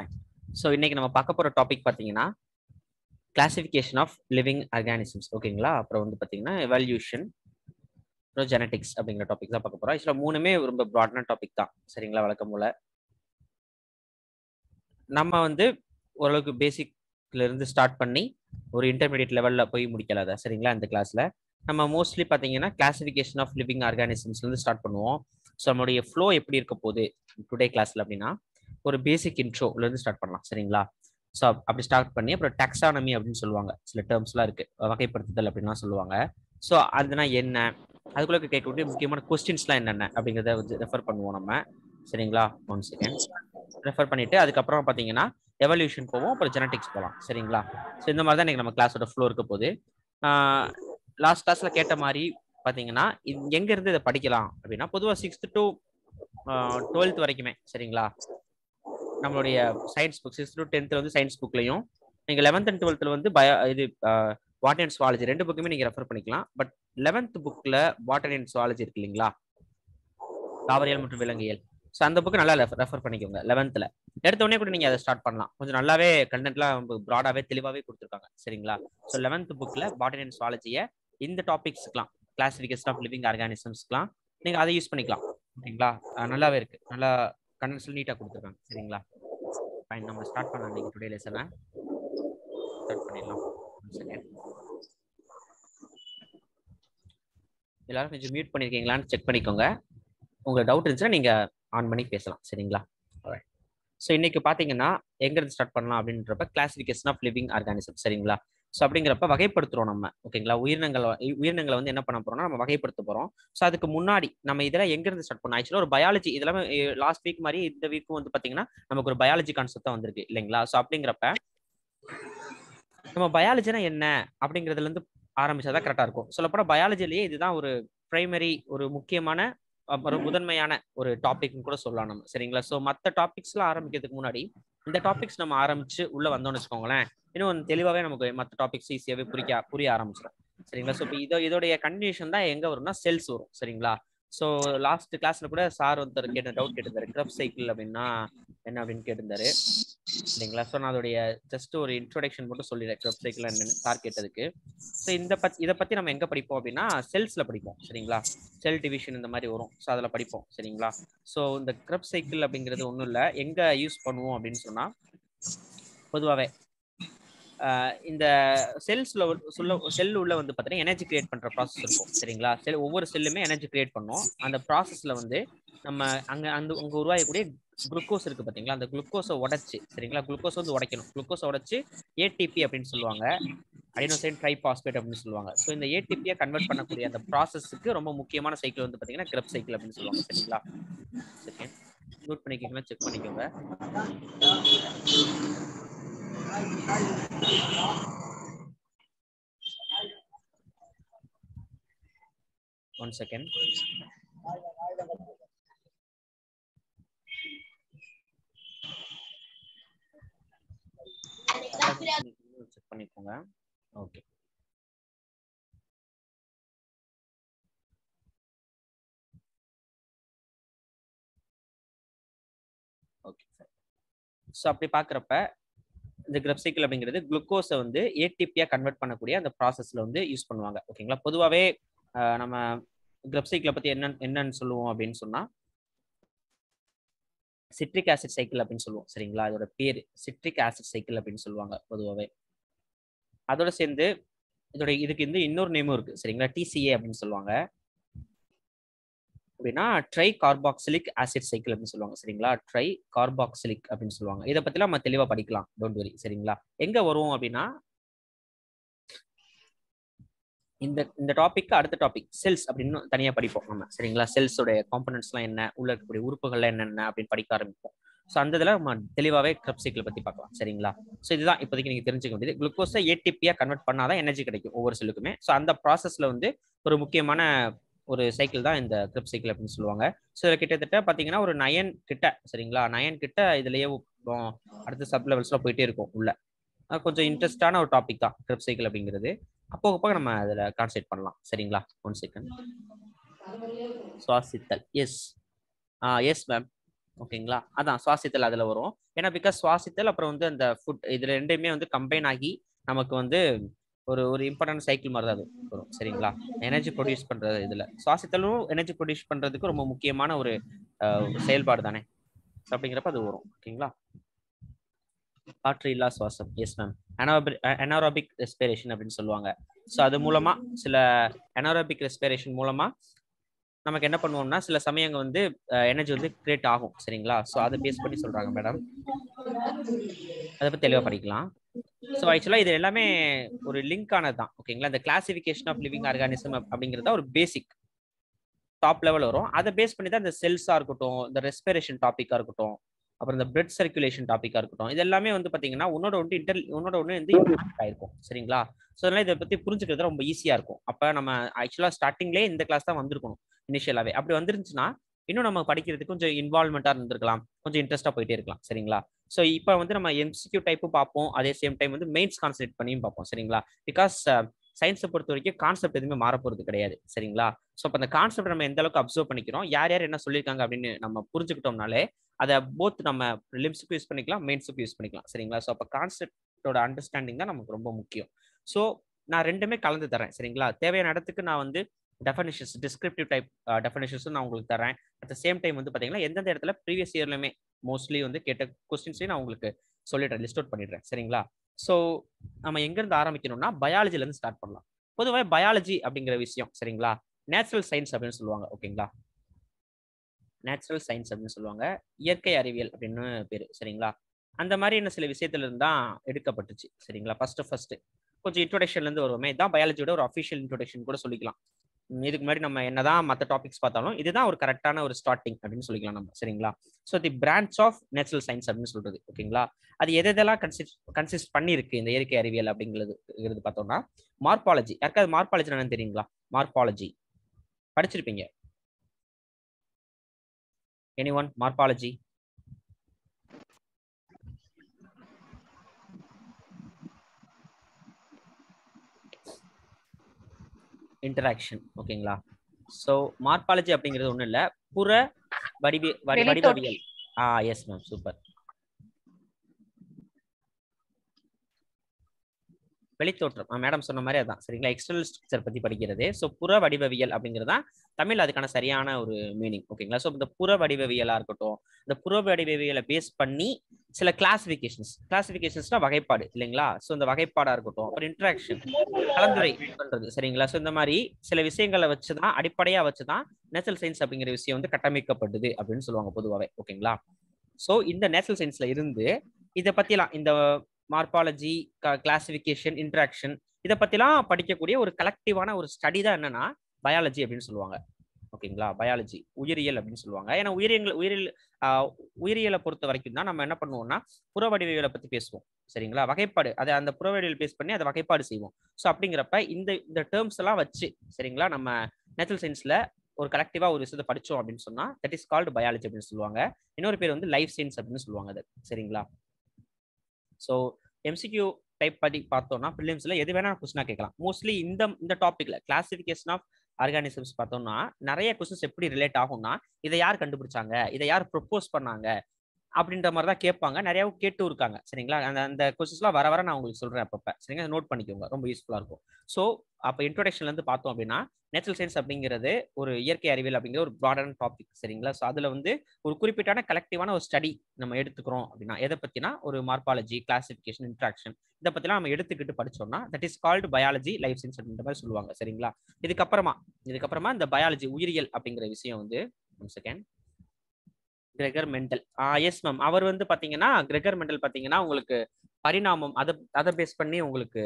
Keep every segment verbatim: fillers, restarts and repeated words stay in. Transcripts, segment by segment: fine. So இன்னைக்கு நம்ம பார்க்க போற டாபிக் பாத்தீங்கன்னா classification of living organisms. ஓகேங்களா? அப்புறம் வந்து பாத்தீங்கன்னா evaluation, அப்புறம் genetics அப்படிங்கற டாபிக்ஸ் தான் பார்க்க போறோம். இதுல மூணுமே ரொம்ப broadன டாபிக் தான். சரிங்களா? வழக்கம் போல நம்ம வந்து ஓரளவுக்கு பேசிக்ல இருந்து ஸ்டார்ட் பண்ணி ஒரு இன்டர்மீடியட் லெவல்ல போய் முடிக்கலாதா? சரிங்களா? இந்த கிளாஸ்ல நம்ம மோஸ்ட்லி பாத்தீங்கன்னா கிளாசிபிகேஷன் ஆஃப் லிவிங் ஆர்கானிசம்ஸ்ல இருந்து ஸ்டார்ட் பண்ணுவோம். ஸோ நம்மளுடைய ஃப்ளோ எப்படி இருக்க போகுது டுடே கிளாஸ்ல அப்படின்னா ஒரு பேசிக் இன்ட்ரோல இருந்து ஸ்டார்ட் பண்ணலாம். சரிங்களா? ஸோ அப்படி ஸ்டார்ட் பண்ணி அப்புறம் டாக்ஸானமி அப்படின்னு சொல்லுவாங்க, சில டேர்ம்ஸ்லாம் இருக்கு, வகைப்படுத்துதல் அப்படின்லாம் சொல்லுவாங்க. ஸோ அதுனா என்ன, அதுக்குள்ள கேட்கக்கூடிய முக்கியமான கொஸ்டின்ஸ்லாம் என்னென்ன அப்படிங்கிறத வந்து ரெஃபர் பண்ணுவோம் நம்ம. சரிங்களா? ஒன் செகண்ட் ரெஃபர் பண்ணிட்டு அதுக்கப்புறம் பார்த்தீங்கன்னா எவல்யூஷன் போவோம், அப்புறம் ஜெனட்டிக்ஸ் போகலாம். சரிங்களா? ஸோ இந்த மாதிரி தான் இன்னைக்கு நம்ம கிளாஸோட ஃப்ளோ இருக்க போது. லாஸ்ட் கிளாஸ்ல கேட்ட மாதிரி பார்த்தீங்கன்னா எங்க இருந்து இதை படிக்கலாம் அப்படின்னா பொதுவாக சிக்ஸ்த் டு டுவெல்த் வரைக்குமே. சரிங்களா? நம்மளுடைய சயின்ஸ் புக் சிக்ஸ்த் டு டென்த்ல வந்து சயின்ஸ் புக்லையும், நீங்கள் லெவன்த் அண்ட் டுவெல்த்ல வந்து பயோ இது பாட்டனி அண்ட் சுவாலஜி ரெண்டு புக்குமே நீங்கள் ரெஃபர் பண்ணிக்கலாம். பட் லெவன்த் புக்ல பாட்டனி அண்ட் சுவாலஜி இருக்கு இல்லைங்களா, தாவரியல் மற்றும் விலங்கியல். ஸோ அந்த புக்கு நல்லா ரெஃபர் ரெஃபர் பண்ணிக்கோங்க. லெவன்த்தில் எடுத்தோடனே கூட நீங்கள் அதை ஸ்டார்ட் பண்ணலாம். கொஞ்சம் நல்லாவே கண்டென்ட்லாம் ப்ராடாகவே தெளிவாகவே கொடுத்துருக்காங்க. சரிங்களா? ஸோ லெவன்த் புக்கில் பாட்டனி அண்ட் சுவாலஜியை இந்த டாபிக்ஸ்க்குலாம் கிளாசிஃபிகேஷன் ஆஃப் லிவிங் ஆர்கானிசம்ஸ்க்குலாம் நீங்கள் அதை யூஸ் பண்ணிக்கலாம். ஓகேங்களா? நல்லாவே இருக்குது, நல்லா கண்டென்ட்ஸ் நீட்டாக கொடுத்துருக்காங்க. சரிங்களா? ஃபைன், நம்ம ஸ்டார்ட் பண்ணலாம். நீங்கள் டுடே லெசனை ஸ்டார்ட் பண்ணிடலாம். எல்லாரும் கொஞ்சம் மியூட் பண்ணியிருக்கீங்களான்னு செக் பண்ணிக்கோங்க. உங்கள் டவுட் இருந்துச்சுன்னா நீங்கள் ஆன் பண்ணி பேசலாம். சரிங்களா? ஆல்ரைட். ஸோ இன்னைக்கு பார்த்தீங்கன்னா எங்கேருந்து ஸ்டார்ட் பண்ணலாம் அப்படின்றப்ப கிளாசிஃபிகேஷன் ஆஃப் லிவிங் ஆர்கானிசம். சரிங்களா? ஸோ அப்படிங்கிறப்ப வகைப்படுத்துகிறோம் நம்ம. ஓகேங்களா? உயிரினங்களை உயிரினங்களை வந்து என்ன பண்ண போகிறோம்னா நம்ம வகைப்படுத்த போகிறோம். ஸோ அதுக்கு முன்னாடி நம்ம இதெல்லாம் எங்கேருந்து ஸ்டார்ட் பண்ணோம்? ஆக்சுவலாக ஒரு பயாலஜி இதெல்லாம் லாஸ்ட் வீக் மாதிரி இந்த வீக்கும் வந்து பார்த்தீங்கன்னா நமக்கு ஒரு பயாலஜி கான்செப்டாக வந்திருக்கு இல்லைங்களா? ஸோ அப்படிங்கிறப்ப நம்ம பயாலஜினா என்ன அப்படிங்கிறதுலேருந்து ஆரம்பிச்சாதான் கரெக்டாக இருக்கும். சொல்லப்போனால் பயாலஜிலேயே இதுதான் ஒரு பிரைமரி, ஒரு முக்கியமான, ஒரு முதன்மையான ஒரு டாபிக்னு கூட சொல்லலாம் நம்ம. சரிங்களா? ஸோ மற்ற டாபிக்ஸ்லாம் ஆரம்பிக்கிறதுக்கு முன்னாடி இந்த டாபிக்ஸ் நம்ம ஆரம்பிச்சு உள்ள வந்தோம்னு வச்சுக்கோங்களேன், இன்னும் தெளிவாகவே நமக்கு மற்ற டாபிக்ஸ் ஈஸியாகவே புரிய புரிய ஆரம்பிச்சிடும். சரிங்களா? ஸோ இப்போ இதோ இதோடைய கண்டினியூஷன் தான் எங்கே வரும்னா செல்ஸ் வரும். சரிங்களா? ஸோ லாஸ்ட் கிளாஸ்ல கூட சார் ஒருத்தர் கேட்ட டவுட் கேட்டிருந்தாரு, கிரப் சைக்கிள் அப்படின்னா என்ன அப்படின்னு கேட்டிருந்தாரு இல்லைங்களா? ஸோ நான் அதோடைய ஜஸ்ட் ஒரு இன்ட்ரோடக்ஷன் மட்டும் சொல்லிடுறேன் கிரப் சைக்கிள் என்னன்னு சார் கேட்டதுக்கு. ஸோ இந்த பத்தி இதை பற்றி நம்ம எங்கே படிப்போம் அப்படின்னா செல்ஸ்ல படிப்போம். சரிங்களா? செல் டிவிஷன் இந்த மாதிரி வரும். ஸோ அதில் படிப்போம். சரிங்களா? ஸோ இந்த கிரப் சைக்கிள் அப்படிங்கிறது ஒன்றும் இல்லை, எங்கே யூஸ் பண்ணுவோம் அப்படின்னு சொன்னால் பொதுவாகவே இந்த செல்ஸ்ல சொல்ல செல் உள்ள வந்து பார்த்தீங்கன்னா எனர்ஜி கிரியேட் பண்ணுற ப்ராசஸ் இருக்கும். சரிங்களா? செல் ஒவ்வொரு செல்லுமே எனர்ஜி கிரியேட் பண்ணும். அந்த ப்ராசஸ்ல வந்து நம்ம அங்கே அந்த அங்கே உருவாகக்கூடிய குளுக்கோஸ் இருக்குது பார்த்தீங்களா, அந்த குளுக்கோஸை உடைச்சு. சரிங்களா? குளுக்கோஸ் வந்து உடைக்கணும். குளுக்கோஸை உடைச்சு ஏடிபி அப்படின்னு சொல்லுவாங்க, அடினோசின் ட்ரைபாஸ்பேட் அப்படின்னு சொல்லுவாங்க. ஸோ இந்த ஏடிபியை கன்வெர்ட் பண்ணக்கூடிய அந்த ப்ராசஸ்க்கு ரொம்ப முக்கியமான சைக்கிள் வந்து பார்த்தீங்கன்னா கிரப் சைக்கிள் அப்படின்னு சொல்லுவாங்க. சரிங்களா? சரி, நோட் பண்ணிக்கோங்க, செக் பண்ணிக்கோங்க. One second. Check பண்ணிக்கோங்க. Okay. Okay. So அப்படி பார்க்குறப்ப இந்த கிரப் சைக்கிள் அப்படிங்கிறது குளுக்கோஸை வந்து ஏடிபியா கன்வெர்ட் பண்ணக்கூடிய அந்த ப்ராசஸ்ல வந்து யூஸ் பண்ணுவாங்க. ஓகேங்களா? பொதுவாகவே நம்ம கிரப் சைக்கிளை பத்தி என்ன என்னன்னு சொல்லுவோம் அப்படின்னு சொன்னா சிட்ரிக் ஆசிட் சைக்கிள் அப்படின்னு சொல்லுவோம். சரிங்களா? அதோட பேர் சிட்ரிக் ஆசிட் சைக்கிள் அப்படின்னு சொல்லுவாங்க பொதுவாகவே. அதோட சேர்ந்து இதோட இதுக்கு வந்து இன்னொரு நேமும் இருக்கு. சரிங்களா? டிசிஏ அப்படின்னு சொல்லுவாங்க, அப்படின்னா ட்ரை கார்பாக்சிலிக் ஆசிட் சைக்கிள் அப்படின்னு சொல்லுவாங்க. சரிங்களா? ட்ரை கார்பாக்சிலிக் அப்படின்னு சொல்லுவாங்க. இதை பத்திலாம் நம்ம தெளிவா படிக்கலாம், டோன்ட் வரி. சரிங்களா? எங்க வரும் அப்படின்னா இந்த இந்த டாபிக் அடுத்த டாபிக் செல்ஸ் அப்படின்னு தனியா படிப்போம் நம்ம. சரிங்களா? செல்ஸோட காம்பனன்ட்ஸ்லாம் என்ன, உள்ள இருக்கக்கூடிய உறுப்புகள்லாம் என்னென்ன அப்படின்னு படிக்க ஆரம்பிப்போம். ஸோ அந்த இதில் நம்ம தெளிவாகவே கிரப் சைக்கிள் பற்றி பார்க்கலாம். சரிங்களா? ஸோ இதுதான் இப்போதைக்கு நீங்கள் தெரிஞ்சுக்க வேண்டியது. குளுக்கோஸை ஏடிபியாக கன்வெர்ட் பண்ணாதான் எனர்ஜி கிடைக்கும் ஒவ்வொரு செல்லுக்குமே. ஸோ அந்த ப்ராசஸ்ல வந்து ஒரு முக்கியமான ஒரு சைக்கிள் தான் இந்த கிரப் சைக்கிள் அப்படின்னு சொல்லுவாங்க. ஸோ இதில் கிட்டத்தட்ட பார்த்தீங்கன்னா ஒரு நயன் கிட்ட. சரிங்களா? நயன் கிட்ட இதுலேயே அடுத்த சப் லெவல்ஸ்லாம் போயிட்டே இருக்கும் உள்ள. கொஞ்சம் இன்ட்ரெஸ்டான ஒரு டாபிக் தான் கிரப் சைக்கிள் அப்படிங்கிறது. அப்போ அப்போ நம்ம அதில் கான்சன்ட்ரேட் பண்ணலாம். சரிங்களா? One second. சுவாசித்தல். எஸ், ஆ எஸ் மேம், ஓகேங்களா? அதான் சுவாசித்தல் அதில் வரும். ஏன்னா பிகாஸ் சுவாசித்தல் அப்புறம் வந்து அந்த ஃபுட் இது ரெண்டுமே வந்து கம்பைன் ஆகி நமக்கு வந்து ஒரு ஒரு இம்பார்ட்டன்ட் சைக்கிள் மாதிரி தான் அது வரும். சரிங்களா? எனர்ஜி ப்ரொடியூஸ் பண்ணுறது இதில் சுவாசித்தலும் எனர்ஜி ப்ரொடியூஸ் பண்ணுறதுக்கு ரொம்ப முக்கியமான ஒரு செயல்பாடு தானே. ஸோ அப்படிங்கிறப்ப அது வரும். ஓகேங்களா? காற்று இல்லா சுவாசம், எஸ் மேம், அனாரோபிக் ரெஸ்பிரேஷன் அப்படின்னு சொல்லுவாங்க. ஸோ அது மூலமா சில அனாரோபிக் ரெஸ்பிரேஷன் மூலமா நமக்கு என்ன பண்ணுவோம்னா சில சமயங்க வந்து எனர்ஜி வந்து கிரியேட் ஆகும். சரிங்களா? ஸோ அதை பேஸ் பண்ணி சொல்றாங்க மேடம், அதை பத்தி தெளிவாக படிக்கலாம். ஸோ ஆக்சுவலாக இது எல்லாமே ஒரு லிங்க் ஆனது தான். ஓகேங்களா? இந்த கிளாசிஃபிகேஷன் ஆஃப் லிவிங் ஆர்கானிசம் அப்படிங்கிறத ஒரு பேசிக் டாப் லெவல் வரும். அதை பேஸ் பண்ணி தான் இந்த செல்ஸாக இருக்கட்டும், இந்த ரெஸ்பிரேஷன் டாப்பிக்காக இருக்கட்டும், அப்புறம் இந்த பிளட் சர்க்குலேஷன் டாப்பிக்காக இருக்கட்டும், இது எல்லாமே வந்து பார்த்தீங்கன்னா உன்னோட ஒன்று இன்டர் உன்னோட ஒன்று வந்து இன்டராக்ட் ஆயிருக்கும். சரிங்களா? ஸோ அதனால இதை பற்றி புரிஞ்சுக்கிறது ரொம்ப ஈஸியாக இருக்கும். அப்போ நம்ம ஆக்சுவலாக ஸ்டார்டிங்லேயே இந்த கிளாஸ் தான் வந்திருக்கணும் இனிஷியலாகவே. அப்படி வந்துருந்துச்சுன்னா இன்னும் நம்ம படிக்கிறதுக்கு கொஞ்சம் இன்வால்மெண்ட்டாக இருந்திருக்கலாம், கொஞ்சம் இன்ட்ரெஸ்ட்டாக போயிட்டே இருக்கலாம். சரிங்களா? ஸோ இப்போ வந்து நம்ம எம்சிக்யூ டைப்பும் பார்ப்போம், அதே சேம் டைம் வந்து மெயின்ஸ் கான்சன்ட்ரேட் பண்ணியும் பார்ப்போம். சரிங்களா? பிகாஸ் சயின்ஸை பொறுத்த வரைக்கும் கான்செப்ட் எதுவுமே மாறப்போகிறது கிடையாது. சரிங்களா? ஸோ அப்போ அந்த கான்செப்ட் நம்ம எந்த அளவுக்கு அப்சர்வ் பண்ணிக்கிறோம், யார் யார் என்ன சொல்லியிருக்காங்க அப்படின்னு நம்ம புரிஞ்சுக்கிட்டோம்னாலே அதை போத் நம்ம லிம்ஸுக்கு யூஸ் பண்ணிக்கலாம், மெயின்ஸுக்கு யூஸ் பண்ணிக்கலாம். சரிங்களா? ஸோ அப்போ கான்செப்டோட அண்டர்ஸ்டாண்டிங் தான் நமக்கு ரொம்ப முக்கியம். ஸோ நான் ரெண்டுமே கலந்து தரேன். சரிங்களா? தேவையான இடத்துக்கு நான் வந்து டெஃபனிஷன்ஸ், டிஸ்கிரிப்டிவ் டைப் டெஃபனிஷன்ஸும் நான் உங்களுக்கு தரேன். அட் த சேம் டைம் வந்து பார்த்தீங்கன்னா எந்தெந்த இடத்துல ப்ரீவியஸ் இயர்லையுமே மோஸ்ட்லி வந்து கேட்ட கொஸ்டின்ஸையும் நான் உங்களுக்கு சொல்லிடுறேன், லிஸ்ட் அவுட் பண்ணிடுறேன். சரிங்களா? ஸோ நம்ம எங்கேருந்து ஆரம்பிக்கணும்னா பயாலஜிலேருந்து ஸ்டார்ட் பண்ணலாம். பொதுவாக பயாலஜி அப்படிங்கிற விஷயம், சரிங்களா, நேச்சுரல் சயின்ஸ் அப்படின்னு சொல்லுவாங்க. ஓகேங்களா? நேச்சுரல் சயின்ஸ் அப்படின்னு சொல்லுவாங்க, இயற்கை அறிவியல் அப்படின்னு பேர். சரிங்களா? அந்த மாதிரி என்ன சில விஷயத்துல இருந்தான் எடுக்கப்பட்டுச்சு. சரிங்களா? ஃபர்ஸ்ட் ஃபர்ஸ்ட் கொஞ்சம் இன்ட்ரோடக்ஷன்லேருந்து வருவோமே, இதான் பயாலஜியோட ஒரு அஃபிஷியல் இன்ட்ரோடக்ஷன் கூட சொல்லிக்கலாம். இதுக்கு முன்னாடி நம்ம என்னதான் மற்ற டாபிக்ஸ் பார்த்தாலும் இதுதான் ஒரு கரெக்டான ஒரு ஸ்டார்டிங் அப்படின்னு சொல்லிக்கலாம் நம்ம. சரிங்களா? So the branch of natural science அப்படின்னு சொல்றது. ஓகேங்களா? அது எதெல்லாம் கன்சிஸ்ட் கன்சிஸ்ட் பண்ணிருக்கு இந்த இயற்கை அறிவியல் அப்படிங்கிறது பார்த்தோம்னா மார்பாலஜி. யாருக்காவது மார்பாலஜி என்னன்னு தெரியுங்களா? மார்பாலஜி படிச்சிருப்பீங்க. anyone morphology? interaction. ஓகேங்களா? சோ மார்பாலஜி அப்படிங்கிறது ஒண்ணு இல்ல, புற வடிவ வடிவவியல். Ah yes ma'am, super. வெளித்தோற்றம், மேடம் சொன்ன மாதிரி அதான். சரிங்களா? எக்ஸ்டர்னல் ஸ்ட்ரக்சர் பத்தி படிக்கிறது. ஸோ புற வடிவவியல் அப்படிங்கிறது தான் தமிழ் அதுக்கான சரியான ஒரு மீனிங். ஓகேங்களா? ஸோ இந்த புற வடிவவியலா இருக்கட்டும், இந்த புற வடிவவியலை பேஸ் பண்ணி சில கிளாசிபிகேஷன்ஸ், கிளாசிபிகேஷன்ஸ்னா வகைப்பாடு இல்லைங்களா? ஸோ இந்த வகைப்பாடா இருக்கட்டும், அப்புறம் இன்ட்ராக்ஷன், கலந்துரை பண்றது. சரிங்களா? ஸோ இந்த மாதிரி சில விஷயங்களை வச்சுதான், அடிப்படையா வச்சுதான் நேச்சுரல் சயின்ஸ் அப்படிங்கிற விஷயம் வந்து கட்டமைக்கப்பட்டது அப்படின்னு சொல்லுவாங்க பொதுவாகவே. ஓகேங்களா? ஸோ இந்த நேச்சுரல் சயின்ஸ்ல இருந்து இதை பத்திலாம், இந்த மார்பாலஜி, கிளாசிபிகேஷன், இன்ட்ராக்ஷன், இதை பற்றிலாம் படிக்கக்கூடிய ஒரு கலெக்டிவான ஒரு ஸ்டடி தான் என்னன்னா பயாலஜி அப்படின்னு சொல்லுவாங்க. ஓகேங்களா? பயாலஜி உயிரியல் அப்படின்னு சொல்லுவாங்க. ஏன்னா உயிரியல் உயிரியல் உயிரியலை பொறுத்த வரைக்கும் தான் நம்ம என்ன பண்ணுவோம்னா புற வடிவவியலை பற்றி பேசுவோம். சரிங்களா? வகைப்பாடு, அதை அந்த புற வடிவியல் பேஸ் பண்ணி அதை வகைப்பாடு செய்வோம். ஸோ அப்படிங்கிறப்ப இந்த இந்த டேர்ம்ஸ் எல்லாம் வச்சு, சரிங்களா, நம்ம நேச்சுரல் சயின்ஸில் ஒரு கலெக்டிவா ஒரு விஷயத்தை படித்தோம் அப்படின்னு சொன்னால் தட் இஸ் கால்டு பயாலஜி அப்படின்னு சொல்லுவாங்க. இன்னொரு பேர் வந்து லைஃப் சயின்ஸ் அப்படின்னு சொல்லுவாங்க அது. சரிங்களா? ஸோ எம்சிக்யூ டைப் படி பார்த்தோம்னா பிலிம்ஸ்ல எது வேணா கொஸ்டினா கேட்கலாம். மோஸ்ட்லி இந்த இந்த டாபிக்ல கிளாசிபிகேஷன் ஆஃப் ஆர்கானிசம்ஸ் பார்த்தோம்னா நிறைய கொஸ்டின்ஸ் எப்படி ரிலேட் ஆகும்னா இதை யார் கண்டுபிடிச்சாங்க, இதை யார் ப்ரொப்போஸ் பண்ணாங்க அப்படின்ற மாதிரி தான் கேட்பாங்க. நிறையாவும் கேட்டும் இருக்காங்க. சரிங்களா? அந்த அந்த கொஸ்டின்ஸ்லாம் வர வர நான் உங்களுக்கு சொல்றேன் அப்பப்ப. சரிங்களா? நோட் பண்ணிக்கோங்க, ரொம்ப யூஸ்ஃபுல்லா இருக்கும். ஸோ அப்போ இன்ட்ரோடக்ஷன்ல இருந்து பார்த்தோம் அப்படின்னா நேச்சுரல் சயின்ஸ் அப்படிங்கிறது ஒரு இயற்கை அறிவியல் அப்படிங்கிற ஒரு ப்ராடான டாபிக். சரிங்களா? ஸோ அதில் வந்து ஒரு குறிப்பிட்டான கலெக்டிவான ஒரு ஸ்டடி நம்ம எடுத்துக்கிறோம் அப்படின்னா எதை பற்றினா ஒரு மார்பாலஜி, கிளாசிஃபிகேஷன், இன்ட்ராக்ஷன், இதை பற்றிலாம் நம்ம எடுத்துக்கிட்டு படித்தோம்னா that is called biology, life science அப்படின்ற மாதிரி சொல்லுவாங்க. சரிங்களா? இதுக்கப்புறமா இதுக்கப்புறமா இந்த பயாலஜி உயிரியல் அப்படிங்கிற விஷயம் வந்து one second Gregor Mendel. Ah yes ma'am, அவர் வந்து பார்த்தீங்கன்னா கிரெகர் மெண்டல் பார்த்தீங்கன்னா உங்களுக்கு பரிணாமம் அதை அதை பேஸ் பண்ணி உங்களுக்கு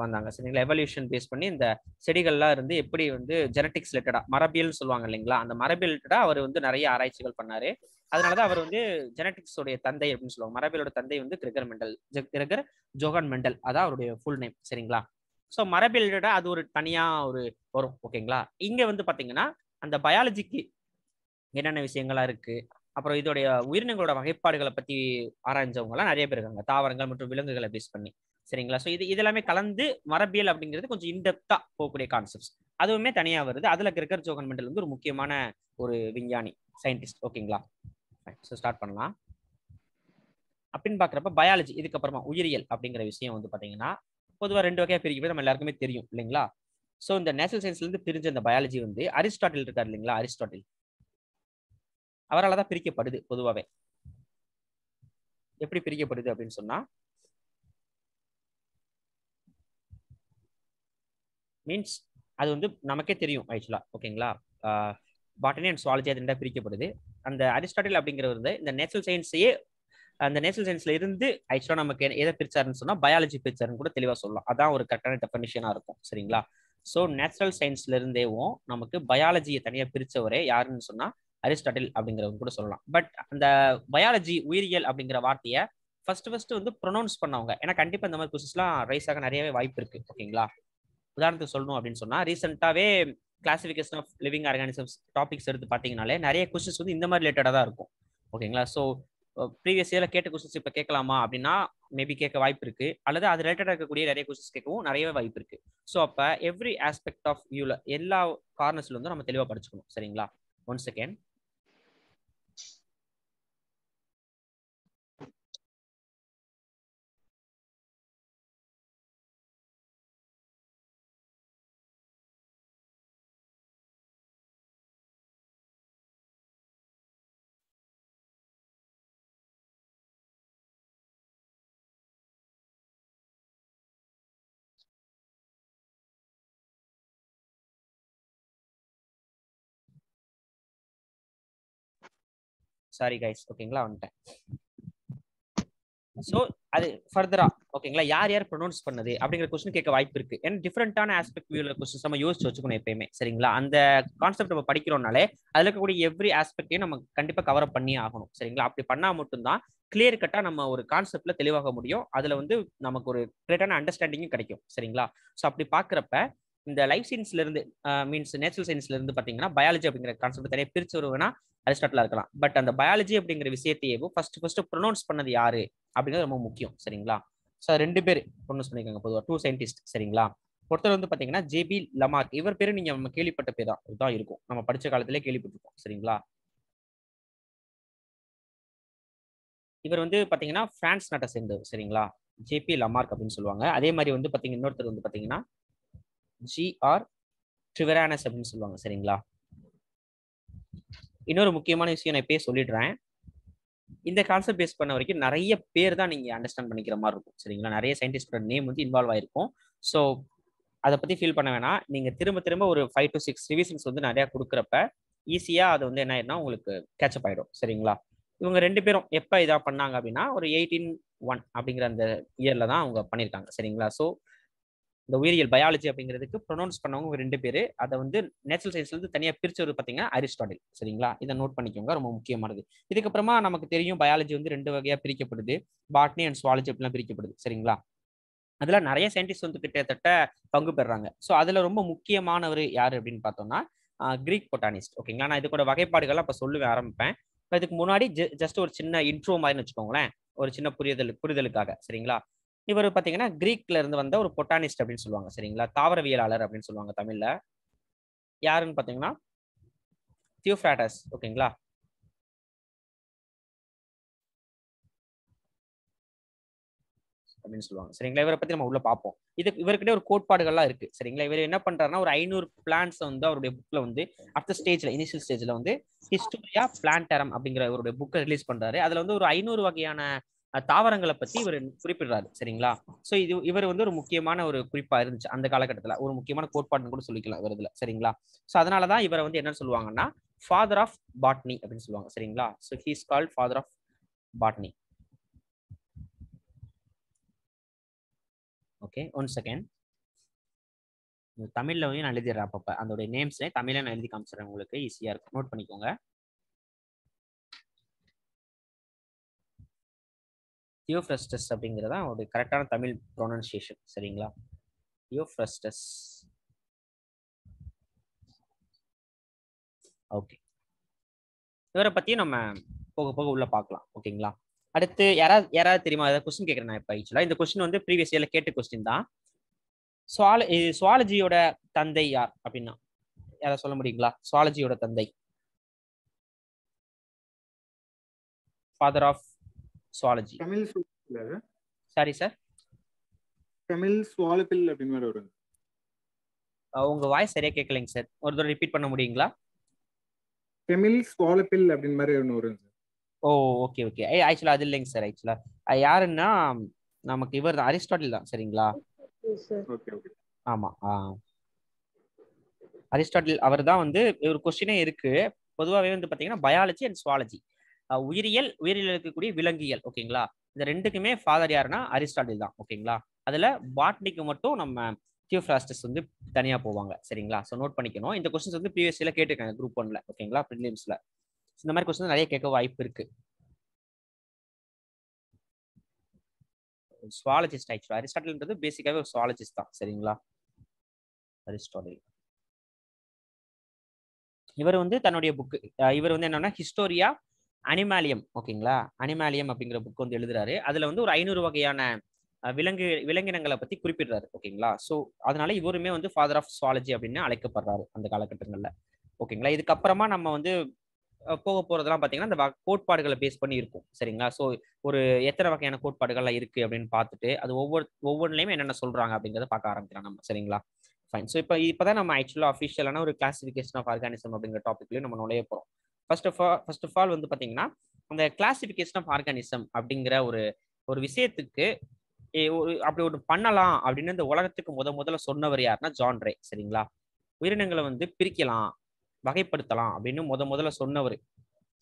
வந்தாங்க. சரிங்களா? எவல்யூஷன் பேஸ் பண்ணி இந்த செடிகள்லாம் இருந்து எப்படி வந்து ஜெனட்டிக்ஸ் ரிலேட்டடா, மரபியல்னு சொல்லுவாங்க இல்லைங்களா, அந்த மரபியல் ரிலேட்டடா அவர் வந்து நிறைய ஆராய்ச்சிகள் பண்ணாரு. அதனாலதான் அவர் வந்து ஜெனட்டிக்ஸ் உடைய தந்தை அப்படின்னு சொல்லுவாங்க. மரபியலோட தந்தை வந்து Gregor Mendel, Gregor Johann Mendel, அதான் அவருடைய ஃபுல் நேம். சரிங்களா? ஸோ மரபியல் ரிலேட்டடா அது ஒரு தனியா ஒரு வரும். ஓகேங்களா? இங்க வந்து பாத்தீங்கன்னா அந்த பயாலஜிக்கு என்னென்ன விஷயங்களா இருக்கு, அப்புறம் இதோடைய உயிரினங்களோட வகைப்பாடுகளை பத்தி ஆராய்ஞ்சவங்க எல்லாம் நிறைய பேர் இருக்காங்க, தாவரங்கள் மற்றும் விலங்குகளை பேஸ் பண்ணி. சரிங்களா? ஸோ இது இதெல்லாமே கலந்து மரபியல் அப்படிங்கிறது கொஞ்சம் இன்டெப்தா போகக்கூடிய கான்செப்ட்ஸ், அதுவுமே தனியாக வருது. அதுல கிரெகர் ஜோஹான் மெண்டல் வந்து ஒரு முக்கியமான ஒரு விஞ்ஞானி, சயின்டிஸ்ட். ஓகேங்களா? So start பண்ணலாம். அப்படின்னு பாக்குறப்ப பயாலஜி, இதுக்கப்புறமா உயிரியல் அப்படிங்கிற விஷயம் வந்து பாத்தீங்கன்னா பொதுவாக ரெண்டு வகையா பிரிக்கப்பட்டு நம்ம எல்லாருக்குமே தெரியும் இல்லைங்களா. ஸோ இந்த நேச்சுரல் சயின்ஸ்ல இருந்து பிரிஞ்ச இந்த பயாலஜி வந்து அரிஸ்டாட்டில் இருக்காரு இல்லைங்களா, அரிஸ்டாட்டில் அவரால் தான் பிரிக்கப்படுது. பொதுவாகவே எப்படி பிரிக்கப்படுது அப்படின்னு சொன்னா மீன்ஸ் அது வந்து நமக்கே தெரியும் ஆக்சுவலா ஓகேங்களா. பாட்டனி அண்ட் சுவாலஜி அது ரெண்டா பிரிக்கப்படுது. அந்த அரிஸ்டாட்டில் அப்படிங்கிறது வந்து இந்த நேச்சுரல் சயின்ஸையே அந்த நேச்சுரல் சயின்ஸ்ல இருந்து ஆக்சுவலா நமக்கு எதை பிரிச்சாருன்னு சொன்னா பயாலஜி பிரிச்சாருன்னு கூட தெளிவா சொல்லலாம். அதான் ஒரு கரெக்டான டெஃபனிஷனா இருக்கும் சரிங்களா. ஸோ நேச்சுரல் சயின்ஸ்ல இருந்தேவும் நமக்கு பயாலஜியை தனியா பிரிச்சவரே யாருன்னு சொன்னா அரிஸ்டாட்டில் அப்படிங்கிறவங்க கூட சொல்லலாம். பட் அந்த பயாலஜி உயிரியல் அப்படிங்கிற வார்த்தையை ஃபர்ஸ்ட் ஃபர்ஸ்ட் வந்து ப்ரொனவுன்ஸ் பண்ணவங்க, ஏன்னா கண்டிப்பா இந்த மாதிரி கொஸ்டின்ஸ்லாம் ரைஸ் ஆக நிறையவே வாய்ப்பு இருக்கு ஓகேங்களா. உதாரணத்துக்கு சொல்லணும் அப்படின்னு சொன்னா ரீசெண்டாவே classification of living organisms topics எடுத்து பாத்தீங்கன்னாலே நிறைய கொஸ்டின்ஸ் வந்து இந்த மாதிரி ரிலேட்டடா தான் இருக்கும் ஓகேங்களா. ஸோ ப்ரீவியஸ் இயரில் கேட்ட கொஸ்டின்ஸ் இப்போ கேட்கலாமா அப்படின்னா மேபி கேட்க வாய்ப்பு இருக்கு, அல்லது அது ரிலேட்டடாக இருக்கக்கூடிய நிறைய கொஸ்டின்ஸ் கேட்கவும் நிறையவே வாய்ப்பு இருக்கு. ஸோ அப்போ எவ்ரி ஆஸ்பெக்ட் ஆஃப் வியூல எல்லா கார்னர்ஸ்ல வந்து நம்ம தெளிவாக படிச்சுக்கணும் சரிங்களா. ஒன் செகண்ட் சாரி கைஸ் ஓகேங்களா வந்துட்டேன். ஸோ அது ஃபர்தரா ஓகேங்களா யார் யார் ப்ரொனவுன்ஸ் பண்ணுது அப்படிங்கிற கொஸ்டின் கேட்க வாய்ப்பு இருக்கு. ஏன்னா டிஃப்ரெண்டான ஆஸ்பெக்ட் வியூல கொஸ்டின்ஸ் நம்ம யோசிச்சு வச்சுக்கணும் எப்பயுமே சரிங்களா. அந்த கான்செப்ட் நம்ம படிக்கிறோம்னாலே அதில் இருக்கக்கூடிய எவ்ரி ஆஸ்பெக்டையும் நம்ம கண்டிப்பா கவர் பண்ணி ஆகணும் சரிங்களா. அப்படி பண்ணா மட்டும்தான் கிளியர் கட்டா நம்ம ஒரு கான்செப்ட்ல தெளிவாக முடியும், அதுல வந்து நமக்கு ஒரு கிரேட்டான அண்டர்ஸ்டாண்டிங்கும் கிடைக்கும் சரிங்களா. ஸோ அப்படி பாக்குறப்ப இந்த லைஃப் சயின்ஸ்ல இருந்து மீன்ஸ் நேச்சுரல் சயின்ஸ்ல இருந்து பாத்தீங்கன்னா பயாலஜி அப்படிங்கிற கான்செப்ட் தனியாக பிரிச்சு வருவேன்னா அரிஸ்டாட்டிலா இருக்கலாம். பட் அந்த பயாலஜி அப்படிங்கிற விஷயத்தையும் ஃபர்ஸ்ட் ஃபர்ஸ்ட் ப்ரொனவுன்ஸ் பண்ணது யாரு அப்படிங்கிறது ரொம்ப முக்கியம் சரிங்களா. ஸோ ரெண்டு பேர் ப்ரொனவுன்ஸ் பண்ணிருக்காங்க பொதுவாக, டூ சயின்டிஸ்ட் சரிங்களா. ஒருத்தர் வந்து பாத்தீங்கன்னா ஜே.பி. லமார்க், இவர் பேரு நீங்க நம்ம கேள்விப்பட்ட பேர் தான் இதுதான் இருக்கும், நம்ம படிச்ச காலத்திலே கேள்விப்பட்டிருக்கோம் சரிங்களா. இவர் வந்து பாத்தீங்கன்னா பிரான்ஸ் நாட்டை சேர்ந்தவர் சரிங்களா, ஜே.பி. லமார்க் அப்படின்னு சொல்லுவாங்க. அதே மாதிரி வந்து பாத்தீங்கன்னா இன்னொருத்தர் வந்து பாத்தீங்கன்னா ஜி ஆர் ட்ரிவரானஸ் அப்படின்னு சொல்லுவாங்க சரிங்களா. இன்னொரு முக்கியமான விஷயம் நான் இப்பயே சொல்லிடுறேன், இந்த கான்செப்ட் பேஸ் பண்ண வரைக்கும் நிறைய பேர் தான் நீங்க அண்டர்ஸ்டாண்ட் பண்ணிக்கிற மாதிரி இருக்கும் சரிங்களா. நிறைய சயின்டிஸ்டோட நேம் வந்து இன்வால்வ் ஆயிருக்கும். ஸோ அதை பத்தி ஃபீல் பண்ண வேணா, நீங்க திரும்ப திரும்ப ஒரு ஃபைவ் டு சிக்ஸ் ரிவிஷன்ஸ் வந்து நிறைய கொடுக்குறப்ப ஈஸியா அது வந்து என்ன ஆயிடும்னா உங்களுக்கு கேட்சப் ஆயிடும் சரிங்களா. இவங்க ரெண்டு பேரும் எப்ப இதா பண்ணாங்க அப்படின்னா ஒரு எயிட்டீன் ஒன் அப்படிங்கிற அந்த இயர்ல தான் அவங்க பண்ணியிருக்காங்க சரிங்களா. ஸோ இந்த உயிரியல் பயாலஜி அப்படிங்கிறதுக்கு ப்ரொனவுன்ஸ் பண்ணவங்க ரெண்டு பேர், அதை வந்து நேச்சுரல் சயின்ஸ்ல இருந்து தனியாக பிரிச்சவர் பார்த்தீங்கன்னா அரிஸ்டாட்டில் சரிங்களா. இதை நோட் பண்ணிக்கோங்க, ரொம்ப முக்கியமானது. இதுக்கப்புறமா நமக்கு தெரியும் பயாலஜி வந்து ரெண்டு வகையாக பிரிக்கப்படுது, பாட்னி அண்ட் சுவாலஜி அப்படிலாம் பிரிக்கப்படுது சரிங்களா. அதில் நிறைய சயின்டிஸ்ட் வந்து கிட்டத்தட்ட பங்கு பெறுறாங்க. ஸோ அதில் ரொம்ப முக்கியமானவர் யார் அப்படின்னு பார்த்தோம்னா கிரீக் பொட்டானிஸ்ட் ஓகேங்களா. நான் இதுக்கூட வகைப்பாடுகள்லாம் இப்போ சொல்லுவேன் ஆரம்பிப்பேன். இப்போ இதுக்கு முன்னாடி ஜஸ்ட் ஒரு சின்ன இன்ட்ரோ மாதிரின்னு வச்சுக்கோங்களேன், ஒரு சின்ன புரிதல் புரிதலுக்காக சரிங்களா. இவர் பார்த்தீங்கன்னா கிரீக்ல இருந்து வந்த ஒரு பொட்டானிஸ்ட் அப்படின்னு சொல்லுவாங்க சரிங்களா, தாவரவியலாளர் அப்படின்னு சொல்லுவாங்க தமிழ்ல. யாருன்னு பார்த்தீங்கன்னா தியோஃப்ராட்டஸ் ஓகேங்களா. அப்படின்னு சொல்லுவாங்க சரிங்களா. இவரை பத்தி நம்ம உள்ள பார்ப்போம். இது இவருக்கிட்டே ஒரு கோட்பாடுகள்லாம் இருக்கு சரிங்களா. இவர் என்ன பண்றாருன்னா ஒரு ஐநூறு பிளான்ட்ஸ் வந்து அவருடைய புக்ல வந்து அடுத்த ஸ்டேஜ்ல இனிஷியல் ஸ்டேஜ்ல வந்து ஹிஸ்டோரியா பிளான்டாரம் அப்படிங்கிற இவருடைய புக்கை ரிலீஸ் பண்றாரு. அதுல வந்து ஒரு ஐநூறு வகையான தாவரங்களை பத்தி இவர் குறிப்பிடுறாரு சரிங்களா. சோ இது இவர் வந்து ஒரு முக்கியமான ஒரு குறிப்பா இருந்துச்சு அந்த காலகட்டத்துல, ஒரு முக்கியமான கோட்பாடுன்னு கூட சொல்லிக்கலாம் இவர் இதுல சரிங்களா. சோ அதனாலதான் இவரை வந்து என்ன சொல்லுவாங்கன்னா ஃபாதர் ஆஃப் பாட்னி அப்படின்னு சொல்லுவாங்க சரிங்களா. So he is called father of botany. Okay one second, தமிழ்ல வந்து நான் எழுதிடுறேன் அப்பப்ப அதோட நேம்ஸ் தமிழ்ல நான் எழுதி காமிச்சிடறேன், உங்களுக்கு ஈஸியா இருக்கும், நோட் பண்ணிக்கோங்க. தியோஃப்ராஸ்டஸ் அப்படிங்கிறதா ஒரு கரெக்டான தமிழ் ப்ரொனன்சியேஷன் சரிங்களா. Theophrastus okay. இவரை பத்தியும் நம்ம போக போக உள்ள பார்க்கலாம் ஓகேங்களா. அடுத்து யாராவது யாராவது தெரியுமா ஏதாவது கொஸ்டின் கேட்குறேன் நான் இப்போ ஆக்சுவலாக. இந்த கொஸ்டின் வந்து ப்ரீவியஸ் இயரில் கேட்ட கொஸ்டின் தான். சுவால சுவாலஜியோட தந்தை யார் அப்படின்னா யாராவது சொல்ல முடியுங்களா? சுவாலஜியோட தந்தை father of zoology. Tamil swalopil. Sorry, sir. Tamil swalopil அப்படின ஒரு வருங்க. உங்க வாய்ஸ் சரியா கேட்கலங்க சார். ஒரு தடவை ரிப்பீட் பண்ண முடியுங்களா? Tamil swalopil அப்படின மாதிரி ஒரு வருங்க. Oh okay okay. I actually அது இல்லங்க சார். एक्चुअली யாருன்னா நமக்கு இவர் அரிஸ்டாட்டில் தான் சரிங்களா? Okay okay. ஆமா. அரிஸ்டாட்டில் அவர்தான் வந்து ஒரு क्वेश्चनே இருக்கு. பொதுவாகவே வந்து பாத்தீங்கன்னா பயாலஜி அண்ட் சுவாலஜி, உயிரியல் உயிரியல் இருக்கக்கூடிய விலங்கியல், ஓகேங்களா? இந்த ரெண்டுக்குமே ஃபாதர் யாருன்னா அரிஸ்டாட்டில் தான், ஓகேங்களா? அதுல பாட்னிக்கு மட்டும் நம்ம தியோஃப்ராஸ்டஸ் வந்து தனியா போவாங்க, சரிங்களா? ஸோ நோட் பண்ணிக்கணும். இந்த கொஸ்டின்ஸ் வந்து பிஎஸ்சியில கேட்டிருக்காங்க குரூப் ஒன்ல, ஓகேங்களா? ப்ரிலிம்ஸ்ல இந்த மாதிரி கொஸ்டின் நிறைய கேட்க வாய்ப்பு இருக்கு. சுவாலஜிஸ்ட் ஆக்சுவலா அரிஸ்டாட்டில்ன்றது பேசிக்காவே ஒரு சுவாலஜிஸ்ட் தான், சரிங்களா? அரிஸ்டாட்டில் இவர் வந்து தன்னுடைய புக்கு இவர் வந்து என்னன்னா ஹிஸ்டோரியா அனிமாலியம், ஓகேங்களா? அனிமாலியம் அப்படிங்கிற புக் வந்து எழுதுறாரு. அதுல வந்து ஒரு ஐநூறு வகையான விலங்கு விலங்கினங்களை பத்தி குறிப்பிடுறாரு, ஓகேங்களா? ஸோ அதனால இவருமே வந்து ஃபாதர் ஆஃப் சுவாலஜி அப்படின்னு அழைக்கப்படுறாரு அந்த காலகட்டங்கள்ல, ஓகேங்களா? இதுக்கப்புறமா நம்ம வந்து போக போறதெல்லாம் பாத்தீங்கன்னா இந்த கோட்பாடுகளை பேஸ் பண்ணி இருக்கும், சரிங்களா? ஸோ ஒரு எத்தனை வகையான கோட்பாடுகள்லாம் இருக்கு அப்படின்னு பார்த்துட்டு அது ஒவ்வொரு ஒவ்வொன்றுலையுமே என்னென்ன சொல்றாங்க அப்படிங்கிறத பார்க்க ஆரம்பிக்கலாம் நம்ம, சரிங்களா? ஃபைன். ஸோ இப்போ இப்போதான் நம்ம ஆக்சுவலாக அஃபிஷியலான ஒரு கிளாசிஃபிகேஷன் ஆஃப் ஆர்கானிசம் அப்படிங்கிற டாபிக்லையும் நம்ம நுழைய போகிறோம். First of all first of all வந்து பார்த்தீங்கன்னா அந்த கிளாசிஃபிகேஷன் ஆஃப் ஆர்கானிசம் அப்படிங்கிற ஒரு ஒரு விஷயத்துக்கு ஒரு அப்படி ஒரு பண்ணலாம் அப்படின்னு இந்த உலகத்துக்கு முத முதல்ல சொன்னவர் யாருன்னா ஜான் ரே, சரிங்களா? உயிரினங்களை வந்து பிரிக்கலாம் வகைப்படுத்தலாம் அப்படின்னு முத முதல்ல சொன்னவர்,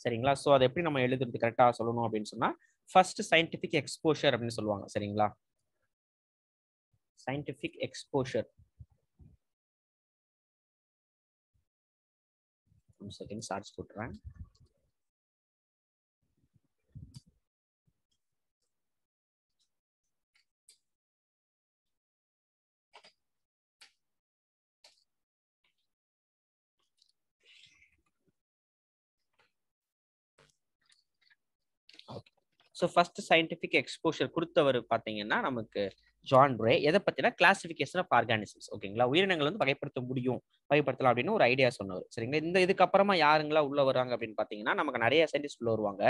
சரிங்களா? ஸோ அதை எப்படி நம்ம எழுதுறது கரெக்டாக சொல்லணும் அப்படின்னு சொன்னால் ஃபர்ஸ்ட் சயின்டிஃபிக் எக்ஸ்போஷர் அப்படின்னு சொல்லுவாங்க, சரிங்களா? Scientific exposure. செகண்ட் சார்ஜ் போட்டுறேன். ஸோ ஃபர்ஸ்ட் சயின்டிஃபிக் எக்ஸ்போஷர் கொடுத்தவர் பார்த்தீங்கன்னா நமக்கு ஜான் ரே. எதை பற்றினா கிளாசிஃபிகேஷன் ஆஃப் ஆர்கானிசம்ஸ், ஓகேங்களா? உயிரினங்கள் வந்து வகைப்படுத்த முடியும் வகைப்படுத்தலாம் அப்படின்னு ஒரு ஐடியா சொன்னவர், சரிங்களா? இந்த இதுக்கப்புறமா யாருங்களா உள்ள வருவாங்க அப்படின்னு பார்த்தீங்கன்னா நமக்கு நிறைய சயின்டிஸ்ட் உள்ள வருவாங்க.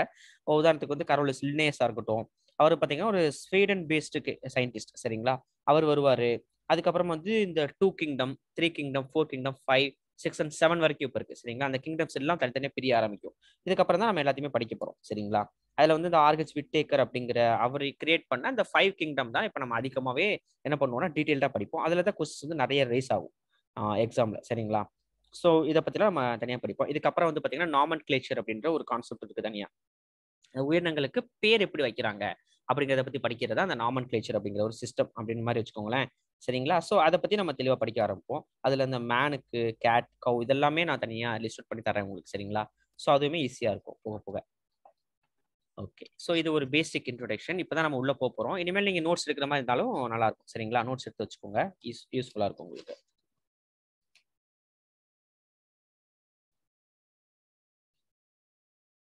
உதாரணத்துக்கு வந்து கரோலஸ் லின்னேயஸாக இருக்கட்டும், அவர் பார்த்தீங்கன்னா ஒரு ஸ்வீடன் பேஸ்டு சயின்டிஸ்ட், சரிங்களா? அவர் வருவார். அதுக்கப்புறம் வந்து இந்த two kingdom three kingdom four kingdom five six and seven வரைக்கும் இப்போ இருக்குது, சரிங்களா? அந்த கிங்டம்ஸ் எல்லாம் தனித்தனியாக பிரிய ஆரம்பிக்கும். இதுக்கப்புறம் தான் நம்ம எல்லாத்தையுமே படிக்க போகிறோம், சரிங்களா? அதில் வந்து இந்த ஆர்ஹெச் விட்டேக்கர் அப்படிங்கிற அவர் கிரியேட் பண்ண அந்த ஃபைவ் கிங்டம் தான் இப்போ நம்ம அதிகமாகவே என்ன பண்ணுவோம்னா டீட்டெயில்டாக படிப்போம். அதில் தான் கொஸ்டின்ஸ் வந்து நிறைய ரைஸ் ஆகும் எக்ஸாமில், சரிங்களா? ஸோ இதை பற்றிலாம் நம்ம தனியாக படிப்போம். இதுக்கப்புறம் வந்து பார்த்தீங்கன்னா நாமன் கிளேச்சர் அப்படின்ற ஒரு கான்செப்ட் இருக்குது. தனியாக உயிரினங்களுக்கு பேர் எப்படி வைக்கிறாங்க அப்படிங்கிறத பற்றி படிக்கிறதா அந்த நாமன் கிளேச்சர் அப்படிங்கிற ஒரு சிஸ்டம் அப்படின்னு மாதிரி வச்சுக்கோங்களேன், சரிங்களா? ஸோ அதை பற்றி நம்ம தெளிவாக படிக்க ஆரம்பிப்போம். அதில் இந்த மேனுக்கு கேட் கவு இதெல்லாமே நான் தனியாக லிஸ்ட் அவுட் பண்ணி தரேன் உங்களுக்கு, சரிங்களா? ஸோ அதுவுமே ஈஸியாக இருக்கும் போக போக. ஓகே, ஸோ இது ஒரு பேசிக் இன்ட்ரோடக்ஷன். இப்போ தான் நம்ம உள்ளே போக போகிறோம். இனிமேல் நீங்கள் நோட்ஸ் எடுக்கிற மாதிரி இருந்தாலும் நல்லாயிருக்கும், சரிங்களா? நோட்ஸ் எடுத்து வச்சுக்கோங்க, யூஸ் யூஸ்ஃபுல்லாக இருக்கும் உங்களுக்கு.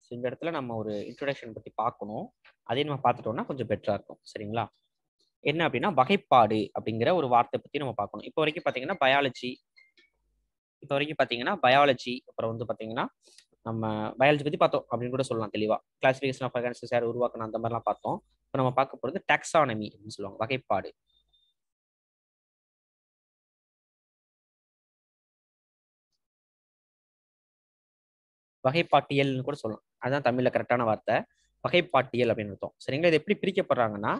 ஸோ இந்த இடத்துல நம்ம ஒரு இன்ட்ரோடக்ஷன் பற்றி பார்க்கணும். அதே நம்ம பார்த்துட்டோம்னா கொஞ்சம் பெட்டராக இருக்கும், சரிங்களா? என்ன அப்படின்னா வகைப்பாடு அப்படிங்கிற ஒரு வார்த்தை பற்றி நம்ம பார்க்கணும். இப்போ வரைக்கும் பார்த்தீங்கன்னா பயாலஜி இப்போ வரைக்கும் பார்த்தீங்கன்னா பயாலஜி அப்புறம் வந்து பார்த்தீங்கன்னா நம்ம பயாலஜி பற்றி பார்த்தோம் அப்படின்னு கூட சொல்லலாம். தெளிவாக கிளாசிஃபிகேஷன் ஆஃப் ஆர்கானிசம்ஸ் யார் உருவாக்கணும் அந்த மாதிரிலாம் பார்த்தோம். இப்போ நம்ம பார்க்க போகிறது டாக்ஸானமி அப்படின்னு சொல்லுவாங்க, வகைப்பாடு. வகைப்பாட்டியல்னு கூட சொல்லலாம், அதுதான் தமிழில் கரெக்டான வார்த்தை வகைப்பாட்டியல் அப்படின்னு அர்த்தம், சரிங்களா? இது எப்படி பிரிக்கப்படுறாங்கன்னா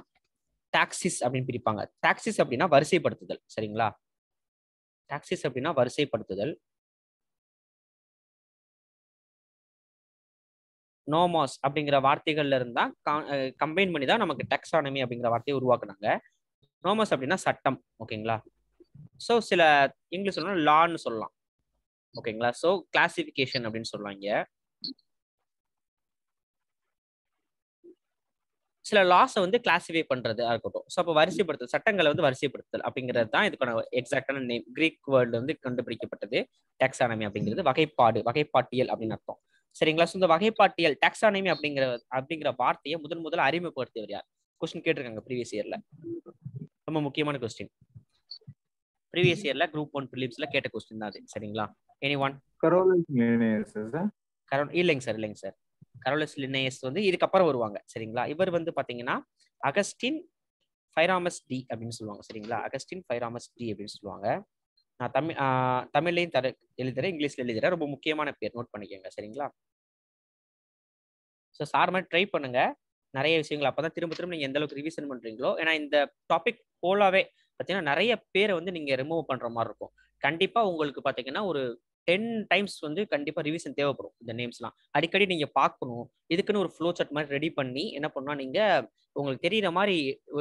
டாக்சிஸ் அப்படின்னு பிரிப்பாங்க. டாக்சிஸ் அப்படின்னா வரிசைப்படுத்துதல், சரிங்களா? டாக்சிஸ் அப்படின்னா வரிசைப்படுத்துதல். நோமாஸ் அப்படிங்கிற வார்த்தைகள்ல இருந்தா கம்பைன் பண்ணி தான் நமக்கு டாக்ஸானமி அப்படிங்கிற வார்த்தையை உருவாக்குனாங்க. நோமாஸ் அப்படின்னா சட்டம், ஓகேங்களா? ஸோ சில இங்கிலீஷ் சொல்லணும் லான்னு சொல்லலாம், ஓகேங்களா? ஸோ கிளாசிஃபிகேஷன் அப்படின்னு சொல்லுவாங்க. சில லாஸை வந்து கிளாசிஃபை பண்றதா இருக்கட்டும். ஸோ அப்போ வரிசைப்படுத்துதல், சட்டங்களை வந்து வரிசைப்படுத்துதல் அப்படிங்கிறது தான் இதுக்கான எக்ஸாக்டான நேம். கிரீக் வேர்ல்டு வந்து கண்டுபிடிக்கப்பட்டது டாக்ஸானமி அப்படிங்கிறது. வகைப்பாடு வகைப்பாட்டியல் அப்படின்னு அர்த்தம், சரிங்களா? ஸோ இந்த வகைப்பாட்டியல் டாக்ஸானமி அப்படிங்கிற அப்படிங்கிற வார்த்தையை முதன் முதல்ல அறிமுகப்படுத்தியவர் யார்? கொஸ்டின் கேட்டிருக்காங்க ப்ரீவியஸ் இயர்ல, ரொம்ப முக்கியமான கொஸ்டின். ப்ரீவியஸ் இயர்ல குரூப் ஒன் ப்ரிலிம்ஸ்ல கேட்ட கொஸ்டின் தான் அது, சரிங்களா? Any one? Carolus Linnaeus sir. Carol இல்லைங்க சார் இல்லைங்க சார் கரோலஸ் லினேயஸ் வந்து இதுக்கப்புறம் வருவாங்க சரிங்களா. இவர் வந்து பார்த்தீங்கன்னா அகஸ்டின் ஃபைராமஸ் டி அப்படின்னு சொல்லுவாங்க சரிங்களா. அகஸ்டின் ஃபைராமஸ் டி அப்படின்னு சொல்லுவாங்க. நான் தமிழ் தமிழ்லையும் தர எழுதுறேன், இங்கிலீஷ்ல எழுதுறேன். ரொம்ப முக்கியமான பேர், நோட் பண்ணிக்கோங்க சரிங்களா. ஸோ சார் மாதிரி ட்ரை பண்ணுங்க நிறைய விஷயங்கள், அப்பதான் திரும்ப திரும்ப நீங்க எந்த அளவுக்கு ரிவிஷன் பண்றீங்களோ. ஏன்னா இந்த டாபிக் போலாவே பார்த்தீங்கன்னா நிறைய பேரை வந்து நீங்க ரிமூவ் பண்ற மாதிரி இருக்கும். கண்டிப்பா உங்களுக்கு பார்த்தீங்கன்னா ஒரு டென் டைம்ஸ் வந்து கண்டிப்பா ரிவிஷன் தேவைப்படும். இந்த நேம்ஸ்லாம் அடிக்கடி நீங்க பார்க்கணும். இதுக்குன்னு ஒரு ஃப்ளோ சார்ட் மாதிரி ரெடி பண்ணி என்ன பண்ணா நீங்க உங்களுக்கு தெரியுற மாதிரி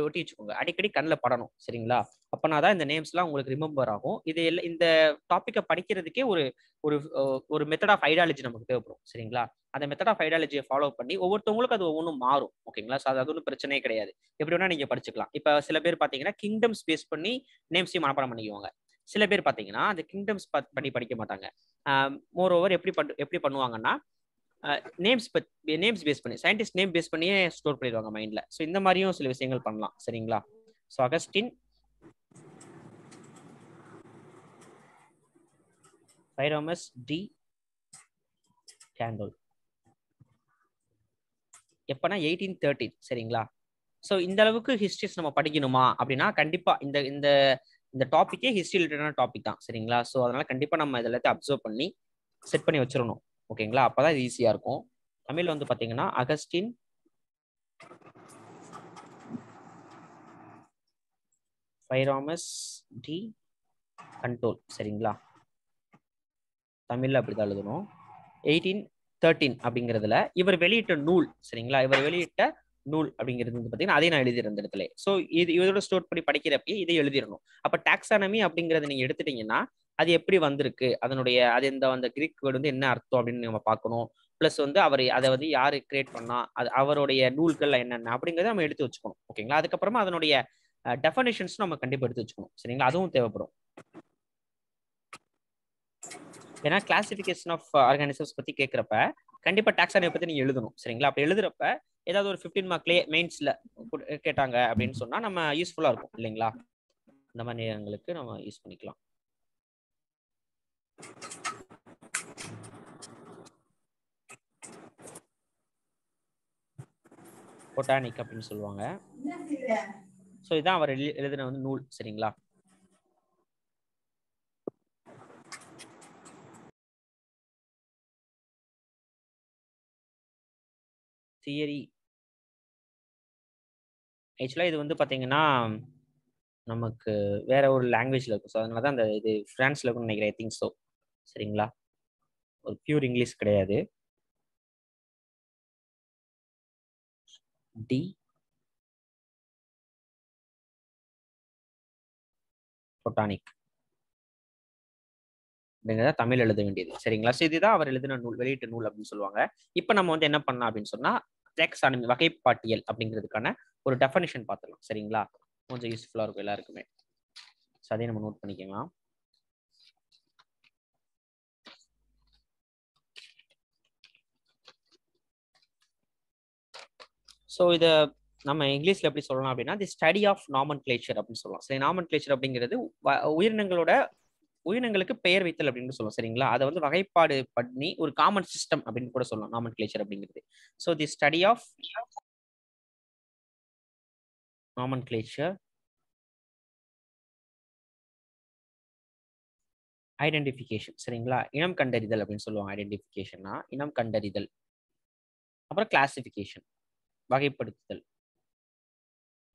ஒட்டி வச்சுக்கோங்க. அடிக்கடி கண்ணில் படணும் சரிங்களா. அப்பனாதான் இந்த நேம்ஸ்லாம் உங்களுக்கு ரிமெம்பர் ஆகும். இது இந்த டாப்பிக்கை படிக்கிறதுக்கே ஒரு ஒரு மெத்தட் ஆஃப் ஐடியாலஜி நமக்கு தேவைப்படும் சரிங்களா. அந்த மெத்தட் ஆஃப் ஐடியாலஜியை ஃபாலோ பண்ணி ஒவ்வொருத்தவங்களுக்கு அது ஒவ்வொன்றும் மாறும் ஓகேங்களா. ஸோ அது ஒன்றும் பிரச்சனையே கிடையாது. எப்படி வேணா நீங்க படிச்சுக்கலாம். இப்போ சில பேர் பார்த்தீங்கன்னா கிங்டம்ஸ் பேஸ் பண்ணி நேம்ஸையும் மனப்பாடம் பண்ணிக்குவாங்க. சில பேர் பார்த்தீங்கன்னா அந்த கிங்டம்ஸ் பண்ணி படிக்க மாட்டாங்க. மோர் ஓவர் எப்படி பண்ண எப்படி பண்ணுவாங்கன்னா நேம்ஸ் நேம்ஸ் பேஸ் பண்ணி சயின்டிஸ்ட் நேம் பேஸ் பண்ணியே ஸ்டோர் பண்ணிடுவாங்க மைண்டில். ஸோ இந்த மாதிரியும் சில விஷயங்கள் பண்ணலாம் சரிங்களா. So Augustin Pyramus de Candolle எப்போனா எயிட்டீன் தேர்ட்டி சரிங்களா. ஸோ இந்த அளவுக்கு ஹிஸ்ட்ரிஸ் நம்ம படிக்கணுமா அப்படின்னா கண்டிப்பாக இந்த இந்த இந்த டாப்பிக்கே ஹிஸ்ட்ரி ரிலேட்டடான டாபிக் தான் சரிங்களா. ஸோ அதனால கண்டிப்பாக நம்ம இதில் எல்லாத்தையும் அப்சர்வ் பண்ணி செட் பண்ணி வச்சிடணும் ஓகேங்களா. அப்போதான் இது ஈஸியாக இருக்கும். தமிழ் வந்து பார்த்தீங்கன்னா அகஸ்டின் ஃபைராமஸ் டி கண்டோல் சரிங்களா. தமிழில் அப்படிதான் எழுதணும். எயிட்டீன் தேர்ட்டீன் அப்படிங்கிறதுல இவர் வெளியிட்ட நூல் சரிங்களா. இவர் வெளியிட்ட நூல் அப்படிங்கிறது வந்து பார்த்தீங்கன்னா அதையும் நான் எழுதிடுறேன் இந்த இடத்துல. ஸோ இது இதோட ஸ்டோர் பண்ணி படிக்கிறப்பயே இதை எழுதிடணும். அப்போ டாக்ஸானமி அப்படிங்கிறத நீங்கள் எடுத்துட்டீங்கன்னா அது எப்படி வந்திருக்கு, அதனுடைய அது இந்த அந்த கிரீக் வேர்டு வந்து என்ன அர்த்தம் அப்படின்னு நம்ம பார்க்கணும். ப்ளஸ் வந்து அவர் அதை வந்து யாரு கிரியேட் பண்ணா, அது அவருடைய நூல்கள் என்னென்ன அப்படிங்கிறத நம்ம எடுத்து வச்சுக்கணும் ஓகேங்களா. அதுக்கப்புறமா அதனுடைய டெஃபனேஷன்ஸ் நம்ம கண்டிப்பாக எடுத்து வச்சுக்கணும் சரிங்களா. அதுவும் தேவைப்படும். ஏன்னா கிளாசிஃபிகேஷன் ஆஃப் ஆர்கானிசம்ஸ் பற்றி கேட்குறப்ப கண்டிப்பாக டாக்ஸானமி பற்றி நீங்கள் எழுதணும் சரிங்களா. அப்போ எழுதுறப்ப ஏதாவது ஒரு ஃபிஃப்டீன் மார்க்லேயே மெயின்ஸ்ல கேட்டாங்க அப்படின்னு சொன்னா நம்ம யூஸ்ஃபுல்லா இருக்கும் இல்லைங்களா. இந்த மாதிரி நேரங்களுக்கு நம்ம யூஸ் பண்ணிக்கலாம். பொட்டானிக் அப்படின்னு சொல்லுவாங்க. ஸோ இதான் அவர் எழுதின வந்து நூல் சரிங்களா. தியரி ஆக்சுவலாக இது வந்து பார்த்தீங்கன்னா நமக்கு வேற ஒரு லாங்குவேஜில் இருக்கும். ஸோ அதனால தான் அந்த இது ஃப்ரான்ஸில் இருக்கும்னு நினைக்கிறேன். ஐ திங்க் ஸோ சரிங்களா. ஒரு பியூர் இங்கிலீஷ் கிடையாது. டி பொட்டானிக் அப்படிங்கிறத தமிழ் எழுத வேண்டியது சரிங்களா. ஸோ இதுதான் அவர் எழுதின நூல், வெளியிட்ட நூல் அப்படின்னு சொல்லுவாங்க. இப்போ நம்ம வந்து என்ன பண்ணலாம் அப்படின்னு சொன்னால் டாக்ஸானமி வகைப்பாட்டியல் அப்படிங்கிறதுக்கான ஒரு டெஃபனிஷன் பார்த்துக்கலாம் சரிங்களா. கொஞ்சம் யூஸ்ஃபுல்லாக இருக்கும் எல்லாருக்குமே. ஸோ அதையும் நம்ம நோட் பண்ணிக்கலாம். ஸோ இதை நம்ம இங்கிலீஷில் எப்படி சொல்லலாம் அப்படின்னா தி ஸ்டடி ஆஃப் நாமன் கிளேச்சர் அப்படின்னு சொல்லலாம். சரி, நாமன் கிளேச்சர் அப்படிங்கிறது உயிரினங்களோட உயிரினங்களுக்கு பெயர் வைத்தல் அப்படின்னு சொல்லுவோம் சரிங்களா. அதை வந்து வகைப்பாடு பண்ணி ஒரு காமன் சிஸ்டம் அப்படின்னு கூட சொல்லலாம் நாமன் கிளேச்சர் அப்படிங்கிறது. So the study of nomenclature identification சரிங்களா. இனம் கண்டறிதல் அப்படின்னு சொல்லுவாங்க. ஐடென்டிஃபிகேஷன்னா இனம் கண்டறிதல். அப்புறம் கிளாசிஃபிகேஷன் வகைப்படுத்துதல்.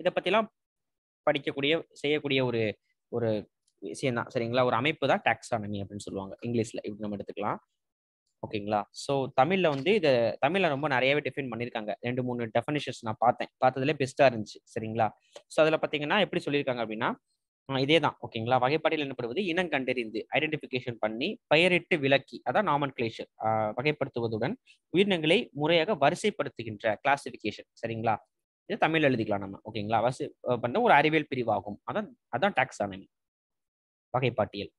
இதை பற்றிலாம் படிக்கக்கூடிய செய்யக்கூடிய ஒரு ஒரு விஷயம் தான் சரிங்களா. ஒரு அமைப்பு தான் டாக்ஸானமி அப்படின்னு சொல்லுவாங்க இங்கிலீஷ்ல. இப்படி நம்ம எடுத்துக்கலாம் ஓகேங்களா. ஸோ தமிழ்ல வந்து இதை தமிழ்ல ரொம்ப நிறையவே டிஃபைன் பண்ணியிருக்காங்க. ரெண்டு மூணு டெஃபனிஷன்ஸ் நான் பார்த்தேன், பார்த்ததுல பெஸ்டா இருந்துச்சு சரிங்களா. ஸோ அதுல பாத்தீங்கன்னா எப்படி சொல்லியிருக்காங்க அப்படின்னா இதே தான் ஓகேங்களா. வகைப்பாட்டில் என்னப்படுவது இனம் கண்டறிந்து ஐடென்டிஃபிகேஷன் பண்ணி பெயரிட்டு விளக்கி, அதான் நாமன் கிளேச்சர், வகைப்படுத்துவதுடன் உயிரினங்களை முறையாக வரிசைப்படுத்துகின்ற கிளாசிபிகேஷன் சரிங்களா. இதை தமிழ் எழுதிக்கலாம் நம்ம ஓகேங்களா. வரிசை பண்ண ஒரு அறிவியல் பிரிவாகும். அதான் அதான் டாக்ஸானமி வகைப்பாட்டியல்.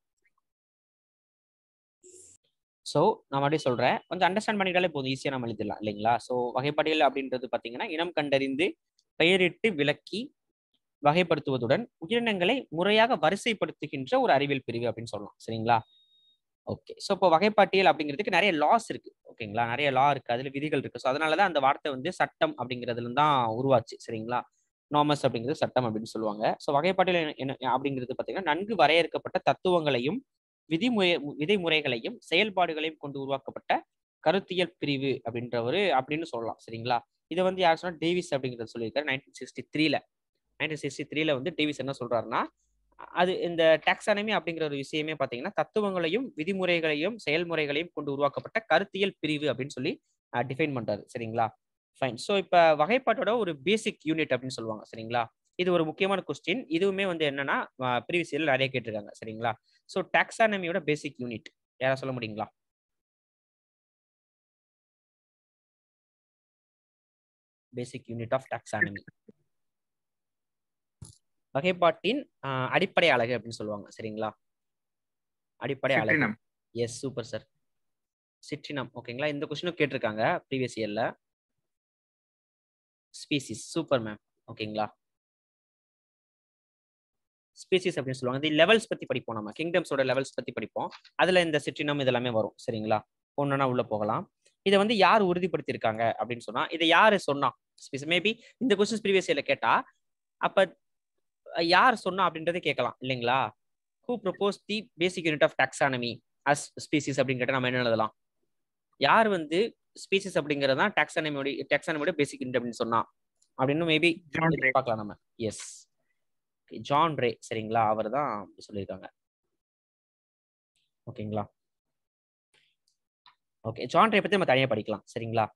ஸோ நான் அப்படியே சொல்கிறேன், கொஞ்சம் அண்டர்ஸ்டாண்ட் பண்ணிட்டாலே போதும், ஈஸியாக நம்ம எழுதிடலாம் இல்லைங்களா. ஸோ வகைப்பாட்டியல் அப்படின்றது பார்த்தீங்கன்னா இனம் கண்டறிந்து பெயரிட்டு விளக்கி வகைப்படுத்துவதுடன் உயிரினங்களை முறையாக வரிசைப்படுத்துகின்ற ஒரு அறிவியல் பிரிவு அப்படின்னு சொல்லலாம் சரிங்களா. ஓகே. ஸோ இப்போ வகைப்பாட்டியல் அப்படிங்கிறதுக்கு நிறைய லாஸ் இருக்கு ஓகேங்களா, நிறைய லா இருக்கு, அதுல விதிகள் இருக்கு. ஸோ அதனாலதான் அந்த வார்த்தை வந்து சட்டம் அப்படிங்கிறதுல தான் உருவாச்சு சரிங்களா. நாமஸ் அப்படிங்கிறது சட்டம் அப்படின்னு சொல்லுவாங்க. ஸோ வகைப்பாட்டியல் என்ன அப்படிங்கிறது பார்த்தீங்கன்னா நன்கு வரையறுக்கப்பட்ட தத்துவங்களையும் விதிமுறை விதிமுறைகளையும் செயல்பாடுகளையும் கொண்டு உருவாக்கப்பட்ட கருத்தியல் பிரிவு அப்படின்ற ஒரு அப்படின்னு சொல்லலாம் சரிங்களா. இதை வந்து யார் சொன்னா டேவிஸ் அப்படிங்கிறத சொல்லியிருக்காரு நைன்டீன் சிக்ஸ்டி த்ரீல நைன்டீன் சிக்ஸ்டி த்ரீல வந்து டேவிஸ் என்ன சொல்றாருன்னா, அது இந்த டாக்சானமி அப்படிங்கிற ஒரு விஷயமே பார்த்தீங்கன்னா தத்துவங்களையும் விதிமுறைகளையும் செயல்முறைகளையும் கொண்டு உருவாக்கப்பட்ட கருத்தியல் பிரிவு அப்படின்னு சொல்லி டிஃபைன் பண்றாரு சரிங்களா. ஃபைன். ஸோ இப்போ வகைப்பாட்டோட ஒரு பேசிக் யூனிட் அப்படின்னு சொல்லுவாங்க சரிங்களா. இது ஒரு முக்கியமான கொஸ்டின், இதுவுமே வந்து என்னன்னா ப்ரீவியஸ் இயர்ல நிறைய கேட்டிருக்காங்க சரிங்களா. ஸோ டாக்சானமியோட பேசிக் யூனிட் யாராவது சொல்ல முடியுங்களா? பேசிக் யூனிட் ஆஃப் டாக்சானமி, வகைப்பாட்டின் அடிப்படை அலகு அப்படின்னு சொல்லுவாங்க சரிங்களா. அடிப்படை அலகு. Yes, super sir. சிற்றினம். ஓகேங்களா, இந்த கொஸ்டினும் கேட்டிருக்காங்க ப்ரீவியஸ் இயர்ல. ஸ்பீசிஸ். Super ma'am. ஓகேங்களா, ஸ்பீசிஸ் அப்படின்னு சொல்லுவாங்க. இந்த லெவல்ஸ் பத்தி படிப்போம், நம்ம கிங்டம்ஸோட லெவல்ஸ் பத்தி படிப்போம். அதுல இந்த சிற்றினம் இதெல்லாமே வரும் சரிங்களா. ஒன்றுனா உள்ள போகலாம். இதை வந்து யார் உறுதிப்படுத்தியிருக்காங்க அப்படின்னு சொன்னா, இதை யாரு சொன்னா, மேபி இந்த கொஸ்டின் ப்ரீவியஸ் இயர்ல கேட்டா அப்ப யார் சொன்னா அப்படின்றத கேட்கலாம் இல்லைங்களா. Who propose the basic unit of taxonomy as species அப்படின்னு கேட்டால் நம்ம என்ன எழுதலாம்? யார் வந்து ஸ்பீசிஸ் அப்படிங்கிறது தான் டாக்சானமியோட டாக்சானமியோட பேசிக் யூனிட் அப்படின்னு சொன்னா அப்படின்னு மேபி பார்க்கலாம் நம்ம. எஸ், ஜான் ரே சரிங்களா, அவர் தான் சொல்லியிருக்காங்க. ஓகேங்களா. ஓகே, ஜான் ரே பத்தி நம்ம தனியாக படிக்கலாம் சரிங்களா.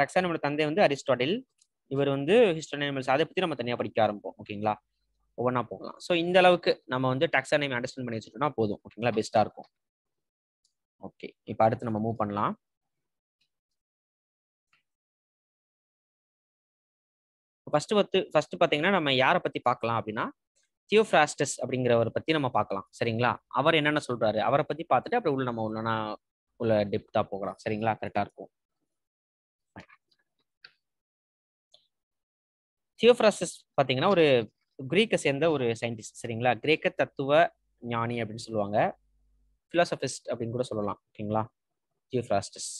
டாக்சானமியோட தந்தை வந்து அரிஸ்டாட்டில், இவர் வந்து ஹிஸ்டோரி அனிமல்ஸ், அதை பத்தி நம்ம தனியாக படிக்க ஆரம்பிப்போம் ஓகேங்களா. ஒவ்வொன்றா போகலாம். ஸோ இந்த அளவுக்கு நம்ம வந்து டாக்சானமி அண்டர்ஸ்டாண்ட் பண்ணி வச்சுட்டோம்னா போதும் ஓகேங்களா, பெஸ்ட்டாக இருக்கும். ஓகே, இப்போ அடுத்து நம்ம மூவ் பண்ணலாம். ஃபர்ஸ்ட் பத்து ஃபர்ஸ்ட் பார்த்தீங்கன்னா நம்ம யாரை பற்றி பார்க்கலாம் அப்படின்னா தியோஃப்ராஸ்டஸ் அப்படிங்கிறவரை பற்றி நம்ம பார்க்கலாம் சரிங்களா. அவர் என்னென்ன சொல்றாரு அவரை பற்றி பார்த்துட்டு அப்புறம் உள்ள நம்ம உள்ளனா உள்ள டெப்த்தாக போகலாம் சரிங்களா. கரெக்டாக இருக்கும். தியோஃப்ராஸ்டஸ் பார்த்தீங்கன்னா ஒரு கிரீக்கை சேர்ந்த ஒரு சயின்டிஸ்ட் சரிங்களா. கிரேக்க தத்துவ ஞானி அப்படின்னு சொல்லுவாங்க, பிலாசபிஸ்ட் அப்படின்னு கூட சொல்லலாம் ஓகேங்களா. தியோஃப்ராஸ்டஸ்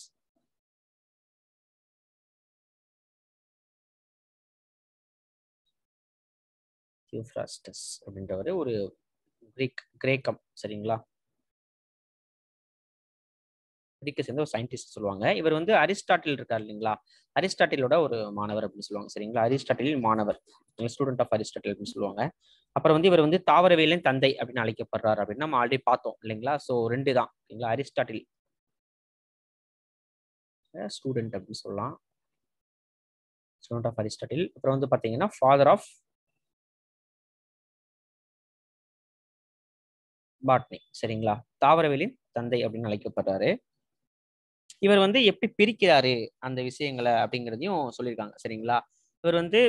தியோஃப்ராஸ்டஸ் அப்படின்றவர் ஒரு கிரீக் கிரேக்கம் சரிங்களா, கிரீக்கை சேர்ந்த ஒரு சயின்டிஸ்ட் சொல்லுவாங்க. இவர் வந்து அரிஸ்டாட்டில் இருக்கார் இல்லைங்களா, அரிஸ்டாட்டிலோட ஒரு மாணவர் அப்படின்னு சொல்லுவாங்க சரிங்களா. அரிஸ்டாட்டிலின் மாணவர், ஸ்டூடெண்ட் ஆஃப் அரிஸ்டாட்டில் அப்படின்னு சொல்லுவாங்க. அப்புறம் வந்து இவர் வந்து தாவரவியலின் தந்தை அப்படின்னு அழைக்கப்படுறார் அப்படின்னு நம்ம ஆல்ரெடி பார்த்தோம் இல்லைங்களா. ஸோ ரெண்டு தான் இல்லைங்களா, அரிஸ்டாட்டில் ஸ்டூடெண்ட் அப்படின்னு சொல்லலாம், ஸ்டூடெண்ட் ஆஃப் அரிஸ்டாட்டில். அப்புறம் வந்து பார்த்தீங்கன்னா ஃபாதர் ஆஃப் பாட்னி சரிங்களா, தாவரவியலின் தந்தை அப்படின்னு அழைக்கப்படுறாரு. இவர் வந்து எப்படி பிரிக்கிறாரு அந்த விஷயங்களை அப்படிங்கிறதையும் சொல்லியிருக்காங்க சரிங்களா. இவர் வந்து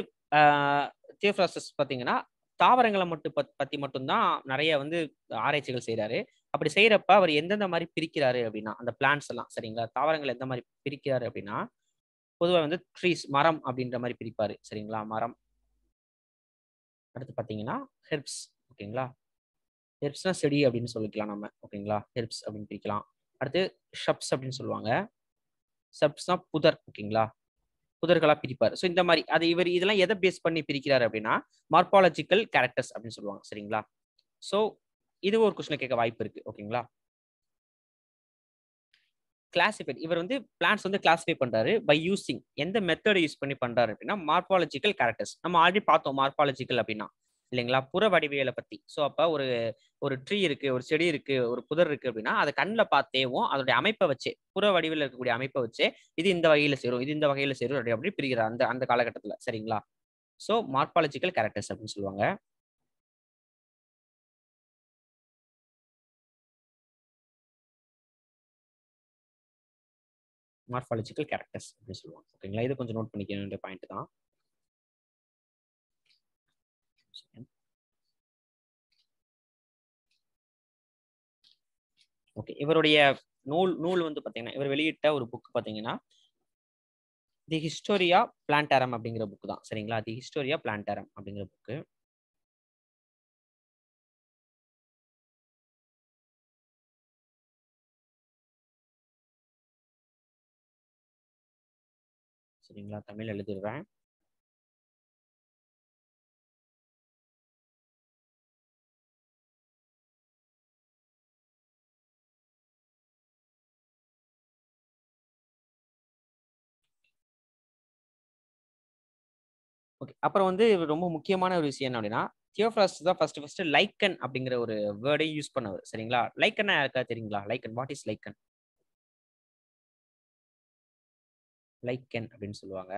தியோஃப்ராஸ்டஸ் பார்த்தீங்கன்னா தாவரங்களை மட்டும் பத் பற்றி மட்டும்தான் நிறைய வந்து ஆராய்ச்சிகள் செய்கிறாரு. அப்படி செய்கிறப்ப அவர் எந்தெந்த மாதிரி பிரிக்கிறாரு அப்படின்னா அந்த பிளான்ஸ் எல்லாம் சரிங்களா, தாவரங்கள் எந்த மாதிரி பிரிக்கிறாரு அப்படின்னா பொதுவாக வந்து ட்ரீஸ் மரம் அப்படின்ற மாதிரி பிரிப்பார் சரிங்களா, மரம். அடுத்து பார்த்தீங்கன்னா ஹெர்ப்ஸ் ஓகேங்களா, ஹெர்ப்ஸ்னா செடி அப்படின்னு சொல்லிக்கலாம் நம்ம ஓகேங்களா, ஹெர்ப்ஸ் அப்படின்னு பிரிக்கலாம். அடுத்து ஷப்ஸ் அப்படின்னு சொல்லுவாங்க, ஷப்ஸ்னா புதர் ஓகேங்களா, புதர்களாக பிரிப்பார். ஸோ இந்த மாதிரி அது இவர் இதெல்லாம் எதை பேஸ் பண்ணி பிரிக்கிறார் அப்படின்னா மார்பாலஜிக்கல் கேரக்டர்ஸ் அப்படின்னு சொல்லுவாங்க சரிங்களா. ஸோ இது ஒரு கொஸ்டின் கேட்க வாய்ப்பு இருக்கு ஓகேங்களா. கிளாசிஃபை, இவர் வந்து பிளான்ஸ் வந்து கிளாஸிஃபை பண்றாரு பை யூசிங், எந்த மெத்தட் யூஸ் பண்ணி பண்றாரு அப்படின்னா மார்பாலஜிக்கல் கேரக்டர்ஸ். நம்ம ஆல்ரெடி பார்த்தோம் மார்பாலஜிக்கல் அப்படின்னா இல்லைங்களா புற வடிவியலை பத்தி. ஸோ அப்போ ஒரு ஒரு ட்ரீ இருக்கு, ஒரு செடி இருக்கு, ஒரு புதர் இருக்கு அப்படின்னா அதை கண்ணில் பார்த்தேவும் அதோடைய அமைப்பை வச்சு புற வடிவில் இருக்கக்கூடிய அமைப்பை வச்சு இது இந்த வகையில சேரும், இது இந்த வகையில சேரும் அப்படி அப்படி பிரிக்கிறார் அந்த அந்த காலகட்டத்தில் சரிங்களா. ஸோ மார்பாலஜிக்கல் கேரக்டர்ஸ் அப்படின்னு சொல்லுவாங்க. மார்பாலஜிக்கல் கேரக்டர்ஸ் அப்படின்னு சொல்லுவாங்க ஓகேங்களா. இது கொஞ்சம் நோட் பண்ணிக்க வேண்டிய பாயிண்ட் தான். ஓகே, இவருடைய நூல் நூல் வந்து பாத்தீங்கன்னா இவர் வெளியிட்ட ஒரு புக் பாத்தீங்கன்னா தி ஹிஸ்டோரியா பிளான்டாரம் அப்படிங்கிற புக்கு தான் சரிங்களா. தி ஹிஸ்டோரியா பிளான்டாரம் அப்படிங்கிற புக்கு. சரிங்களா, தமிழ் எழுதிடுவேன். ஓகே, அப்புறம் வந்து ரொம்ப முக்கியமான ஒரு விஷயம் என்ன அப்படின்னா, தியோஃப்ராஸ்டஸ் தான் ஃபர்ஸ்ட் ஃபர்ஸ்ட் லைக்கன் அப்படிங்கிற ஒரு வேர்டை யூஸ் பண்ணவர். சரிங்களா, லைக்கன்னா யாருக்கா தெரியுங்களா? லைக்கன், வாட் இஸ் லைக்கன்? லைக்கன் அப்படின்னு சொல்லுவாங்க,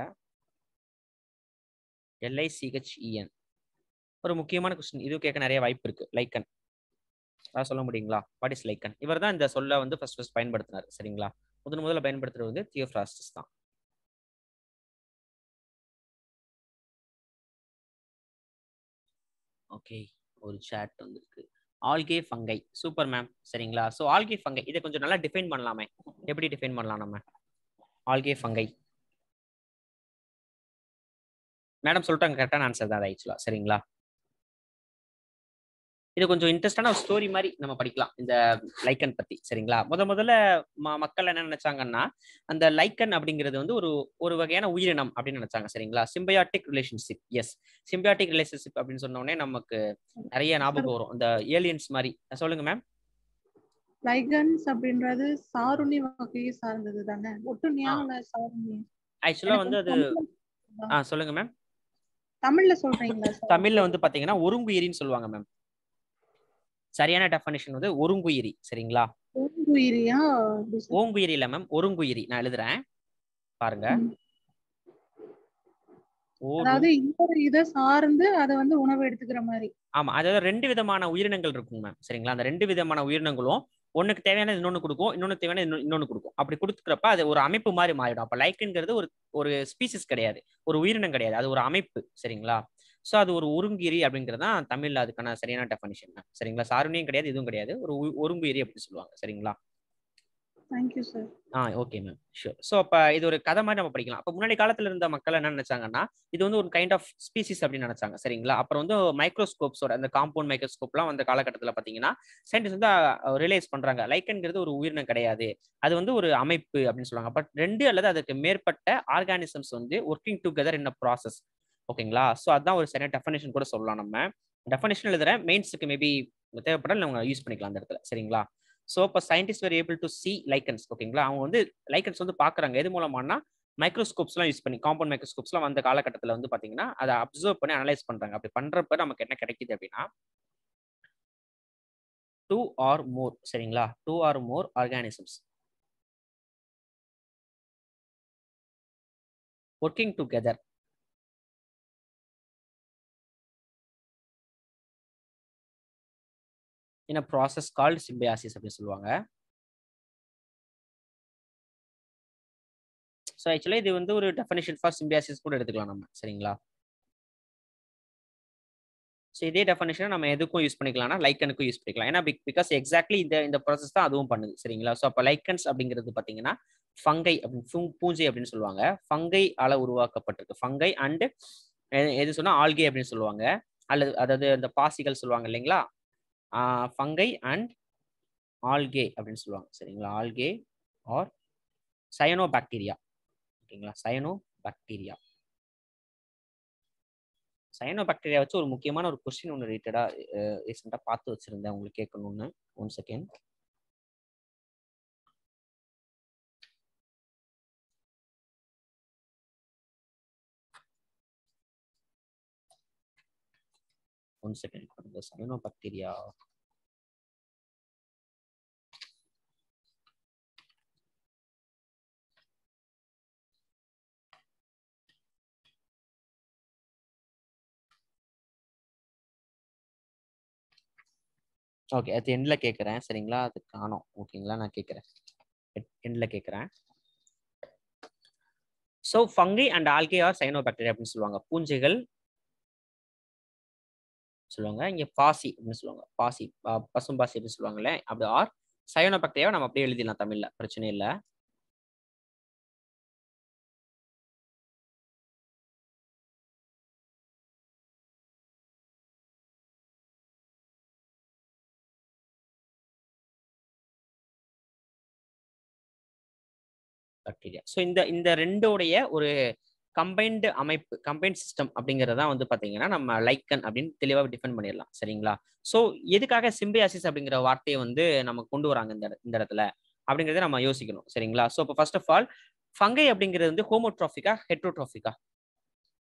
எல்ஐசிஹெச்இஎன். ஒரு முக்கியமான கொஸ்டின், இது கேட்க நிறைய வாய்ப்பு இருக்கு. லைக்கன் அதான் சொல்ல முடியுங்களா? What is lichen? இவர் தான் இந்த சொல்ல வந்து ஃபர்ஸ்ட் ஃபர்ஸ்ட் பயன்படுத்தினார். சரிங்களா, முதன் முதல்ல பயன்படுத்துறது வந்து தியோஃப்ராஸ்டஸ் தான். ஓகே, ஒரு சாட் வந்துருக்கு. Algae fungi, super ma'am. சரிங்களா, ஸோ ஆல்கே ஃபங்கை இதை கொஞ்சம் நல்லா டிஃபைன் பண்ணலாமே, எப்படி டிஃபைன் பண்ணலாம் நம்ம ஆல்கே ஃபங்கை? மேடம் சொல்லிட்டாங்க, கரெக்டான ஆன்சர் தான் ஆக்சுவலா. சரிங்களா, இது கொஞ்சம் இன்ட்ரெஸ்டான ஒரு ஸ்டோரி மாதிரி நம்ம படிக்கலாம் இந்த லைக்கன் பத்தி. சரிங்களா, முத முதல்ல மக்கள் என்ன நினைச்சாங்கன்னா, அந்த லைக்கன் அப்படிங்கிறது வந்து ஒரு ஒரு வகையான உயிரினம் அப்படின்னு நினைச்சாங்க. சரிங்களா, symbiotic relationship. Yes, symbiotic relationship அப்படின்னு சொன்னோடனே நமக்கு நிறைய ஞாபகம் வரும், இந்த ஏலியன்ஸ் மாதிரி. சொல்லுங்க மேம். லைகன்ஸ் அப்படின்றது சாருணி வகையை சார்ந்தது தானே, ஒட்டுண்ணியான சாருணி. ஆக்சுவலா வந்து அது ஆ சொல்லுங்க மேம். தமிழ்ல சொல்றீங்களா? தமிழ்ல வந்து பாத்தீங்கன்னா ஒருங்குயிரின்னு சொல்லுவாங்க மேம். சரியான டெஃபனிஷன் வந்து ஒருங்குயிரி. சரிங்களா, ஒருங்குயிரியா? ஓங்குயிரி இல்ல மேம், ஒருங்குயிரி. நான் எழுதுறேன் பாருங்க. அதாவது இத சார்ந்து அதை வந்து உணவு எடுத்துக்கிற மாதிரி. ஆமா, அதாவது ரெண்டு விதமான உயிரினங்கள் இருக்கும் மேம். சரிங்களா, அந்த ரெண்டு விதமான உயிரினங்களும் ஒண்ணுக்கு தேவையான இன்னொன்னு கொடுக்கும், இன்னொன்னு தேவையான இன்னொன்னு கொடுக்கும். அப்படி கொடுத்துக்கிறப்ப அது ஒரு அமைப்பு மாதிரி மாறிடும். அப்ப லைக்குங்கிறது ஒரு ஒரு ஸ்பீசிஸ் கிடையாது, ஒரு உயிரினம் கிடையாது, அது ஒரு அமைப்பு. சரிங்களா, ஸோ அது ஒரு ஒருங்குயிரி அப்படிங்கிறது தான் தமிழில் அதுக்கான சரியான டெஃபனிஷன் தான். சரிங்களா, சாருணியும் கிடையாது, இதுவும் கிடையாது, ஒரு ஒருங்குயிரி அப்படின்னு சொல்லுவாங்க. சரிங்களா, thank you sir. Ah okay ma'am, sure. So அப்போ இது ஒரு கதை மாதிரி நம்ம படிக்கலாம். அப்போ முன்னாடி காலத்தில் இருந்த மக்கள் என்ன நினைச்சாங்கன்னா, இது வந்து ஒரு கைண்ட் ஆஃப் ஸ்பீசிஸ் அப்படின்னு நினைச்சாங்க. சரிங்களா, அப்புறம் வந்து மைக்ரோஸ்கோப்ஸோட அந்த காம்பவுண்ட் மைக்ரோஸ்கோப்லாம் அந்த காலகட்டத்தில் பார்த்தீங்கன்னா சயின்டிஸ்ட் வந்து ரியலைஸ் பண்ணுறாங்க, லைக்கன்கிறது ஒரு உயிரினம் கிடையாது, அது வந்து ஒரு அமைப்பு அப்படின்னு சொல்லுவாங்க. பட் ரெண்டு அல்லது அதுக்கு மேற்பட்ட ஆர்கானிசம்ஸ் வந்து working together in a process. ஓகேங்களா, ஸோ அதுதான் ஒரு சரியான டெஃபனேஷன் கூட சொல்லலாம். நம்ம டெஃபனேஷன் எழுதுற மெயின்ஸுக்கு மேபி தேவைப்படாது, நம்ம யூஸ் பண்ணிக்கலாம் அந்த இடத்துல. சரிங்களா, ஸோ இப்போ scientist were able to see lichens. ஓகேங்களா, அவங்க வந்து லைக்கன்ஸ் வந்து பார்க்குறாங்க. எது மூலமானா மைக்ரோஸ்கோப்ஸ்லாம் யூஸ் பண்ணி, காம்பவுண்ட் மைக்ரோஸ்கோப்ஸ்லாம் அந்த காலகட்டத்தில் வந்து பார்த்தீங்கன்னா அதை அப்சர்வ் பண்ணி அனலைஸ் பண்ணுறாங்க. அப்படி பண்ணுறப்ப நமக்கு என்ன கிடைக்குது அப்படின்னா, டூ ஆர் மோர். சரிங்களா, two or more organisms working together in a process called symbiosis அப்படின்னு சொல்லுவாங்க. ஸோ ஆக்சுவலாக இது வந்து ஒரு டெஃபனிஷன் ஃபார் சிம்பியாசிஸ் கூட எடுத்துக்கலாம் நம்ம. சரிங்களா, ஸோ இதே டெஃபனிஷனை நம்ம எதுக்கும் யூஸ் பண்ணிக்கலாம்னா லைக்கனுக்கும் யூஸ் பண்ணிக்கலாம். ஏன்னா பிகாஸ் எக்ஸாக்ட்லி இந்த இந்த ப்ராசஸ் தான் அதுவும் பண்ணுது. சரிங்களா, ஸோ அப்போ லைக்கன்ஸ் அப்படிங்கிறது பார்த்தீங்கன்னா ஃபங்கை அப்படின்னு பூஞ்சை அப்படின்னு சொல்லுவாங்க, ஃபங்கை ஆல உருவாக்கப்பட்டிருக்கு. ஃபங்கை அண்டு எது சொன்னால் ஆல்கே அப்படின்னு சொல்லுவாங்க, அல்லது அதாவது அந்த பாசிகள் சொல்லுவாங்க இல்லைங்களா, ஃபங்கை அண்ட் ஆல்கே அப்படின்னு சொல்லுவாங்க. சரிங்களா, ஆல்கே ஆர் சயனோ பாக்டீரியா. ஓகேங்களா, சயனோ பாக்டீரியா. சயனோ பாக்டீரியா வச்சு ஒரு முக்கியமான ஒரு கொஸ்டின் ஒன்று ரிலேட்டடாக ரீசெண்டாக பார்த்து வச்சுருந்தேன், உங்களுக்கு கேட்கணும்னு. One second. One second. Cyanobacteria. Okay, at the end la kekkren. Seringla adu kaano. Okayla na kekkren. At end la kekkren. So fungi and algae are cyanobacteria appo solvanga. Poonjigal சொல்லுவாங்க, இங்க பாசி அப்படின்னு சொல்லுவாங்க, பாசி பசும் பாசி அப்படின்னு சொல்லுவாங்கல்ல, அப்படி ஆர் சயனோபாக்டீரியாவை நம்ம அப்படியே எழுதிடலாம் தமிழ்ல, பிரச்சனை இல்லை. bacteria. So in the in the rendodeya or combined அமைப்பு combined system அப்படிங்கறத தான் வந்து பாத்தீங்கன்னா நம்ம லைக்கன் அப்படினு தெளிவா டிஃபைன் பண்ணிரலாம் சரிங்களா. சோ எதுக்காக சிம்பியாசிஸ் அப்படிங்கற வார்த்தையை வந்து நம்ம கொண்டு வராங்க இந்த இந்த இடத்துல அப்படிங்கறதை நம்ம யோசிக்கணும் சரிங்களா. சோ அப்ப ஃபர்ஸ்ட் ஆஃப் ஆல் ஃபங்கை அப்படிங்கிறது வந்து ஹோமோட்ராஃபிகா ஹெட்ரோட்ராஃபிகா?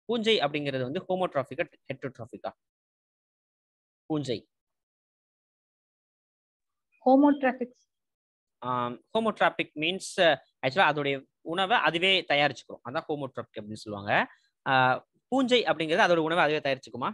பூஞ்சை அப்படிங்கிறது வந்து ஹோமோட்ராஃபிகா ஹெட்ரோட்ராஃபிகா? பூஞ்சை ஹோமோட்ராஃபிக். um homotropic means uh, actually அதோட உணவை அதுவே தயாரிச்சுக்கும் அதான் ஹோமோட்ராபிக் அப்படினு சொல்வாங்க. பூஞ்சை அப்படிங்கிறது அதோட உணவை அதுவே தயாரிச்சுக்குமா?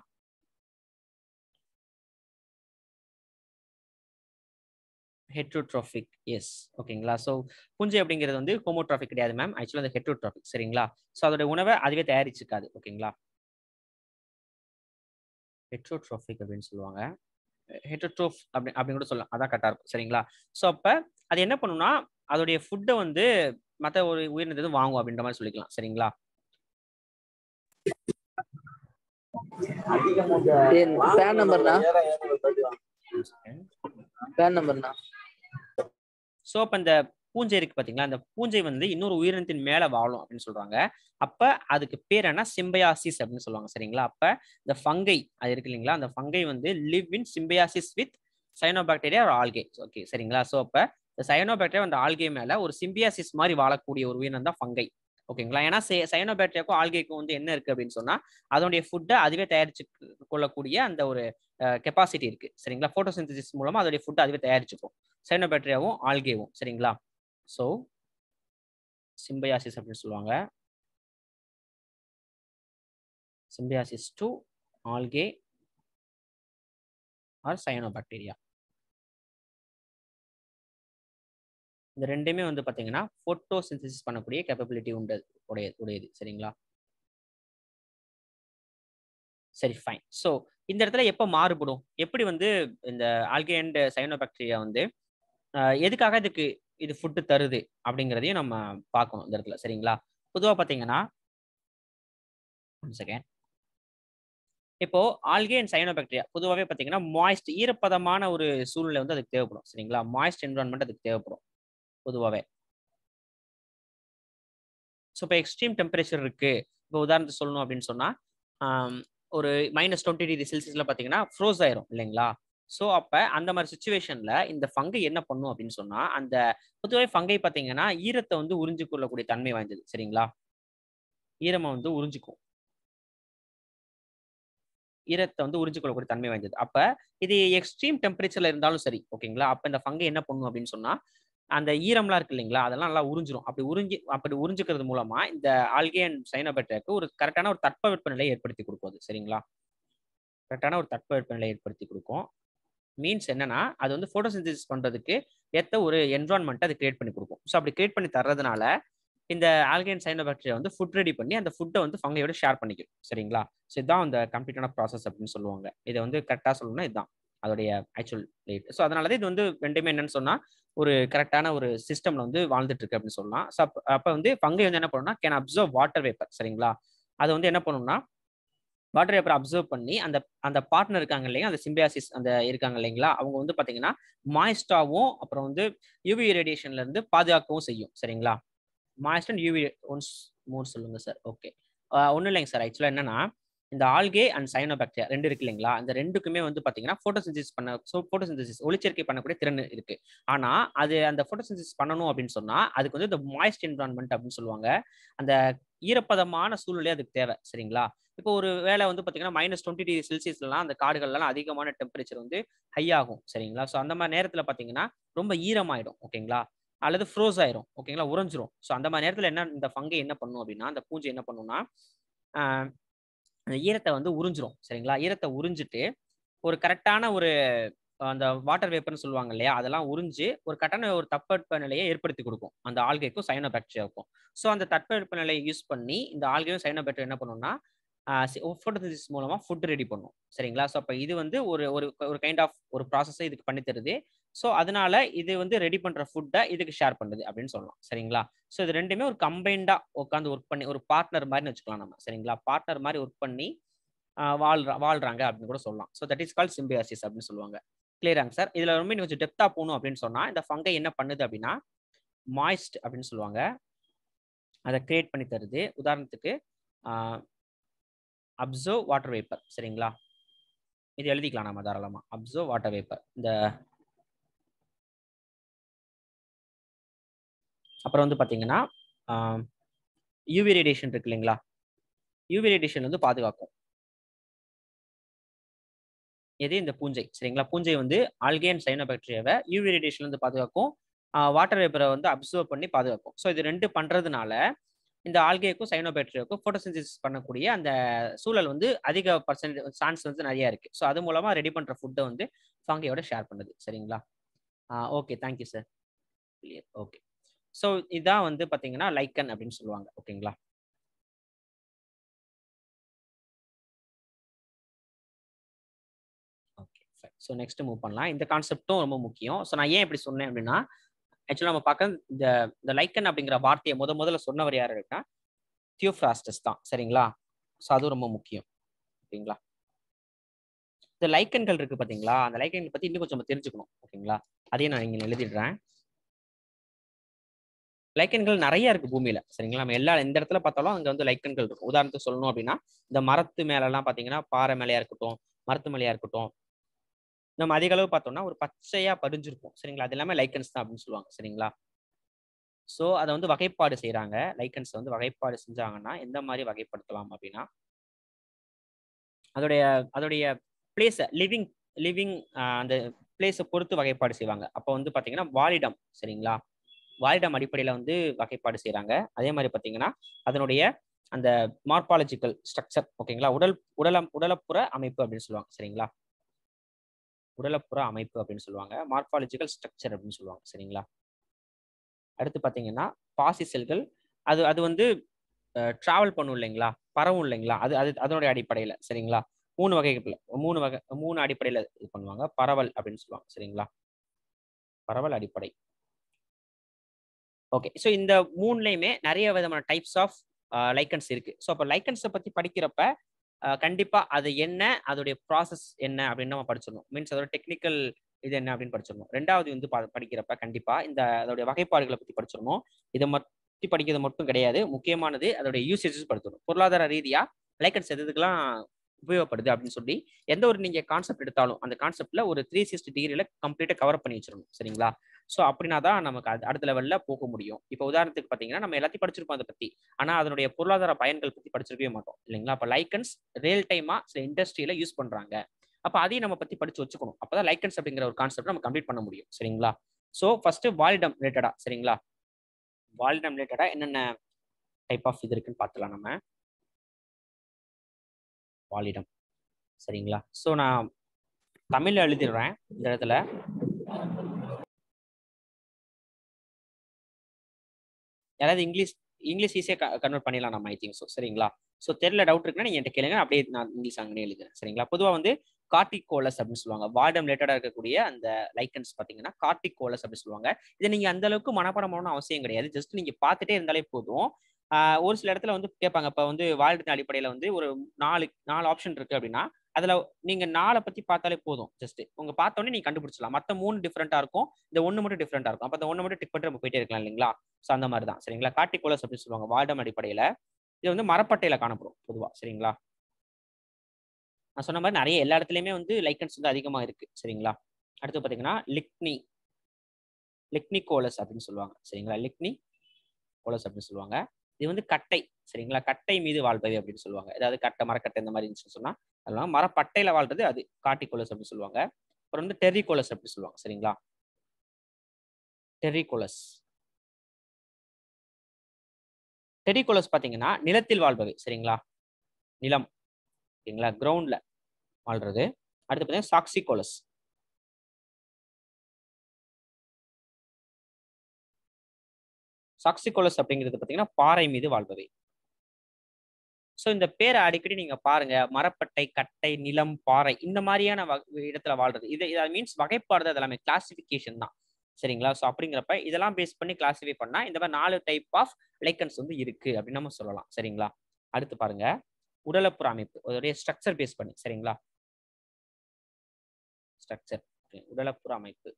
ஹெட்ரோட்ராபிக். எஸ் ஓகேங்களா. சோ பூஞ்சை அப்படிங்கிறது வந்து ஹோமோட்ராபிக் கிடையாது மேம், ஆக்சுவலா அது ஹெட்ரோட்ராபிக் சரிங்களா. சோ அதோட உணவை அதுவே தயாரிச்சுக்காது ஓகேங்களா. ஹெட்ரோட்ராபிக் அப்படினு சொல்வாங்க. ஹெட்ரோட்ரோப் அப்படி அப்படின்னு கூட சொல்லலாம், அதான் கரெக்டா இருக்கும் சரிங்களா. ஸோ அப்போ அது என்ன பண்ணுன்னா அதோடைய ஃபுட்டை வந்து மற்ற ஒரு உயிரினத்தை எதுவும் வாங்கும் அப்படின்ற மாதிரி சொல்லிக்கலாம் சரிங்களா. ஸோ அப்போ இந்த பூஞ்சை இருக்கு பார்த்தீங்களா, அந்த பூஞ்சை வந்து இன்னொரு உயிரினத்தின் மேல வாழும் அப்படின்னு சொல்றாங்க. அப்ப அதுக்கு பேர் என்ன? சிம்பியாசிஸ் அப்படின்னு சொல்லுவாங்க சரிங்களா. அப்ப இந்த ஃபங்கை அது இருக்கு இல்லைங்களா, அந்த ஃபங்கை வந்து live in symbiosis with cyanobacteria ஒரு ஆல்கே ஓகே சரிங்களா. சோ அப்ப இந்த சயனோபாக்டீரியா அந்த ஆல்கே மேல ஒரு சிம்பியாசிஸ் மாதிரி வாழக்கூடிய ஒரு உயிரினம் தான் ஃபங்கை ஓகேங்களா. ஏன்னா சயனோபாக்டீரியாக்கும் ஆல்கேக்கும் வந்து என்ன இருக்கு அப்படின்னு சொன்னா அதனுடைய ஃபுட்டை அதுவே தயாரிச்சு கொள்ளக்கூடிய அந்த ஒரு கெப்பாசிட்டி இருக்கு சரிங்களா. போட்டோசிந்தசிஸ் மூலமா அதோடைய ஃபுட்டை அதுவே தயாரிச்சுக்கும் சயனோபாக்டீரியாவும் ஆல்கேவும் சரிங்களா. சோ சிம்பியாசிஸ் அப்படின்னு சொல்லுவாங்க. Symbiosis to algae R cyanobacteria இந்த ரெண்டுமே வந்து பாத்தீங்கன்னா போட்டோசிந்தசிஸ் பண்ணக்கூடிய கேப்பபிலிட்டி உண்டு உடையது உடையது சரிங்களா. சரி ஃபைன். சோ இந்த இடத்துல எப்ப மாறுபடும், எப்படி வந்து இந்த ஆல்கே அண்ட் சயனோபாக்டீரியா வந்து எதுக்காக இதுக்கு இது ஃபுட்டு தருது அப்படிங்கிறதையும் நம்ம பார்க்கணும் இந்த இடத்துல சரிங்களா. பொதுவாக பார்த்தீங்கன்னா செகண்ட் இப்போ ஆல்கே அண்ட் சயனோபாக்டீரியா பொதுவாகவே பார்த்தீங்கன்னா மாய்ஸ்ட் ஈரப்பதமான ஒரு சூழ்நிலை வந்து அதுக்கு தேவைப்படும் சரிங்களா. மாய்ஸ்ட் என்விரான்மெண்ட் அதுக்கு தேவைப்படும் பொதுவாகவே. ஸோ இப்போ எக்ஸ்ட்ரீம் டெம்பரேச்சர் இருக்கு, இப்போ உதாரணத்துக்கு சொல்லணும் அப்படின்னு சொன்னால் ஒரு மைனஸ் டுவெண்ட்டி டிகிரி செல்சியஸில் பார்த்தீங்கன்னா ஃப்ரோஸ் ஆயிரும் இல்லைங்களா. ஸோ அப்போ அந்த மாதிரி சுச்சுவேஷன்ல இந்த ஃபங்கை என்ன பண்ணும் அப்படின்னு சொன்னா அந்த பொதுவாக ஃபங்கை பார்த்தீங்கன்னா ஈரத்தை வந்து உறிஞ்சு கொள்ளக்கூடிய தன்மை வாய்ந்தது சரிங்களா. ஈரமா வந்து உறிஞ்சிக்கும், ஈரத்தை வந்து உறிஞ்சு கொள்ளக்கூடிய தன்மை வாய்ந்தது. அப்ப இது எக்ஸ்ட்ரீம் டெம்பரேச்சர்ல இருந்தாலும் சரி ஓகேங்களா. அப்ப இந்த ஃபங்கை என்ன பண்ணும் அப்படின்னு சொன்னா அந்த ஈரம்லாம் இருக்கு இல்லைங்களா அதெல்லாம் நல்லா உறிஞ்சிடும். அப்படி உறிஞ்சி அப்படி உறிஞ்சிக்கிறது மூலமா இந்த ஆல்கே அண்ட் சயனோபாக்டீரியாவுக்கு ஒரு கரெக்டான ஒரு தட்பவெப்ப நிலையை ஏற்படுத்தி கொடுக்குது சரிங்களா. கரெக்டான ஒரு தட்பவெப்ப நிலையை ஏற்படுத்தி கொடுக்கும் மீன்ஸ் என்னன்னா அது வந்து போட்டோசிந்தசிஸ் பண்றதுக்கு ஏற்ற ஒரு என்விரான்மெண்ட் அது கிரியேட் பண்ணி கொடுக்கும். ஸோ அப்படி கிரியேட் பண்ணி தர்றதுனால இந்த ஆல்கே அண்ட் சயனோபாக்டீரியா வந்து ஃபுட் ரெடி பண்ணி அந்த ஃபுட்டை வந்து ஃபங்கையோட ஷேர் பண்ணிக்கும் சரிங்களா. ஸோ இதுதான் அந்த கம்ப்ளீட்டான ப்ராசஸ் அப்படின்னு சொல்லுவாங்க. இதை வந்து கரெக்டாக சொல்லணும்னா இதுதான் அதோடைய ஆக்சுவல் ரேட். ஸோ அதனாலதான் இது வந்து ரெண்டுமே என்னன்னு சொன்னா ஒரு கரெக்டான ஒரு சிஸ்டம்ல வந்து வாழ்ந்துட்டு இருக்கு அப்படின்னு சொல்லலாம். ஸோ அப்போ வந்து ஃபங்கை வந்து என்ன பண்ணணும்னா கேன் அப்சர்வ் வாட்டர் வேப்பர் சரிங்களா. அது வந்து என்ன பண்ணணும்னா வாட்டர் வேப்பர் அப்சர்வ் பண்ணி அந்த அந்த பார்ட்னர் இருக்காங்க இல்லையா அந்த சிம்பியாசிஸ் அந்த இருக்காங்க இல்லைங்களா அவங்க வந்து பார்த்தீங்கன்னா மாய்ஸ்டாவும் அப்புறம் வந்து யூவி ரேடியேஷன்ல இருந்து பாதுகாக்கவும் செய்யும் சரிங்களா. Moist and UV once more சொல்லுங்க சார். ஓகே ஒன்றும் இல்லைங்க சார், ஆக்சுவலாக என்னன்னா இந்த ஆல்கே அண்ட் சயனோபாக்டீரியா ரெண்டு இருக்கு இல்லைங்களா அந்த ரெண்டுக்குமே வந்து பார்த்தீங்கன்னா போட்டோசிந்தசிஸ் பண்ண ஸோ போட்டோசிந்தசிஸ் ஒளிச்சேர்க்கை பண்ணக்கூடிய திறன் இருக்கு. ஆனால் அது அந்த போட்டோசிந்தசிஸ் பண்ணணும் அப்படின்னு சொன்னால் அதுக்கு வந்து இந்த மாய்ஸ்ட் என்விரான்மெண்ட் அப்படின்னு சொல்லுவாங்க அந்த ஈரப்பதமான சூழ்நிலை அதுக்கு தேவை சரிங்களா. இப்போ ஒரு வேலை வந்து பார்த்தீங்கன்னா மைனஸ் டுவெண்ட்டி டிகிரி செல்சியஸ்லாம் அந்த காடுகள்லாம் அதிகமான டெம்பரேச்சர் வந்து ஹை ஆகும் சரிங்களா. ஸோ அந்த மாதிரி நேரத்தில் பார்த்தீங்கன்னா ரொம்ப ஈரமாயிடும் ஓகேங்களா அல்லது ஃப்ரோஸ் ஆயிரும் ஓகேங்களா உறைஞ்சிரும். ஸோ அந்த மாதிரி நேரத்தில் என்ன இந்த ஃபங்கை என்ன பண்ணும் அப்படின்னா அந்த பூஞ்சை என்ன பண்ணும்னா அந்த ஈரத்தை வந்து உறிஞ்சிரும் சரிங்களா. ஈரத்தை உறிஞ்சிட்டு ஒரு கரெக்டான ஒரு அந்த வாட்டர் வேப்பர்னு சொல்லுவாங்க இல்லையா அதெல்லாம் உறிஞ்சு ஒரு கரெக்டான ஒரு தட்பவெப்ப நிலையை ஏற்படுத்தி கொடுக்கும் அந்த ஆல்கைக்கும் சயனோபாக்டீரியாவுக்கும். ஸோ அந்த தட்பவெப்ப நிலையை யூஸ் பண்ணி இந்த ஆல்கையும் சயனோபாக்டீரியா என்ன பண்ணும்னா போட்டோசிந்தசிஸ் மூலமா ஃபுட் ரெடி பண்ணும் சரிங்களா. ஸோ அப்போ இது வந்து ஒரு ஒரு கைண்ட் ஆஃப் ஒரு ப்ராசஸை இதுக்கு பண்ணி தருது. ஸோ அதனால இது வந்து ரெடி பண்ற ஃபுட்டை இதுக்கு ஷேர் பண்ணுது அப்படின்னு சொல்லலாம் சரிங்களா. ஸோ இது ரெண்டுமே ஒரு கம்பைண்டா உட்காந்து ஒர்க் பண்ணி ஒரு பார்ட்னர் மாதிரி வச்சுக்கலாம் நம்ம சரிங்களா. பார்ட்னர் மாதிரி ஒர்க் பண்ணி வாழ்ற வாழ்றாங்க அப்படின்னு கூட சொல்லலாம். So that is call symbiosis அப்படின்னு சொல்லுவாங்க. கிளியராங்க சார். இதுல ரொம்ப கொஞ்சம் டெப்தா போகணும் அப்படின்னு சொன்னா இந்த ஃபங்கை என்ன பண்ணுது அப்படின்னா மாய்ஸ்ட் அப்படின்னு சொல்லுவாங்க அதை கிரியேட் பண்ணி தருது. உதாரணத்துக்கு அப்சோ வாட்டர் வேப்பர், சரிங்களா, இது எழுதிக்கலாம் நம்ம தாராளமாக. அப்சோ வாட்டர் வேப்பர் இந்த அப்புறம் வந்து பார்த்தீங்கன்னா யூவி ரேடியேஷன் இருக்கு இல்லைங்களா, யூவி ரேடியேஷன் வந்து பாதுகாக்கும் எது இந்த பூஞ்சை, சரிங்களா. பூஞ்சை வந்து ஆல்கேன் சைனோபாக்டீரியாவை யூவி ரேடியேஷன் வந்து பாதுகாக்கும், வாட்டர் வேப்பரை வந்து அப்சர்வ் பண்ணி பாதுகாக்கும். ஸோ இது ரெண்டு பண்றதுனால இந்த ஆல்கேக்கும் சைனோபாக்டீரியாவுக்கும் போட்டோசின்சிஸ் பண்ணக்கூடிய அந்த சூழல் வந்து அதிக பர்சன்டேஜ் சான்ஸ் வந்து நிறைய இருக்கு. ஸோ அது மூலமா ரெடி பண்ற ஃபுட்டை வந்து ஃபங்கையோட ஷேர் பண்ணுது, சரிங்களா. Okay, thank you sir, clear. Okay, so இதான் வந்து பார்த்தீங்கன்னா லைக்கன் அப்படின்னு சொல்லுவாங்க, ஓகேங்களா. Okay, fine. So next move பண்ணலாம். இந்த கான்செப்டும் ரொம்ப முக்கியம். ஸோ நான் ஏன் இப்படி சொன்னேன் அப்படின்னா, ஆக்சுவலாக நம்ம பார்க்க இந்த இந்த லைக்கன் அப்படிங்கிற வார்த்தையை முத முதல்ல சொன்னவர் யார் இருக்குன்னா தியோஃப்ராஸ்டஸ் தான், சரிங்களா. ஸோ அதுவும் ரொம்ப முக்கியம், ஓகேங்களா. இந்த லைக்கன்கள் இருக்கு பார்த்தீங்களா, அந்த லைக்கன்கள் பற்றி இன்னும் கொஞ்சம் நம்ம தெரிஞ்சுக்கணும், ஓகேங்களா. அதையும் நான் இங்கே எழுதிடுறேன். லைக்கன்கள் நிறைய இருக்கு பூமியில, சரிங்களா. நம்ம எல்லா எந்த இடத்துல பார்த்தாலும் அங்கே வந்து லைக்கன்கள் இருக்கும். உதாரணத்துக்கு சொல்லணும் அப்படின்னா இந்த மரத்து மேலெல்லாம் பார்த்தீங்கன்னா, பாறை மேலையா இருக்கட்டும், மரத்து மேலையா இருக்கட்டும், நம்ம அதிக அளவு பார்த்தோம்னா ஒரு பச்சையா படிஞ்சிருக்கும், சரிங்களா. அது எல்லாமே லைக்கன்ஸ் தான் அப்படின்னு சொல்லுவாங்க, சரிங்களா. ஸோ அதை வந்து வகைப்பாடு செய்யறாங்க. லைக்கன்ஸ் வந்து வகைப்பாடு செஞ்சாங்கன்னா எந்த மாதிரி வகைப்படுத்தலாம் அப்படின்னா, அதோடைய அதோடைய பிளேஸை லிவிங் லிவிங் அந்த பிளேஸை பொறுத்து வகைப்பாடு செய்வாங்க. அப்போ வந்து பார்த்தீங்கன்னா வாலிடம், சரிங்களா, வாலிடம் அடிப்படையில் வந்து வகைப்பாடு செய்கிறாங்க. அதே மாதிரி பார்த்தீங்கன்னா அதனுடைய அந்த மார்பாலஜிக்கல் ஸ்ட்ரக்சர், ஓகேங்களா, உடல் உடல உடலப்புற அமைப்பு அப்படின்னு சொல்லுவாங்க, சரிங்களா. உடலப்புற அமைப்பு அப்படின்னு சொல்லுவாங்க, மார்பாலஜிக்கல் ஸ்ட்ரக்சர் அப்படின்னு சொல்லுவாங்க, சரிங்களா. அடுத்து பார்த்தீங்கன்னா பாசி செல்கள், அது அது வந்து ட்ராவல் பண்ணும் இல்லைங்களா, பரவும் இல்லைங்களா, அது அது அதனுடைய அடிப்படையில், சரிங்களா. மூணு வகைகள் மூணு வகை மூணு அடிப்படையில் இது பண்ணுவாங்க, பரவல் அப்படின்னு சொல்லுவாங்க, சரிங்களா, பரவல் அடிப்படை. ஓகே, ஸோ இந்த மூணுலையுமே நிறைய விதமான டைப்ஸ் ஆஃப் லைக்கன்ஸ் இருக்கு. ஸோ அப்போ லைக்கன்ஸை பற்றி படிக்கிறப்ப கண்டிப்பாக அது என்ன, அதோடைய ப்ராசஸ் என்ன அப்படின்னு நம்ம படிச்சிடணும். மீன்ஸ் அதோட டெக்னிக்கல் இது என்ன அப்படின்னு படிச்சிடணும். ரெண்டாவது வந்து படிக்கிறப்ப கண்டிப்பாக இந்த அதோடைய வகைப்பாடுகளை பற்றி படிச்சிடணும். இதை பற்றி படிக்கிறது மட்டும் கிடையாது, முக்கியமானது அதோடைய யூசேஜஸ் படிச்சிடணும். பொருளாதார ரீதியாக லைக்கன்ஸ் எதுக்கெல்லாம் உபயோகப்படுது அப்படின்னு சொல்லி எந்த ஒரு நீங்கள் கான்செப்ட் எடுத்தாலும் அந்த கான்செப்டில் ஒரு த்ரீ சிக்ஸ்டி டிகிரியில் கம்ப்ளீட்டாக கவர் பண்ணி வச்சிடணும், சரிங்களா. ஸோ அப்படின்னா தான் நமக்கு அது அடுத்த லெவலில் போக முடியும். இப்போ உதாரணத்துக்கு பார்த்தீங்கன்னா நம்ம எல்லாத்தையும் படிச்சிருப்போம் அதை பற்றி, ஆனால் அதனுடைய பொருளாதார பயன்கள் பற்றி படிச்சிருக்கவே மாட்டோம், இல்லைங்களா. அப்போ லைக்கன்ஸ் ரியல் டைமாக சில இண்டஸ்ட்ரியில் யூஸ் பண்ணுறாங்க, அப்போ அதையும் நம்ம பற்றி படித்து வச்சுக்கணும். அப்போ தான் லைக்கன்ஸ் அப்படிங்கிற ஒரு கான்செப்ட் நம்ம கம்ப்ளீட் பண்ண முடியும், சரிங்களா. ஸோ ஃபஸ்ட்டு வாலிடம் ரிலேட்டடாக, சரிங்களா, வாலிடம் ரிலேட்டடாக என்னென்ன டைப் ஆஃப் இது இருக்குன்னு பார்த்துலாம் நம்ம. வாலிடம், சரிங்களா. ஸோ நான் தமிழில் எழுதிடுறேன் இந்த இடத்துல. யாராவது இங்கிலீஷ் இங்கிலீஷ் ஈஸியாக கன்வெர்ட் பண்ணிடலாம் நம்ம, ஐ திங்க் ஸோ, சரிங்களா. ஸோ தெரியல டவுட் இருக்குன்னா நீங்கள் என்கிட்ட கேளுங்க, அப்படியே நான் இங்கிலீஷ் அங்கே எழுதுறேன், சரிங்களா. பொதுவாக வந்து கார்டிகோலஸ் அப்படின்னு சொல்லுவாங்க, வாலிடம் ரிலேட்டடாக இருக்கக்கூடிய அந்த லைக்கன்ஸ் பார்த்தீங்கன்னா கார்டிகோலஸ் அப்படின்னு சொல்லுவாங்க. இதை நீங்கள் அந்த அளவுக்கு மனப்பாடம் பண்ணணும்னு அவசியம் கிடையாது, ஜஸ்ட் நீங்கள் பார்த்துட்டே இருந்தாலே போதும். ஒரு சில இடத்துல வந்து கேட்பாங்க, இப்போ வந்து வாலிடத்தின் அடிப்படையில் வந்து ஒரு நாலு நாலு ஆப்ஷன் இருக்குது அப்படின்னா அதில் நீங்கள் நாளை பற்றி பார்த்தாலே போதும், ஜஸ்ட் உங்கள் பார்த்தோன்னே நீங்கள் கண்டுபிடிச்சலாம். மற்ற மூணு டிஃப்ரெண்ட்டாக இருக்கும், இந்த ஒன்று மட்டும் டிஃப்ரெண்ட்டாக இருக்கும். அப்போ அந்த ஒன்று மட்டும் டிக் பண்ணிட்டு நம்ம போயிட்டே இருக்கலாம், இல்லைங்களா. ஸோ அந்த மாதிரி தான், சரிங்களா. கார்டிகோலஸ் அப்படின்னு சொல்லுவாங்க வாலிடம் அடிப்படையில். இது வந்து மரப்பட்டையில் காணப்படும் பொதுவாக, சரிங்களா. நான் சொன்ன மாதிரி நிறைய எல்லா இடத்துலையுமே வந்து லைக்கன்ஸ் வந்து அதிகமாக இருக்குது, சரிங்களா. அடுத்து பார்த்தீங்கன்னா லிக்னி லிக்னிகோலஸ் அப்படின்னு சொல்லுவாங்க, சரிங்களா. லிக்னி கோலஸ் அப்படின்னு சொல்லுவாங்க. இது வந்து கட்டை, சரிங்களா, கட்டை மீது வாழ்பவை அப்படின்னு சொல்லுவாங்க. ஏதாவது கட்டை, மரக்கட்டை இந்த மாதிரி இருந்துச்சுன்னு சொன்னால் அதெல்லாம் மரப்பட்டையில் வாழ்றது, அது கார்டிகோலஸ் அப்படின்னு சொல்லுவாங்க. அப்புறம் வந்து டெரிகோலஸ் அப்படின்னு சொல்லுவாங்க, சரிங்களா. டெரிகோலஸ் டெரிகோலஸ் பார்த்தீங்கன்னா நிலத்தில் வாழ்பவை, சரிங்களா, நிலம், சரிங்களா, கிரவுண்டில் வாழ்றது. அடுத்து பார்த்தீங்கன்னா சாக்சிகோலஸ் சாக்சிகோலஸ் அப்படிங்கிறது பார்த்தீங்கன்னா பாறை மீது வாழ்பவை. ஸோ இந்த பேரை அடிக்கடி நீங்க பாருங்க, மரப்பட்டை, கட்டை, நிலம், பாறை இந்த மாதிரியான இடத்துல வாழ்றது. இது இதை மீன்ஸ் வகைப்பாடுறது, அதெல்லாமே கிளாசிஃபிகேஷன் தான், சரிங்களா. ஸோ அப்படிங்கிறப்ப இதெல்லாம் பேஸ் பண்ணி கிளாஸிஃபை பண்ணா இந்த மாதிரி நாலு டைப் ஆஃப் லைக்கன்ஸ் வந்து இருக்கு அப்படின்னு நம்ம சொல்லலாம், சரிங்களா. அடுத்து பாருங்க உடலப்புற அமைப்பு, அதோடைய ஸ்ட்ரக்சர் பேஸ் பண்ணி, சரிங்களா, ஸ்ட்ரக்சர், உடலப்புற அமைப்பு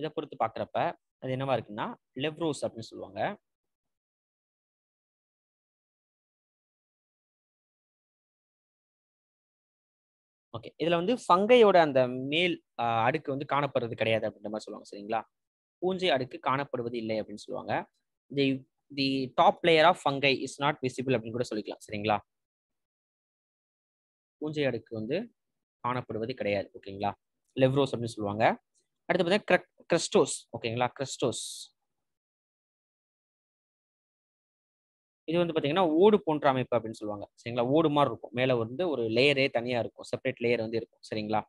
இதை பொறுத்து பார்க்குறப்ப அது என்னவா இருக்குன்னா லெவ்ரோஸ் அப்படின்னு சொல்லுவாங்க. ஓகே, இதுல வந்து ஃபங்கையோட அந்த மேல் அடுக்கு வந்து காணப்படுறது கிடையாது அப்படின்ற மாதிரி சொல்லுவாங்க. சரிங்களா, பூஞ்சை அடுக்கு காணப்படுவது இல்லை அப்படின்னு சொல்லுவாங்க. The the top layer of fungi is not visible அப்படின்னு கூட சொல்லிக்கலாம். சரிங்களா, பூஞ்சை அடுக்கு வந்து காணப்படுவது கிடையாது. ஓகேங்களா, லெவ்ரோஸ் அப்படின்னு சொல்லுவாங்க. அடுத்து பார்த்தீங்கன்னா கிரஸ்டோஸ். ஓகேங்களா, கிரஸ்டோஸ் இது வந்து பார்த்தீங்கன்னா ஓடு போன்ற அமைப்பு அப்படின்னு சொல்லுவாங்க. சரிங்களா, ஓடு மாதிரி இருக்கும், மேலே வந்து ஒரு லேயரே தனியாக இருக்கும், செப்பரேட் லேயர் வந்து இருக்கும். சரிங்களா,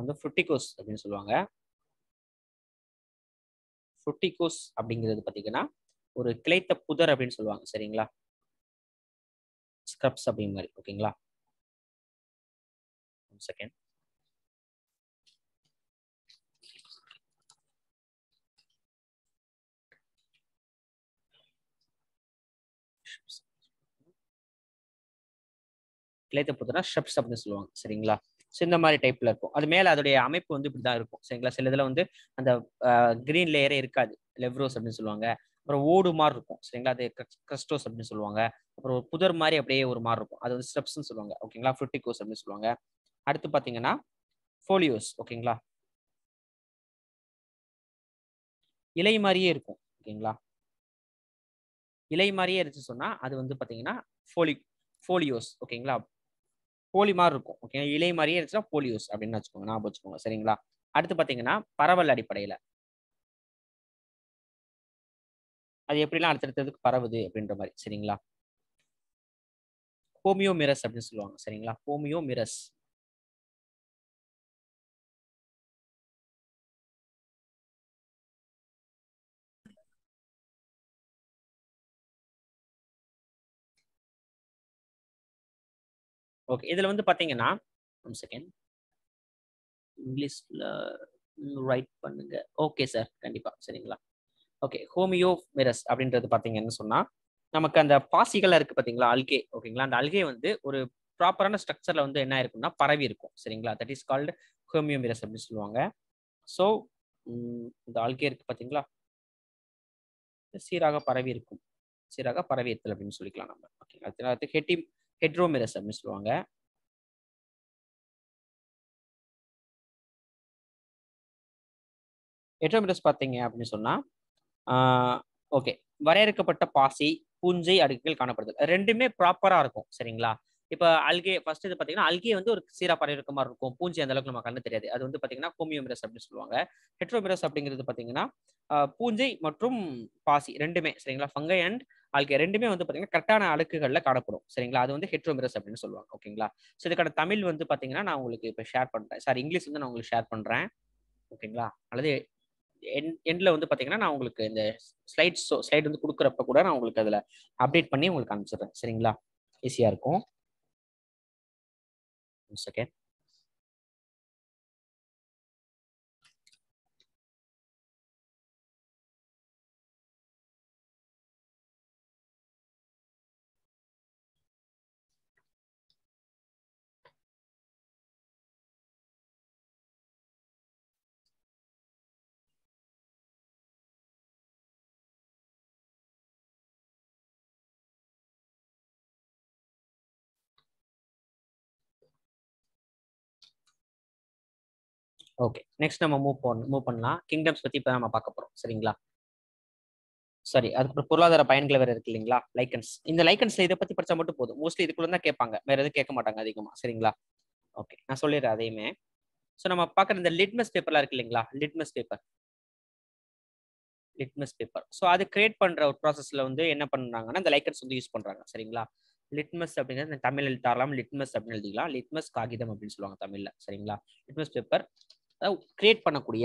வந்து ஃப்ருட்டிகோஸ் அப்படின்னு சொல்லுவாங்க. ஃப்ருட்டிகோஸ் அப்படிங்கிறது பார்த்தீங்கன்னா ஒரு கிளைத்த புதர் அப்படின்னு சொல்லுவாங்க. சரிங்களா, ஸ்க்ரப்ஸ் அப்படிங்கிற மாதிரி. ஓகேங்களா, ஒன் செகண்ட். கிளைத்த புதர்னா ஷப்ஸ் அப்படின்னு சொல்லுவாங்க. சரிங்களா, ஸோ இந்த மாதிரி டைப்ல இருக்கும். அது மேலே அதோடைய அமைப்பு வந்து இப்படிதான் இருக்கும். சரிங்களா, சில இதில் வந்து அந்த கிரீன் லேயரே இருக்காது, லெவ்ரோஸ் அப்படின்னு சொல்லுவாங்க. அப்புறம் ஓடு மாதிரி இருக்கும். சரிங்களா, அது கிரஸ்டோஸ் அப்படின்னு சொல்லுவாங்க. அப்புறம் புதர் மாதிரி அப்படியே ஒரு மாதிரி இருக்கும், அது வந்து ஸ்ட்ரெப்ஸ்ன்னு சொல்லுவாங்க. ஓகேங்களா, ஃப்ருட்டிகோஸ் அப்படின்னு சொல்லுவாங்க. அடுத்து பார்த்தீங்கன்னா ஃபோலியோஸ். ஓகேங்களா, இலை மாதிரியே இருக்கும். ஓகேங்களா, இலை மாதிரியே இருந்துச்சு சொன்னா அது வந்து பார்த்தீங்கன்னா ஃபோலி ஃபோலியோஸ். ஓகேங்களா, போலி மாதிரி இருக்கும். ஓகேங்களா, இலை மாதிரியே இருந்துச்சுன்னா போலியோஸ் அப்படின்னு வச்சுக்கோங்க, ஞாபகம் வச்சுக்கோங்க. சரிங்களா, அடுத்து பார்த்தீங்கன்னா பரவல் அடிப்படையில அது எப்படிலாம் அடுத்தடுத்ததுக்கு பரவுது அப்படின்ற மாதிரி. சரிங்களா, ஹோமியோமிரஸ் அப்படின்னு சொல்லுவாங்க. சரிங்களா, ஹோமியோமிரஸ் ஓகே. இதுல வந்து பாத்தீங்கன்னா ஒன் செகண்ட், இங்கிலீஷ்ல ரைட் பண்ணுங்க. ஓகே சார், கண்டிப்பா. சரிங்களா, ஓகே, ஹோமியோமிரஸ் அப்படின்றது பாத்தீங்கன்னு சொன்னா நமக்கு அந்த பாசிகளாக இருக்கு பாத்தீங்களா, அல்கே. ஓகேங்களா, அந்த அல்கே வந்து ஒரு ப்ராப்பரான ஸ்ட்ரக்சர்ல வந்து என்ன இருக்கும்னா பரவி இருக்கும். சரிங்களா, தட் இஸ் கால்டு ஹோமியோமிரஸ் அப்படின்னு சொல்லுவாங்க. ஸோ இந்த அல்கே இருக்கு பாத்தீங்களா, சீராக பரவி இருக்கும், சீராக பரவி இருத்தல் அப்படின்னு சொல்லிக்கலாம் நம்ம. ஓகேங்களா, அடுத்து ஹெட்டி ஹெட்ரோமிரஸ் அப்படின்னு சொல்லுவாங்க. ஹெட்ரோமிரஸ் பார்த்தீங்க அப்படின்னு சொன்னா ஓகே, வரையறுக்கப்பட்ட பாசி பூஞ்சை அடுக்குகள் காணப்படுது, ரெண்டுமே ப்ராப்பரா இருக்கும். சரிங்களா, இப்போ அல்கே ஃபர்ஸ்ட் இது பார்த்தீங்கன்னா அல்கே வந்து ஒரு சீரா பரவிருக்க மாதிரி இருக்கும், பூஞ்சை அந்த அளவுக்கு நம்ம கண்ணு தெரியாது. அது வந்து பார்த்தீங்கன்னா ஹோமியோமிரஸ் அப்படின்னு சொல்லுவாங்க. ஹெட்ரோமிரஸ் அப்படிங்கிறது பார்த்தீங்கன்னா பூஞ்சை மற்றும் பாசி ரெண்டுமே. சரிங்களா, ஃபங்கை அண்ட் அல்கே ரெண்டுமே வந்து பார்த்தீங்கன்னா கரெக்டான அடுக்குகளில் காணப்படும். சரிங்களா, அது வந்து ஹெட்ரோமிரஸ் அப்படின்னு சொல்லுவாங்க. ஓகேங்களா, ஸோ இதுக்கான தமிழ் வந்து பார்த்தீங்கன்னா நான் உங்களுக்கு இப்போ ஷேர் பண்ணுறேன். சாரி, இங்கிலீஷ் வந்து நான் உங்களுக்கு ஷேர் பண்ணுறேன். ஓகேங்களா, அல்லது என் எண்டில் வந்து பார்த்தீங்கன்னா நான் உங்களுக்கு இந்த ஸ்லைட்ஸ் ஸ்லைட் வந்து கொடுக்குறப்ப கூட நான் உங்களுக்கு அதில் அப்டேட் பண்ணி உங்களுக்கு அனுப்பிச்சிடுறேன். சரிங்களா, ஈஸியாக இருக்கும். One second. ஓகே, நெக்ஸ்ட் நம்ம மூவ் பண்ண மூவ் பண்ணலாம். கிங்டம்ஸ் பற்றி இப்போ நம்ம பார்க்க போகிறோம். சரிங்களா, சரி, அதுக்கப்புறம் பொருளாதார பயன்கள் வேறு இருக்கு இல்லைங்களா, லைக்கன்ஸ். இந்த லைக்கன்ஸ்ல இதை பற்றி படித்தா மட்டும் போதும், மோஸ்ட்லி இதுக்குள்ள தான் கேட்பாங்க, வேறு எதுவும் கேட்க மாட்டாங்க அதிகமாக. சரிங்களா, ஓகே, நான் சொல்லிடுறேன் அதையுமே. ஸோ நம்ம பார்க்குற இந்த லிட்மஸ் பேப்பர்லாம் இருக்கு இல்லைங்களா, litmus paper litmus paper so அது கிரியேட் பண்ணுற ஒரு ப்ராசஸில் வந்து என்ன பண்ணுறாங்கன்னா இந்த லைக்கன்ஸ் வந்து யூஸ் பண்ணுறாங்க. சரிங்களா, லிட்மஸ் அப்படிங்கிறது தமிழ் எழுத்தாரலாம், லிட்மஸ் அப்படின்னு எழுதிக்கலாம், லிட்மஸ் காகிதம் அப்படின்னு சொல்லுவாங்க தமிழில். சரிங்களா, லிட்மஸ் பேப்பர் கிரியேட் பண்ணக்கூடிய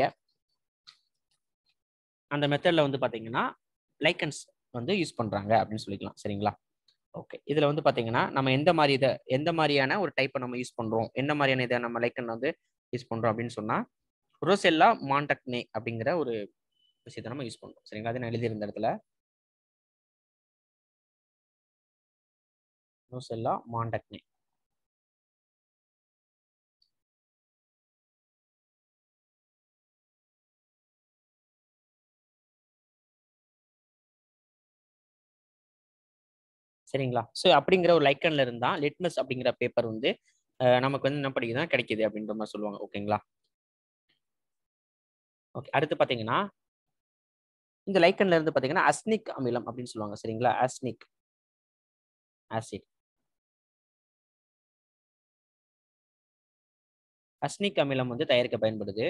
அந்த மெத்தட்ல வந்து பாத்தீங்கன்னா லைக்கன்ஸ் வந்து யூஸ் பண்றாங்க அப்படின்னு சொல்லிக்கலாம். சரிங்களா, ஓகே, இதுல வந்து பாத்தீங்கன்னா நம்ம எந்த மாதிரி இதை எந்த மாதிரியான ஒரு டைப்பை நம்ம யூஸ் பண்றோம், என்ன மாதிரியான இதை நம்ம லைக்கன் வந்து யூஸ் பண்றோம் அப்படின்னு சொன்னா ரோசெல்லா மாண்டக்னே அப்படிங்கிற ஒரு விஷயத்த நம்ம யூஸ் பண்றோம். சரிங்களா, அது நான் எழுதியிருந்த இடத்துல ரோசெல்லா மாண்டக்னே. சரிங்களா? ஸோ அப்படிங்கிற ஒரு லைக்கன்ல இருந்தால் லிட்மஸ் அப்படிங்கிற பேப்பர் வந்து நமக்கு வந்து என்ன படிக்குதுன்னா கிடைக்குது அப்படின்ற மாதிரி சொல்லுவாங்க. ஓகேங்களா? ஓகே, அடுத்து பார்த்தீங்கன்னா இந்த லைக்கன்ல இருந்து பார்த்தீங்கன்னா அஸ்னிக் அமிலம் அப்படின்னு சொல்லுவாங்க. சரிங்களா? அஸ்னிக் ஆசிட், அஸ்னிக் அமிலம் வந்து தயாரிக்க பயன்படுது.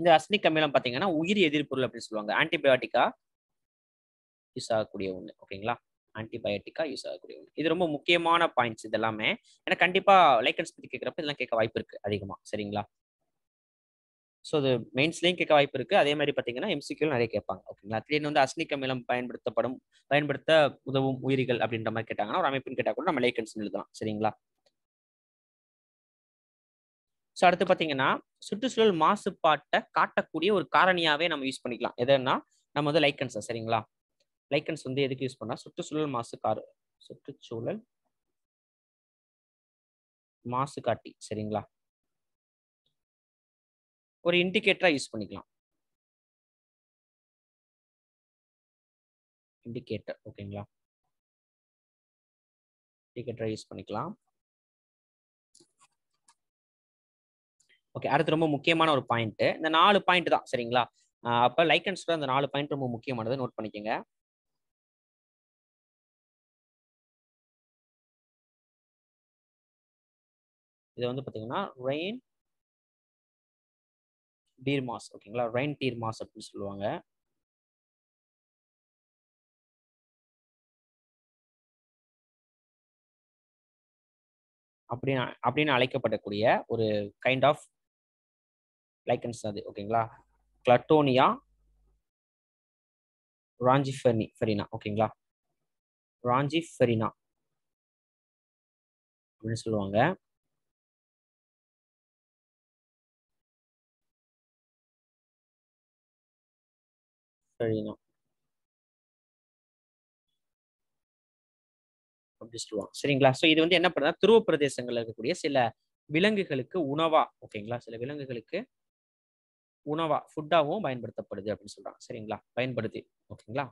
இந்த அஸ்னிக் அமிலம் பார்த்தீங்கன்னா உயிரி எதிர்பொருள் அப்படின்னு சொல்லுவாங்க. ஆன்டிபயோட்டிக்கா யூஸ் ஆகக்கூடிய ஒன்று. ஓகேங்களா? ஆன்டிபயோட்டிக்கா யூஸ் ஆகக்கூடிய ஒன்று. இது ரொம்ப முக்கியமான பாயிண்ட்ஸ் இதெல்லாமே, ஏன்னா கண்டிப்பாக லைக்கன்ஸ் பற்றி கேட்குறப்ப இதெல்லாம் கேட்க வாய்ப்பு இருக்குது அதிகமாக. சரிங்களா? ஸோ அது மெயின்ஸ்லேயும் கேட்க வாய்ப்பு இருக்குது. அதே மாதிரி பார்த்தீங்கன்னா எம்சிக்யூலும் நிறைய கேட்பாங்க. ஓகேங்களா? திடீர்னு வந்து அஸ்னிக் அமிலம் பயன்படுத்தப்படும் பயன்படுத்த உதவும் உயிரிகள் அப்படின்ற மாதிரி கேட்டாங்கன்னா ஒரு அமைப்புன்னு கேட்டால் கூட நம்ம லைக்கன்ஸ் எழுதலாம். சரிங்களா? ஸோ அடுத்து பார்த்தீங்கன்னா சுற்றுச்சூழல் மாசுபாட்டை காட்டக்கூடிய ஒரு காரணியாகவே நம்ம யூஸ் பண்ணிக்கலாம். எதுன்னா நம்ம வந்து லைக்கன்ஸா. சரிங்களா? லைக்கன்ஸ் வந்து எதுக்கு யூஸ் பண்ணால் சுற்றுச்சூழல் மாசு கார சுற்றுச்சூழல் மாசு காட்டி. சரிங்களா? ஒரு இண்டிகேட்டரா யூஸ் பண்ணிக்கலாம். இண்டிகேட்டர். ஓகேங்களா? இண்டிகேட்டரா யூஸ் பண்ணிக்கலாம். ஓகே, அடுத்து ரொம்ப முக்கியமான ஒரு பாயிண்ட். இந்த நாலு பாயிண்ட் தான். சரிங்களா? அப்போ லைக்கன்ஸ்ல அந்த நாலு பாயிண்ட் ரொம்ப முக்கியமானது, நோட் பண்ணிக்கோங்க. இது வந்து பார்த்தீங்கன்னா ரெயின் டீர் மாஸ். ஓகேங்களா? ரெயின் டீர் மாஸ் அப்படின்னு சொல்லுவாங்க. அப்படின்னு அப்படின்னு அழைக்கப்படக்கூடிய ஒரு கைண்ட் ஆஃப் லைக்கன்ஸ் அது. ஓகேங்களா? கிளட்டோனியா ராஞ்சிஃபெர்னி ஃபெரினா. ஓகேங்களா? ராஞ்சிஃபெரினா அப்படின்னு சொல்லுவாங்க. ஃபெரினா அப்படி சொல்லுவாங்க. சரிங்களா? ஸோ இது வந்து என்ன பண்ணுறதுனா துருவ பிரதேசங்கள்ல இருக்கக்கூடிய சில விலங்குகளுக்கு உணவா. ஓகேங்களா? சில விலங்குகளுக்கு உணவா, ஃபுட்டாகவும் பயன்படுத்தப்படுது அப்படின்னு சொல்றாங்க. சரிங்களா? பயன்படுத்தி. ஓகேங்களா?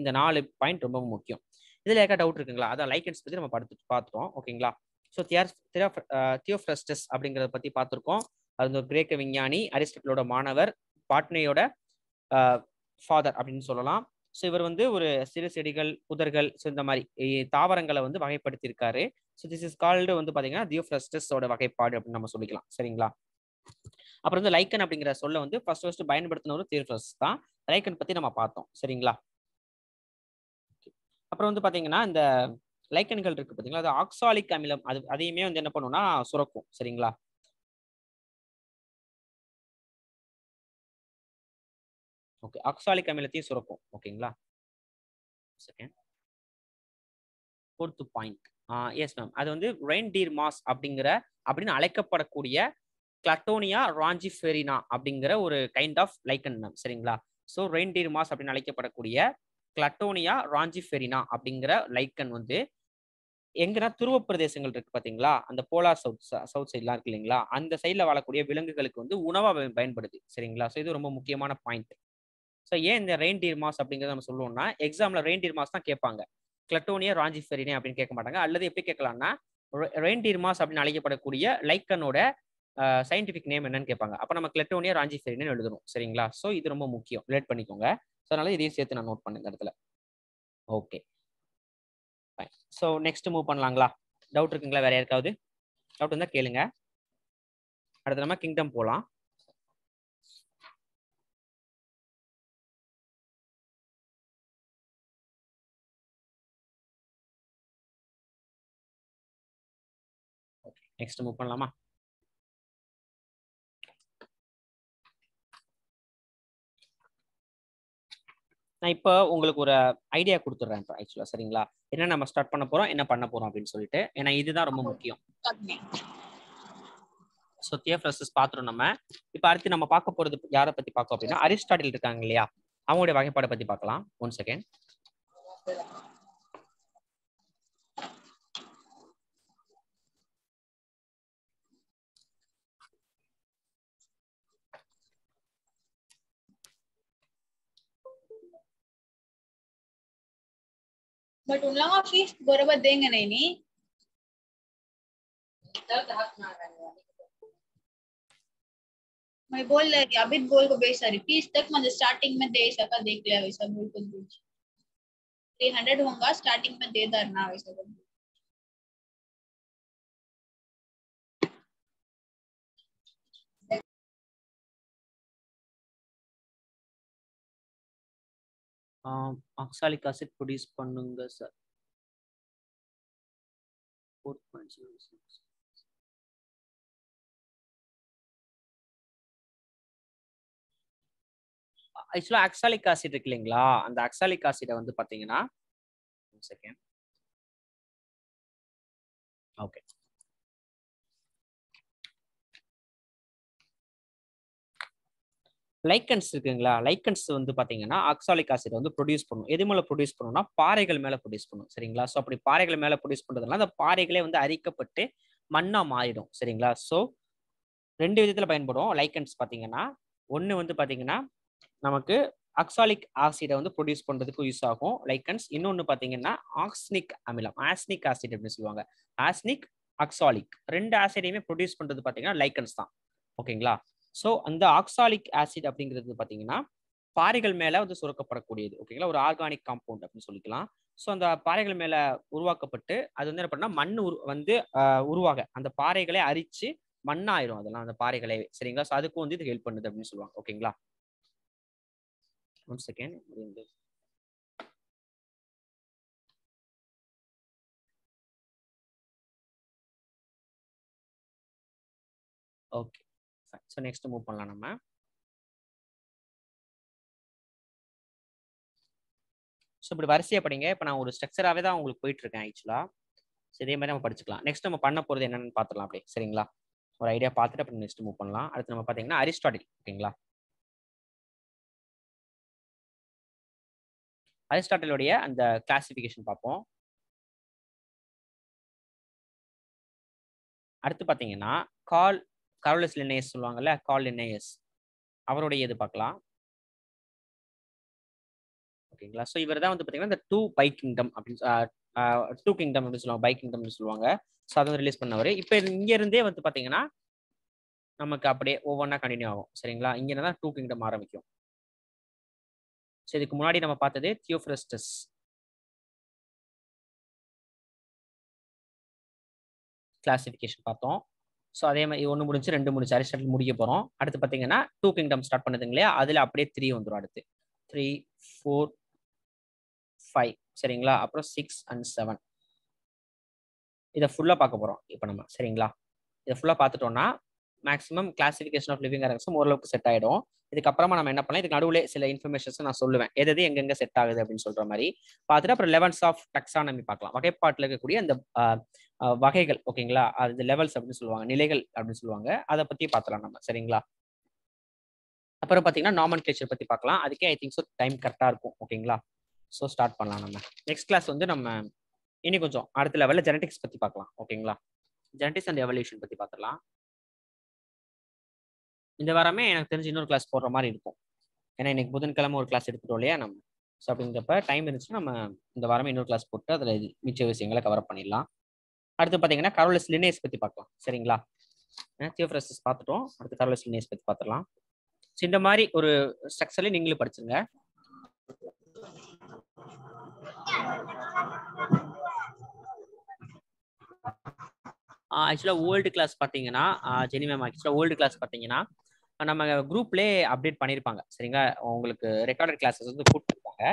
இந்த நாலு பாயிண்ட் ரொம்ப முக்கியம். இதுல ஏதாவது டவுட் இருக்குங்களா? அதான் லைக்கன்ஸ் பத்தி நம்ம படுத்து பார்த்துட்டோம். ஓகேங்களா? ஸோ தியோஃப்ரஸ்டஸ் அப்படிங்கிறத பத்தி பார்த்துருக்கோம். அது வந்து ஒரு கிரேக்க விஞ்ஞானி, அரிஸ்டாட்டிலோட மாணவர், பாட்னியோட ஃபாதர் அப்படின்னு சொல்லலாம். ஸோ இவர் வந்து ஒரு சிறு செடிகள், புதர்கள், ஸோ இந்த மாதிரி தாவரங்களை வந்து வகைப்படுத்தியிருக்காரு. ஸோ திஸ் இஸ் கால்டு வந்து பார்த்தீங்கன்னா தியோஃப்ரஸ்டஸோட வகைப்பாடு அப்படின்னு நம்ம சொல்லிக்கலாம். சரிங்களா? அப்புறம் வந்து லைக்கன் அப்படிங்கிற சொல்ல வந்து ஃபர்ஸ்ட் ஃபர்ஸ்ட் பயன்படுத்தினவரு தியோஃப்ரஸ்டஸ் தான். லைக்கன் பற்றி நம்ம பார்த்தோம். சரிங்களா? அப்புறம் வந்து பார்த்தீங்கன்னா இந்த லைக்கன்கள் இருக்கு பார்த்தீங்களா, அது ஆக்சாலிக் அமிலம் அது அதையுமே வந்து என்ன பண்ணுன்னா சுரக்கும். சரிங்களா? ஓகே, ஆக்சாலிக் அமிலத்தையும் சுரக்கும். ஓகேங்களா? Second fourth point. Yes ma'am, அது வந்து ரெயின் டீர் மாஸ் அப்படிங்கிற அப்படின்னு அழைக்கப்படக்கூடிய கிளட்டோனியா ராஞ்சிஃபெரினா அப்படிங்கிற ஒரு கைண்ட் ஆஃப் லைக்கன் மேம். சரிங்களா? ஸோ ரெயின் டீர் மாஸ் அப்படின்னு அழைக்கப்படக்கூடிய கிளட்டோனியா ராஞ்சிஃபெரினா அப்படிங்கிற லைக்கன் வந்து எங்கன்னா துருவ பிரதேசங்கள் இருக்கு பார்த்தீங்களா, அந்த போலார் சவுத் சவுத் சைட்லாம் இருக்கு இல்லைங்களா, அந்த சைடில் வாழக்கூடிய விலங்குகளுக்கு வந்து உணவாக பயன்படுது. சரிங்களா? ஸோ இது ரொம்ப முக்கியமான பாயிண்ட். ஸோ ஏன் இந்த ரெயின் டீர் மாஸ் அப்படிங்கிறத நம்ம சொல்லுவோம்னா எக்ஸாமில் ரெயின் டீர் மாஸ் தான் கேட்பாங்க, கிளட்டோனியா ராஞ்சிஃபெரினா அப்படின்னு கேட்க மாட்டாங்க. அல்லது எப்படி கேட்கலாம்னா ரெயின் டீர் மாஸ் அப்படின்னு அழைக்கப்படக்கூடிய லைக்கனோட சயின்டிஃபிக் நேம் என்னன்னு கேட்பாங்க. அப்போ நம்ம கிளட்டோனியா ராஞ்சிஃபெரினான்னு எழுதணும். சரிங்களா? ஸோ இது ரொம்ப முக்கியம், ரிலேட் பண்ணிக்கோங்க. ஸோ அதனால இதையும் சேர்த்து நான் நோட் பண்ணேன் இந்த இடத்துல. ஓகே, ஸோ நெக்ஸ்ட் மூவ் பண்ணலாங்களா? டவுட் இருக்குங்களா? வேற யாருக்காவது டவுட் இருந்தால் கேளுங்க. அடுத்து நம்ம கிங்டம் போகலாம். நெக்ஸ்ட் மூவ் பண்ணலாமா? நான் இப்போ உங்களுக்கு ஒரு ஐடியா கொடுத்துட்றேன் இப்போ ஆக்சுவலாக. சரிங்களா? என்ன நம்ம ஸ்டார்ட் பண்ண போகிறோம், என்ன பண்ண போகிறோம் அப்படின்னு சொல்லிட்டு, ஏன்னா இதுதான் ரொம்ப முக்கியம். ஸோ தியோஃப்ரஸ்டஸ் பார்த்துரும் நம்ம. இப்போ அடுத்து நம்ம பார்க்க போகிறது யாரை பற்றி பார்க்கோம் அப்படின்னா அரிஸ்டாட்டில் இருக்காங்க இல்லையா, அவங்களுடைய வகைப்பாடை பற்றி பார்க்கலாம். One second. बट उन लोगों फीस बराबर देंगे नहीं नहीं मैं बोल रहा कि अभी बोल को बेच सारी फीस तक मतलब स्टार्टिंग में दे सका देख लिया वैसा बोल को कुछ थ्री हंड्रेड होगा स्टार्टिंग में दे धरना वैसा बोल oxalic acid produce pannunga sir four point zero six actually oxalic acid irukingla and oxalic acid vandu pathina one second okay lichens இருக்குங்களா லைக்கன்ஸ் வந்து பார்த்தீங்கன்னா ஆக்சாலிக் ஆசிட் வந்து ப்ரொடியூஸ் பண்ணும் எது மேலே ப்ரொடியூஸ் பண்ணும்னா பாறைகள் மேலே ப்ரொடியூஸ் பண்ணும் சரிங்களா ஸோ அப்படி பாறைகள் மேலே ப்ரொடியூஸ் பண்ணுறதுனால அந்த பாறைகளே வந்து அரிக்கப்பட்டு மண்ணாக மாறிடும் சரிங்களா ஸோ ரெண்டு விதத்தில் பயன்படும் லைக்கன்ஸ் பார்த்தீங்கன்னா ஒன்று வந்து பார்த்தீங்கன்னா நமக்கு ஆக்சாலிக் ஆசிடை வந்து ப்ரொடியூஸ் பண்ணுறதுக்கு யூஸ் ஆகும் லைக்கன்ஸ் இன்னொன்று பார்த்தீங்கன்னா ஆக்ஸ்னிக் அமிலம் ஆஸ்னிக் ஆசிட் அப்படின்னு சொல்லுவாங்க ஆஸ்னிக் ஆக்சாலிக் ரெண்டு ஆசிடையுமே ப்ரொடியூஸ் பண்ணுறது பார்த்தீங்கன்னா லைக்கன்ஸ் தான் ஓகேங்களா ஸோ அந்த ஆக்சாலிக் ஆசிட் அப்படிங்கிறது பார்த்தீங்கன்னா பாறைகள் மேலே வந்து சுரக்கப்படக்கூடியது ஓகேங்களா ஒரு ஆர்கானிக் காம்பவுண்ட் அப்படின்னு சொல்லிக்கலாம் ஸோ அந்த பாறைகள் மேலே உருவாக்கப்பட்டு அது வந்து என்ன பண்ணால் மண் உரு வந்து உருவாக அந்த பாறைகளை அரித்து மண்ணாயிரும் அதெல்லாம் அந்த பாறைகளே சரிங்களா ஸோ அதுக்கும் வந்து இது ஹெல்ப் பண்ணுது அப்படின்னு சொல்லுவாங்க ஓகேங்களா one second okay So next move பண்ணலாம் நம்ம சோ இப்படி வரிசையா படிங்க இப்போ நான் ஒரு ஸ்ட்ரக்சராவே தான் உங்களுக்கு போயிட்டு இருக்கேன் एक्चुअली சோ இதே மாதிரி நம்ம படிச்சுக்கலாம் நெக்ஸ்ட் நம்ம பண்ண போறது என்னன்னு பாத்துறலாம் அப்படியே சரிங்களா ஒரு ஐடியா பார்த்துட்டு அப்புறம் நெக்ஸ்ட் மூவ் பண்ணலாம் அடுத்து நம்ம பாத்தீங்கன்னா அரிஸ்டாட்டில் ஓகேங்களா அரிஸ்டாட்டில் உடைய அந்த கிளாசிஃபிகேஷன் பார்ப்போம் அடுத்து பாத்தீங்கன்னா கால் கார்லஸ் லினேயஸ் சொல்லுவாங்கல்ல கால் லினேயஸ் அவருடைய இது பார்க்கலாம் ஓகேங்களா ஸோ இவர் தான் வந்து பார்த்தீங்கன்னா இந்த டூ பை கிங்டம் அப்படின்னு டூ கிங்டம் அப்படின்னு சொல்லுவாங்க பை கிங்டம்னு சொல்லுவாங்க ஸோ அதை வந்து ரிலீஸ் பண்ணவர் இப்போ இங்கேருந்தே வந்து பார்த்தீங்கன்னா நமக்கு அப்படியே ஒவ்வொன்றா கண்டினியூ ஆகும் சரிங்களா இங்கே தான் டூ கிங்டம் ஆரம்பிக்கும் ஸோ இதுக்கு முன்னாடி நம்ம பார்த்தது தியோஃப்ரஸ்டஸ் கிளாசிஃபிகேஷன் பார்த்தோம் ஸோ அதே மாதிரி ஒன்று முடிஞ்சு ரெண்டு முடிஞ்சு அரிஸ்டாட்டில் முடிக்க போகிறோம் அடுத்து பார்த்தீங்கன்னா டூ கிங்டம் ஸ்டார்ட் பண்ணுதுங்க இல்லையா அதில் அப்படியே த்ரீ வந்துடும் அடுத்து த்ரீ ஃபோர் ஃபைவ் சரிங்களா அப்புறம் சிக்ஸ் அண்ட் செவன் இதை ஃபுல்லாக பார்க்க போகிறோம் இப்போ நம்ம சரிங்களா இதை ஃபுல்லாக பார்த்துட்டோம்னா maximum classification of living organism ஓரளவுக்கு செட் ஆகிடும் இதுக்கப்புறமா நம்ம என்ன பண்ணலாம் இதுக்கு நடுவில் சில இன்ஃபர்மேஷன்ஸ் நான் சொல்லுவேன் எது எங்கெங்கே செட் ஆகுது அப்படின்னு சொல்கிற மாதிரி பார்த்துட்டு அப்புறம் லெவல்ஸ் ஆஃப் டக்ஸானமி பார்க்கலாம் வகைப்பாட்டில் இருக்கக்கூடிய அந்த வகைகள் ஓகேங்களா அது லெவல்ஸ் அப்படின்னு சொல்லுவாங்க நிலைகள் அப்படின்னு சொல்லுவாங்க அதை பற்றி பார்த்துலாம் நம்ம சரிங்களா அப்புறம் பார்த்தீங்கன்னா நாமன் கிளேச்சர் பற்றி பார்க்கலாம் அதுக்கே ஐ திங்க் ஸோ டைம் கரெக்டாக இருக்கும் ஓகேங்களா ஸோ ஸ்டார்ட் பண்ணலாம் நம்ம நெக்ஸ்ட் கிளாஸ் வந்து நம்ம இன்னும் கொஞ்சம் அடுத்த லெவலில் ஜெனடிக்ஸ் பற்றி பார்க்கலாம் ஓகேங்களா ஜெனடிக்ஸ் அண்ட் எவல்யூஷன் பற்றி பார்த்துலாம் இந்த வாரமே எனக்கு தெரிஞ்சு இன்னொரு கிளாஸ் போடுற மாதிரி இருக்கும் ஏன்னா இன்னைக்கு புதன்கிழமை ஒரு கிளாஸ் எடுத்துட்டோம் இல்லையா நம்ம ஸோ அப்படிங்கிறப்ப டைம் இருந்துச்சுன்னா நம்ம இந்த வாரமே இன்னொரு கிளாஸ் போட்டு அதில் மிச்ச விஷயங்களை கவர் பண்ணிடலாம் அடுத்து பார்த்தீங்கன்னா கார்லஸ் லினேயஸ் பற்றி பார்க்கலாம் சரிங்களா தியோஃப்ரஸ்டஸ் பார்த்துட்டோம் அடுத்து கார்லஸ் லினேயஸ் பற்றி பார்த்துடலாம் ஸோ இந்த மாதிரி ஒரு ஸ்ட்ரக்சர்லேயே நீங்களும் படிச்சுங்க ஆக்சுவலாக ஓல்டு கிளாஸ் பார்த்தீங்கன்னா ஜெனி மேம் ஆக்சுவலாக ஓல்டு கிளாஸ் பார்த்தீங்கன்னா நம்ம குரூப்லேயே அப்டேட் பண்ணியிருப்பாங்க சரிங்களா உங்களுக்கு ரெக்கார்டட் கிளாஸஸ் வந்து கூப்பிட்டுருப்பாங்க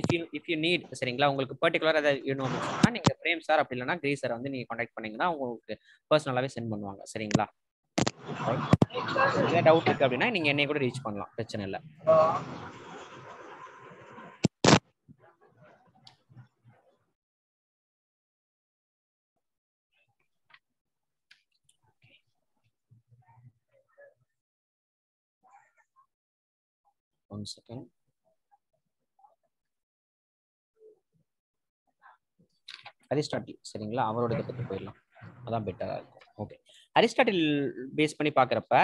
if you if you need சரிங்களா உங்களுக்கு பர்டிகுலராக ஏதாவது வேணும் அப்படின்னா நீங்கள் பிரேம் சார் அப்படி இல்லைன்னா கிரி சார் வந்து நீங்கள் கான்டாக்ட் பண்ணிங்கன்னா உங்களுக்கு பர்சனலாகவே சென்ட் பண்ணுவாங்க சரிங்களா ஏதாவது டவுட் இருக்குது அப்படின்னா நீங்கள் என்னை கூட ரீச் பண்ணலாம் பிரச்சனை இல்லை One second. Aristotle, சரிங்களா அவரோட பத்தி போயிடலாம் அதான் பெட்டரா இருக்கும் ஓகே அரிஸ்டாட்டில் பேஸ் பண்ணி பாக்குறப்ப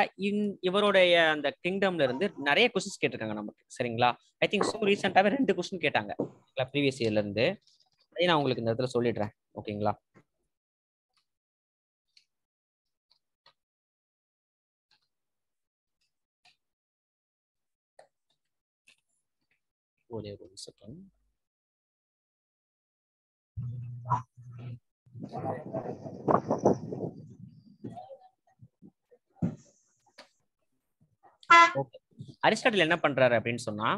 இவருடைய அந்த கிங்டம்ல இருந்து நிறைய கொஸ்டின்ஸ் கேட்டிருக்காங்க நமக்கு சரிங்களா ஐ திங்க் சோ ரீசெண்டாவே ரெண்டு கொஸ்டின் கேட்டாங்க ப்ரீவியஸ் இயர்ல இருந்து அதை நான் உங்களுக்கு இந்த இடத்துல சொல்லிடுறேன். ஓகேங்களா, ஒரே ஒரு செகண்ட். ஓகே, அரிஸ்டாட்டில் என்ன பண்றாரு அப்படின்னு சொன்னா,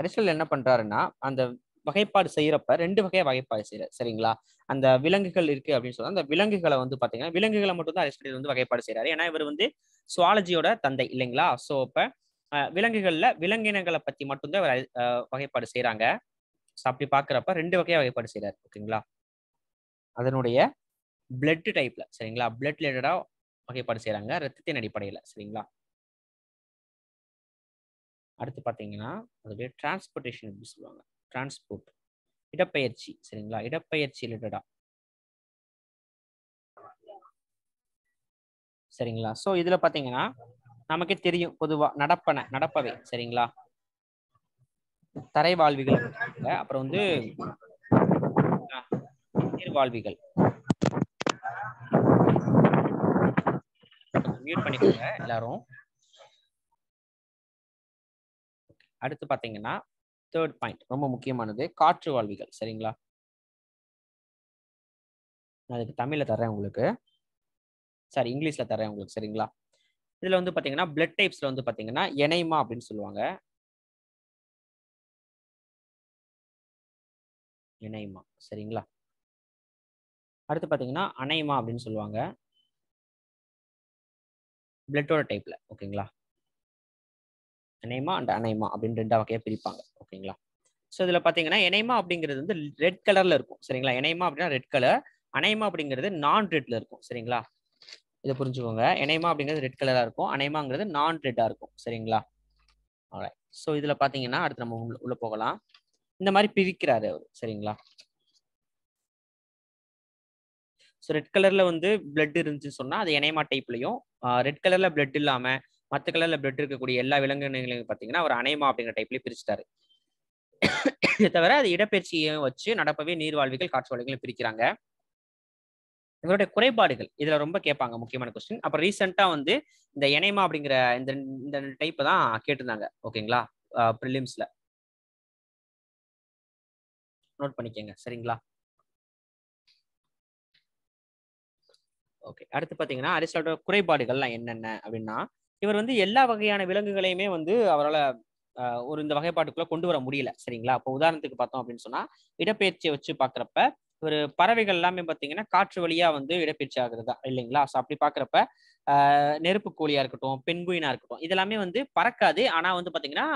அரிஸ்டாட்டில் என்ன பண்றாருன்னா, அந்த வகைப்பாடு செய்யறப்ப ரெண்டு வகையா வகைப்பாடு செய்யறாரு. சரிங்களா, அந்த விலங்குகள் இருக்கு அப்படின்னு சொன்னா அந்த விலங்குகளை வந்து பாத்தீங்கன்னா விலங்குகளை மட்டும் தான் அரிஸ்டாட்டில் வந்து வகைப்பாடு செய்யறாரு. ஏன்னா இவர் வந்து சுவாலஜியோட தந்தை இல்லைங்களா. சோ அப்ப விலங்குகள்ல விலங்கினங்களை பத்தி மட்டும்தான் இவர் வகைப்பாடு செய்யறாங்க. அப்படி பாக்குறப்ப ரெண்டு வகையா வகைப்பாடு செய்யறாரு. ஓகேங்களா, அதனுடைய பிளட் டைப்ல, சரிங்களா, பிளட் ரிலேட்டடா வகைப்பாடு செய்யறாங்க ரத்தத்தின் அடிப்படையில. சரிங்களா, அடுத்து பாத்தீங்கன்னா அதோடைய டிரான்ஸ்போர்டேஷன் எப்படி சொல்லுவாங்க, டிரான்ஸ்போர்ட், இடப்பெயர்ச்சி. சரிங்களா, இடப்பெயர்ச்சி ரிலேட்டடா. சரிங்களா, சோ இதுல பாத்தீங்கன்னா நமக்கே தெரியும் பொதுவா நடப்பன நடப்பவை. சரிங்களா, தரைவாழ்விகள், அப்புறம் வந்து நீர்வாழ்விகள். மியூட் பண்ணிக்கோங்க எல்லாரும். அடுத்து பாத்தீங்கன்னா தேர்ட் பாயிண்ட் ரொம்ப முக்கியமானது, காற்று வாழ்விகள். சரிங்களா, அதுக்கு தமிழ்ல தர்றேன் உங்களுக்கு, சாரி இங்கிலீஷ்ல தரேன் உங்களுக்கு. சரிங்களா, இதுல வந்து பாத்தீங்கன்னா பிளட் டைப்ஸ்ல வந்து பாத்தீங்கன்னா எனைமா அப்படின்னு சொல்லுவாங்க. எனைமா, சரிங்களா. அடுத்து பாத்தீங்கன்னா அனைமா அப்படின்னு சொல்லுவாங்க, பிளட்டோட டைப்ல. ஓகேங்களா, எனைமா அண்ட் அனைமா அப்படின்னு ரெண்டா வகையா பிரிப்பாங்க. ஓகேங்களா, ஸோ இதுல பாத்தீங்கன்னா எனைமா அப்படிங்கிறது வந்து ரெட் கலர்ல இருக்கும். சரிங்களா, எனைமா அப்படின்னா ரெட் கலர், அனைமா அப்படிங்கிறது நான் ரெட்ல இருக்கும். சரிங்களா, இதை புரிஞ்சுக்கோங்க. எனைமா அப்படிங்கிறது ரெட் கலரா இருக்கும், அனைமாங்கிறது நான் ரெட்டா இருக்கும். சரிங்களா, ஆல்ரைட். ஸோ இதுல பாத்தீங்கன்னா அடுத்து நம்ம உள்ள போகலாம். இந்த மாதிரி பிரிக்கிறாரு அவர். சரிங்களா, ஸோ ரெட் கலர்ல வந்து பிளட் இருந்துச்சுன்னு சொன்னா அது எனைமா டைப்லையும், ரெட் கலர்ல பிளட் இல்லாம மற்ற கலர்ல பிளட் இருக்கக்கூடிய எல்லா விலங்குகளையும் பாத்தீங்கன்னா அவர் அனைமா அப்படிங்கிற டைப்லயும் பிரிச்சுட்டாரு. இதை தவிர அது இடப்பெயர்ச்சியையும் வச்சு நடப்பவே நீர்வாழ்விகள் காற்று வாழ்விகள் பிரிக்கிறாங்க. இவருடைய குறைபாடுகள் இதுல ரொம்ப கேட்பாங்க, முக்கியமான கொஸ்டின். அப்புறம் ரீசெண்டா வந்து இந்த எனைமா அப்படிங்கிற இந்த இந்த டைப் தான் கேட்டிருந்தாங்க. ஓகேங்களா, ப்ரிலிம்ஸ்ல நோட் பண்ணிக்கோங்க. சரிங்களா, ஓகே. அடுத்து பாத்தீங்கன்னா அரிஸ்டாட்டிலோட குறைபாடுகள்லாம் என்னென்ன அப்படின்னா, இவர் வந்து எல்லா வகையான விலங்குகளையுமே வந்து அவரால் ஒரு இந்த வகைப்பாட்டுக்குள்ள கொண்டு வர முடியல. சரிங்களா, இப்போ உதாரணத்துக்கு பார்த்தோம் அப்படின்னு சொன்னா இடப்பெயர்ச்சியை வச்சு பாக்குறப்ப ஒரு பறவைகள் எல்லாமே பார்த்தீங்கன்னா காற்று வழியா வந்து இடப்பெயர்ச்சி ஆகுறதா இல்லைங்களா. ஸோ அப்படி பார்க்குறப்ப ஆஹ் நெருப்பு கோழியா இருக்கட்டும், பெண்குயினா இருக்கட்டும், இதெல்லாமே வந்து பறக்காது. ஆனா வந்து பார்த்தீங்கன்னா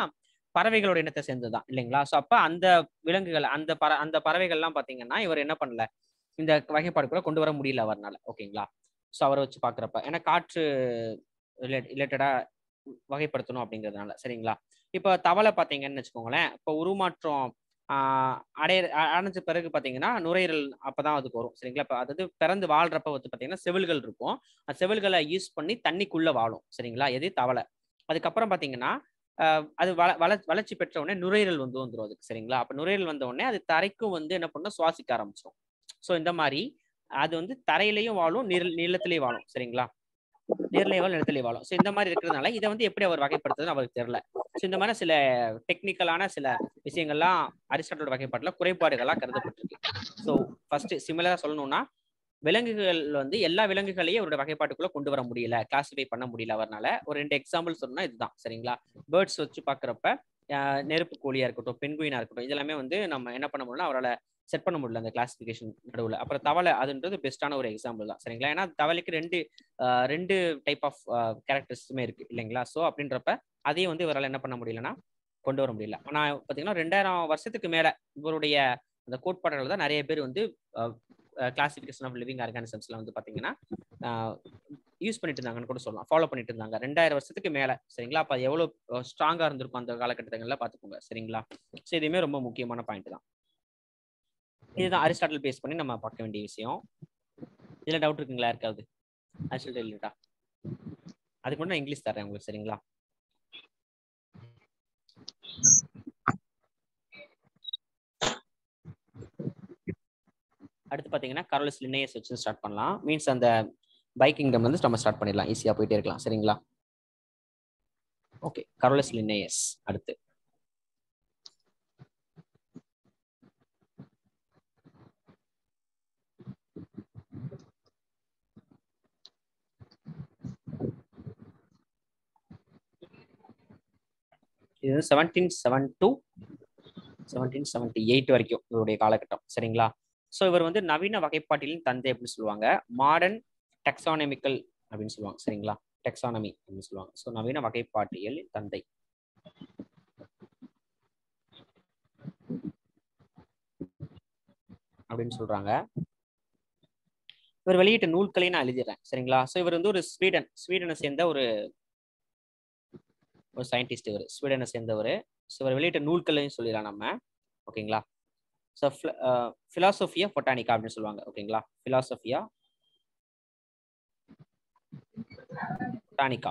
பறவைகளோட இனத்தை சேர்ந்ததுதான் இல்லைங்களா. ஸோ அப்ப அந்த விலங்குகள் அந்த பற அந்த பறவைகள்லாம் பார்த்தீங்கன்னா இவர் என்ன பண்ணல, இந்த வகைப்பாடுக்குள்ள கொண்டு வர முடியல அவர்னால. ஓகேங்களா, ஸோ அவரை வச்சு பார்க்குறப்ப ஏன்னா காற்று ரிலேட் ரிலேட்டடா வகைப்படுத்தணும் அப்படிங்கிறதுனால. சரிங்களா, இப்போ தவளை பார்த்தீங்கன்னு வச்சுக்கோங்களேன், இப்போ உருமாற்றம் ஆஹ் அடைய அடைஞ்ச பிறகு பாத்தீங்கன்னா நுரையீரல் அப்பதான் அதுக்கு வரும். சரிங்களா, இப்போ அதாவது பிறந்து வாழ்றப்ப வந்து பாத்தீங்கன்னா செவில்கள் இருக்கும், அந்த செவில்களை யூஸ் பண்ணி தண்ணிக்குள்ள வாழும். சரிங்களா, எது தவளை. அதுக்கப்புறம் பாத்தீங்கன்னா அது வள வள வளர்ச்சி பெற்ற உடனே நுரையீரல் வந்து வந்துடும் அதுக்கு. சரிங்களா, அப்ப நுரையீரல் வந்த உடனே அது தரைக்கும் வந்து என்ன பண்ணும், சுவாசிக்க ஆரம்பிச்சிடும். ஸோ இந்த மாதிரி அது வந்து தரையிலையும் வாழும், நீர் நிலத்திலையும் வாழும். சரிங்களா, நீர்லையும் நிலத்திலையும் வாழும். ஸோ இந்த மாதிரி இருக்கிறதுனால இதை வந்து எப்படி அவர் வகைப்படுத்துறதுன்னு அவருக்கு தெரியல. ஸோ இந்த மாதிரி சில டெக்னிக்கலான சில விஷயங்கள்லாம் அரிஸ்டாட்டிலோட வகைப்பாட்டுல குறைபாடுகளாக கருதப்பட்டிருக்கு. ஸோ ஃபர்ஸ்ட் சிமிலரா சொல்லணும்னா விலங்குகள் வந்து எல்லா விலங்குகளையும் அவரோட வகைப்பாட்டுக்குள்ள கொண்டு வர முடியல, கிளாஸிஃபை பண்ண முடியல அவர்னால. ஒரு ரெண்டு எக்ஸாம்பிள் சொன்னா இதுதான். சரிங்களா, பேர்ட்ஸ் வச்சு பாக்குறப்ப நெருப்பு கோழியா இருக்கட்டும், பெண்குயினா இருக்கட்டும், இதெல்லாமே வந்து நம்ம என்ன பண்ண முடியும்னா அவரால் செட் பண்ண முடியல அந்த கிளாசிஃபிகேஷன் நடுவில். அப்புறம் தவளை அதுன்றது பெஸ்ட்டான ஒரு எக்ஸாம்பிள் தான். சரிங்களா, ஏன்னா தவளைக்கு ரெண்டு ரெண்டு டைப் ஆஃப் கேரக்டர்ஸுமே இருக்கு இல்லைங்களா. ஸோ அப்படின்றப்ப அதையும் வந்து இவரால் என்ன பண்ண முடியலன்னா கொண்டு வர முடியல. ஆனால் பார்த்தீங்கன்னா ரெண்டாயிரம் வருஷத்துக்கு மேலே இவருடைய அந்த கோட்பாடுகள் தான் நிறைய பேர் வந்து கிளாசிஃபிகேஷன் ஆஃப் லிவிங் ஆர்கானிசம்ஸ்ல வந்து பார்த்தீங்கன்னா யூஸ் பண்ணிட்டு இருந்தாங்கன்னு கூட சொல்லலாம், ஃபாலோ பண்ணிட்டு இருந்தாங்க ரெண்டாயிரம் வருஷத்துக்கு மேலே. சரிங்களா, அப்போ அது எவ்வளோ ஸ்ட்ராங்காக இருந்திருக்கும் அந்த காலகட்டங்களில் பார்த்துக்கோங்க. சரிங்களா, ஸோ இதுவுமே ரொம்ப முக்கியமான பாயிண்ட் தான். இதுதான் அரிஸ்டாட்டில் பேஸ் பண்ணி நம்ம பார்க்க வேண்டிய விஷயம். இதில் டவுட் இருக்குங்களா? இருக்காது. அரிஸ்டாட்டில் இல்லைட்டா, அதுக்கு மட்டும் நான் இங்கிலீஷ் தரேன் உங்களுக்கு, சரிங்களா? அடுத்து பார்த்தீங்கன்னா கார்லஸ் லினேயஸ் வச்சு ஸ்டார்ட் பண்ணலாம். மீன்ஸ் அந்த பைக்கிங்டம் வந்து நம்ம ஸ்டார்ட் பண்ணிடலாம், ஈஸியாக போயிட்டே இருக்கலாம், சரிங்களா? Okay, Carolus Linnaeus. அடுத்து இது seventeen seven to seventeen seventy eight வரைக்கும் இவருடைய காலகட்டம், சரிங்களா? ஸோ இவர் வந்து நவீன வகைப்பாட்டிலும் தந்தை அப்படின்னு சொல்லுவாங்க. மாடர்ன் டெக்ஸானமிக்கல் அப்படின்னு சொல்லுவாங்க, சரிங்களா? டெக்ஸானமி அப்படின்னு சொல்லுவாங்க. ஸோ நவீன வகைப்பாட்டியல் தந்தை. அப்படின்னு சொல்றாங்க. இவர் வெளியிட்ட நூல்களை நான் எழுதிடுறேன், சரிங்களா? ஸோ இவர் வந்து ஒரு ஸ்வீடன் ஸ்வீடனை சேர்ந்த ஒரு ஒரு சயின்டிஸ்ட். இவர் ஸ்வீடனை சேர்ந்தவர். ஸோ இவர் வெளியிட்ட நூல்களையும் சொல்லிடலாம் நம்ம, ஓகேங்களா? ஸோ ஃபிலாசோஃபியா பொட்டானிக்கா அப்படின்னு சொல்லுவாங்க, ஓகேங்களா? ஃபிலாசோஃபியா பொட்டானிக்கா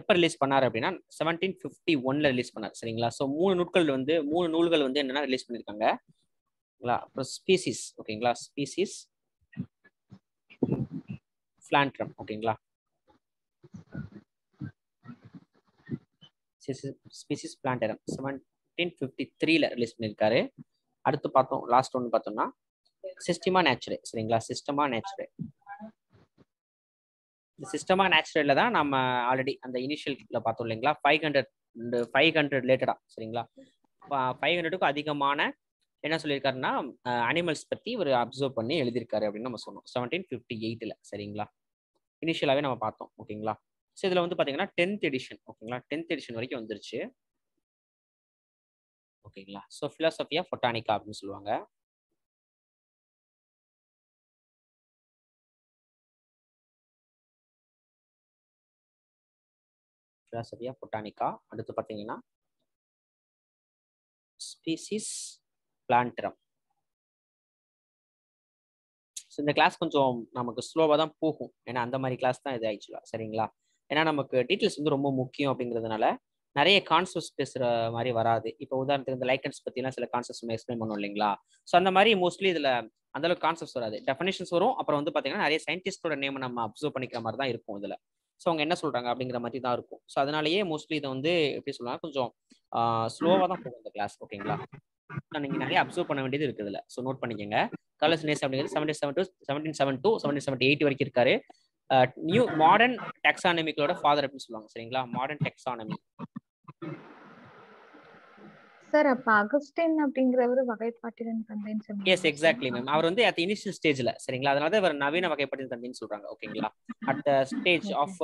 எப்போ ரிலீஸ் பண்ணார் அப்படின்னா செவன்டீன் ஃபிஃப்டி ஒன்ல ரிலீஸ் பண்ணார், சரிங்களா? ஸோ மூணு நூல்கள் வந்து மூணு நூல்கள் வந்து என்னென்னா ரிலீஸ் பண்ணியிருக்காங்க. அப்புறம் ஸ்பீசிஸ், ஓகேங்களா? ஸ்பீசிஸ் பிளான்ட்ரம், ஓகேங்களா? ஸ்பீசிஸ் பிளான்டரம் செவன்டீன் ஃபிஃப்டி த்ரீல ரிலீஸ் பண்ணியிருக்காரு. அடுத்து பார்த்தோம், லாஸ்ட் ஒன்று பார்த்தோம்னா சிஸ்டமா நேச்சுரே, சரிங்களா? சிஸ்டமா நேச்சுரே. இந்த சிஸ்டமா நேச்சுரேல தான் நம்ம ஆல்ரெடி அந்த இனிஷியல்ல பார்த்தோம் இல்லைங்களா? ஃபைவ் ஹண்ட்ரட் ஃபைவ் ஹண்ட்ரட் ரிலேட்டடா, சரிங்களா? ஃபைவ் ஹண்ட்ரடுக்கும் அதிகமான என்ன சொல்லியிருக்காருன்னா அனிமல்ஸ் பற்றி ஒரு அப்சர்வ் பண்ணி எழுதியிருக்காரு அப்படின்னு நம்ம சொன்னோம் செவன்டீன் ஃபிஃப்டி எயிட்டில், சரிங்களா? இனிஷியலாகவே நம்ம பார்த்தோம், ஓகேங்களா? ஸோ இதில் வந்து பார்த்தீங்கன்னா டென்த் எடிஷன், ஓகேங்களா? டென்த் எடிஷன் வரைக்கும் வந்துருச்சு, ஓகேங்களா? ஸோ ஃபிலாசபியா பொட்டானிக்கா அப்படின்னு சொல்லுவாங்க. ஃபிலாசபியா பொட்டானிக்கா. அடுத்து பார்த்தீங்கன்னா ஸ்பீசிஸ் பிளான்டரம். இந்த கிளாஸ் கொஞ்சம் நமக்கு ஸ்லோவாக தான் போகும், ஏன்னா அந்த மாதிரி கிளாஸ் தான் இது ஆக்சுவலாக, சரிங்களா? ஏன்னா நமக்கு டீட்டெயில்ஸ் வந்து ரொம்ப முக்கியம் அப்படிங்கிறதுனால நிறைய கான்செப்ட்ஸ் பேசுகிற மாதிரி வராது. இப்போ உதாரணத்துக்கு இந்த லைக்கன்ஸ் பற்றிலாம் சில கான்செப்ட்ஸ் நம்ம எக்ஸ்பிளைன் பண்ணோம் இல்லைங்களா? ஸோ அந்த மாதிரி மோஸ்ட்லி இதில் அந்தளவுக்கு கான்செப்ட்ஸ் வராது, டெஃபினேஷன்ஸ் வரும். அப்புறம் வந்து பார்த்தீங்கன்னா நிறைய சயின்டிஸ்டோட நேம் நம்ம அப்சர்வ் பண்ணிக்கிற மாதிரி தான் இருக்கும் இதில். ஸோ அவங்க என்ன சொல்கிறாங்க அப்படிங்கிற மாதிரி தான் இருக்கும். ஸோ அதனாலேயே மோஸ்ட்லி இதை வந்து எப்படி சொல்லலாம், கொஞ்சம் ஸ்லோவாக தான் போகும் இந்த கிளாஸ், ஓகேங்களா? நீங்கள் நிறைய அப்சர்வ் பண்ண வேண்டியது இருக்குது இதில். ஸோ நோட் பண்ணிக்கோங்க. கார்லஸ் லினேயஸ் அப்படிங்கிறது seventeen seven to seventeen seven to seventeen seventy eight வரைக்கும் இருக்காரு. நியூ மாடர்ன் டெக்ஸானமிக்களோட ஃபாதர் அப்படின்னு சொல்லுவாங்க, சரிங்களா? Modern taxonomy. சார் அப்ப அகஸ்டின் அப்படிங்கிறவர் வகைப்பாட்டின் தந்தைன்னு சொல்லுங்க. Yes exactly ma'am. அவர் வந்து அட் இனிஷியல் ஸ்டேஜ்ல, சரிங்களா? அதனால தான் அவர் நவீன வகைப்பாட்டின் தந்தைன்னு சொல்றாங்க, ஓகேங்களா? அட் த ஸ்டேஜ் ஆஃப்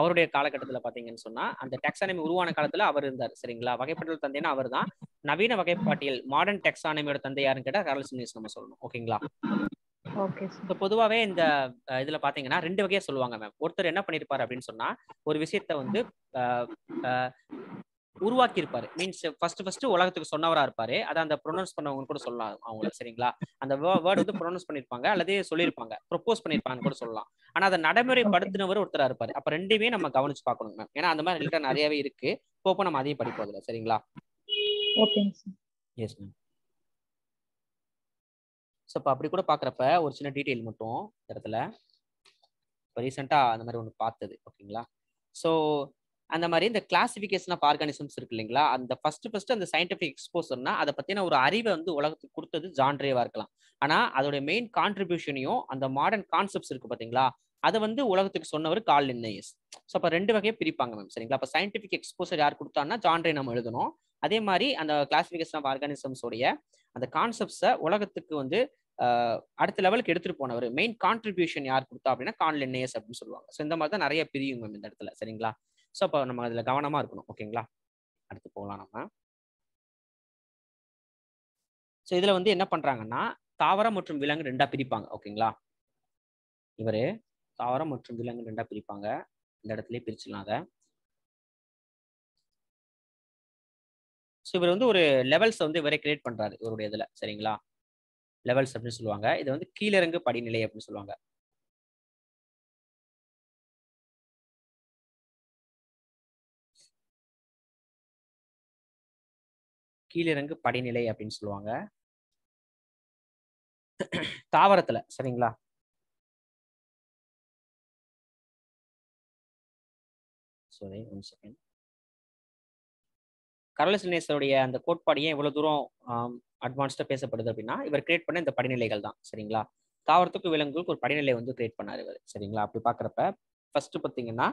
அவருடைய காலகட்டத்தில் பார்த்தீங்கன்னு சொன்னா அந்த டெக்ஸானமி உருவான காலத்துல அவர் இருந்தார், சரிங்களா? வகைப்பாட்டியல் தந்தைன்னா அவர் தான். நவீன வகைப்பாட்டியல் மாடர்ன் டெக்ஸானமியோட தந்தை யாருன்னு கேட்டா கார்லஸ் லினேயஸ் நம்ம சொல்லணும், ஓகேங்களா? இப்போ பொதுவாகவே இந்த இதுல பாத்தீங்கன்னா ரெண்டு வகையா சொல்லுவாங்க மேம். ஒருத்தர் என்ன பண்ணிருப்பாரு அப்படின்னு சொன்னா ஒரு விஷயத்த வந்து உருவாக்கி இருப்பாரு, மீன்ஸ் ஃபர்ஸ்ட் ஃபர்ஸ்ட் உலகத்துக்கு சொன்னவரா இருப்பாரு. அதை அந்த ப்ரொனவுன்ஸ் பண்ணவங்க கூட சொல்லலாம் அவங்கள, சரிங்களா? அந்த வேர்டு வந்து ப்ரொனவுன்ஸ் பண்ணிருப்பாங்க அல்லது சொல்லியிருப்பாங்க, ப்ரொப்போஸ் பண்ணிருப்பாங்கன்னு கூட சொல்லலாம். ஆனா அதை நடைமுறைப்படுத்தினவர் ஒருத்தரா இருப்பாரு. அப்ப ரெண்டுமே நம்ம கவனிச்சு பார்க்கணும் மேம், ஏன்னா அந்த மாதிரி ரிலேட்டட் நிறையவே இருக்கு. போப்போ நம்ம அதையும் படிப்போம், சரிங்களா? Yes ma'am. ஸோ இப்போ அப்படி கூட பார்க்குறப்ப ஒரு சின்ன டீட்டெயில் மட்டும் இந்த இடத்துல இப்போ ரீசெண்டாக அந்த மாதிரி ஒன்று பார்த்தது, ஓகேங்களா? ஸோ அந்த மாதிரி இந்த கிளாசிஃபிகேஷன் ஆஃப் ஆர்கானிசம்ஸ் இருக்கு இல்லைங்களா? அந்த ஃபர்ஸ்ட் ஃபர்ஸ்ட் அந்த சயின்டிஃபிக் எக்ஸ்போசர்னா அதை பற்றின ஒரு அறிவை வந்து உலகத்துக்கு கொடுத்தது ஜான் ரேவா இருக்கலாம். ஆனால் அதோடைய மெயின் கான்ட்ரிபியூஷனையும் அந்த மாடர்ன் கான்செப்ட்ஸ் இருக்கு பார்த்தீங்களா, அதை வந்து உலகத்துக்கு சொன்னவர் கார்ல் லின்னேயஸ். ஸோ அப்போ ரெண்டு வகையை பிரிப்பாங்க மேம், சரிங்களா? அப்போ சயின்டிஃபிக் எக்ஸ்போசர் யார் கொடுத்தான்னா ஜான் ரே நம்ம எழுதணும். அதே மாதிரி அந்த கிளாசிஃபிகேஷன் ஆஃப் ஆர்கானிசம்ஸோடைய அந்த கான்செப்ட்ஸை உலகத்துக்கு வந்து அடுத்த லெவலுக்கு எடுத்துட்டு போனவர் மெயின் கான்ட்ரிபியூஷன் யார் கொடுத்தா அப்படின்னா கார்ல் லின்னேயஸ் அப்படின்னு சொல்லுவாங்க. ஸோ இந்த மாதிரி தான் நிறைய பிரியும் மேம் இந்த இடத்துல, சரிங்களா? ஸோ அப்போ நம்ம அதில் கவனமா இருக்கணும், ஓகேங்களா? அடுத்து போகலாம் நம்ம. ஸோ இதுல வந்து என்ன பண்றாங்கன்னா தாவரம் மற்றும் விலங்கு ரெண்டா பிரிப்பாங்க, ஓகேங்களா? இவரு தாவரம் மற்றும் விலங்கு ரெண்டா பிரிப்பாங்க. இந்த இடத்துல பிரிச்சுலாம் அதை. ஸோ இவர் வந்து ஒரு லெவல்ஸ் வந்து இவரை கிரியேட் பண்றாரு இவருடைய இதுல, சரிங்களா? லெவல்ஸ் அப்படின்னு சொல்லுவாங்க. இது வந்து கீழிறங்கு படிநிலை அப்படின்னு சொல்லுவாங்க. கீழிறங்கு படிநிலை அப்படின்னு சொல்லுவாங்க தாவரத்துல, சரிங்களா? Sorry, one second. கார்லஸ் லின்னேயஸோடைய அந்த கோட்பாடு ஏன் இவ்வளவு தூரம் அட்வான்ஸ்டா பேசப்படுது அப்படின்னா, இவர் கிரியேட் பண்ண இந்த படிநிலைகள் தான், சரிங்களா? தாவரத்துக்கு விலங்குகளுக்கு ஒரு படிநிலை வந்து கிரியேட் பண்ணாரு இவர், சரிங்களா? அப்படி பாக்குறப்ப ஃபர்ஸ்ட் பார்த்தீங்கன்னா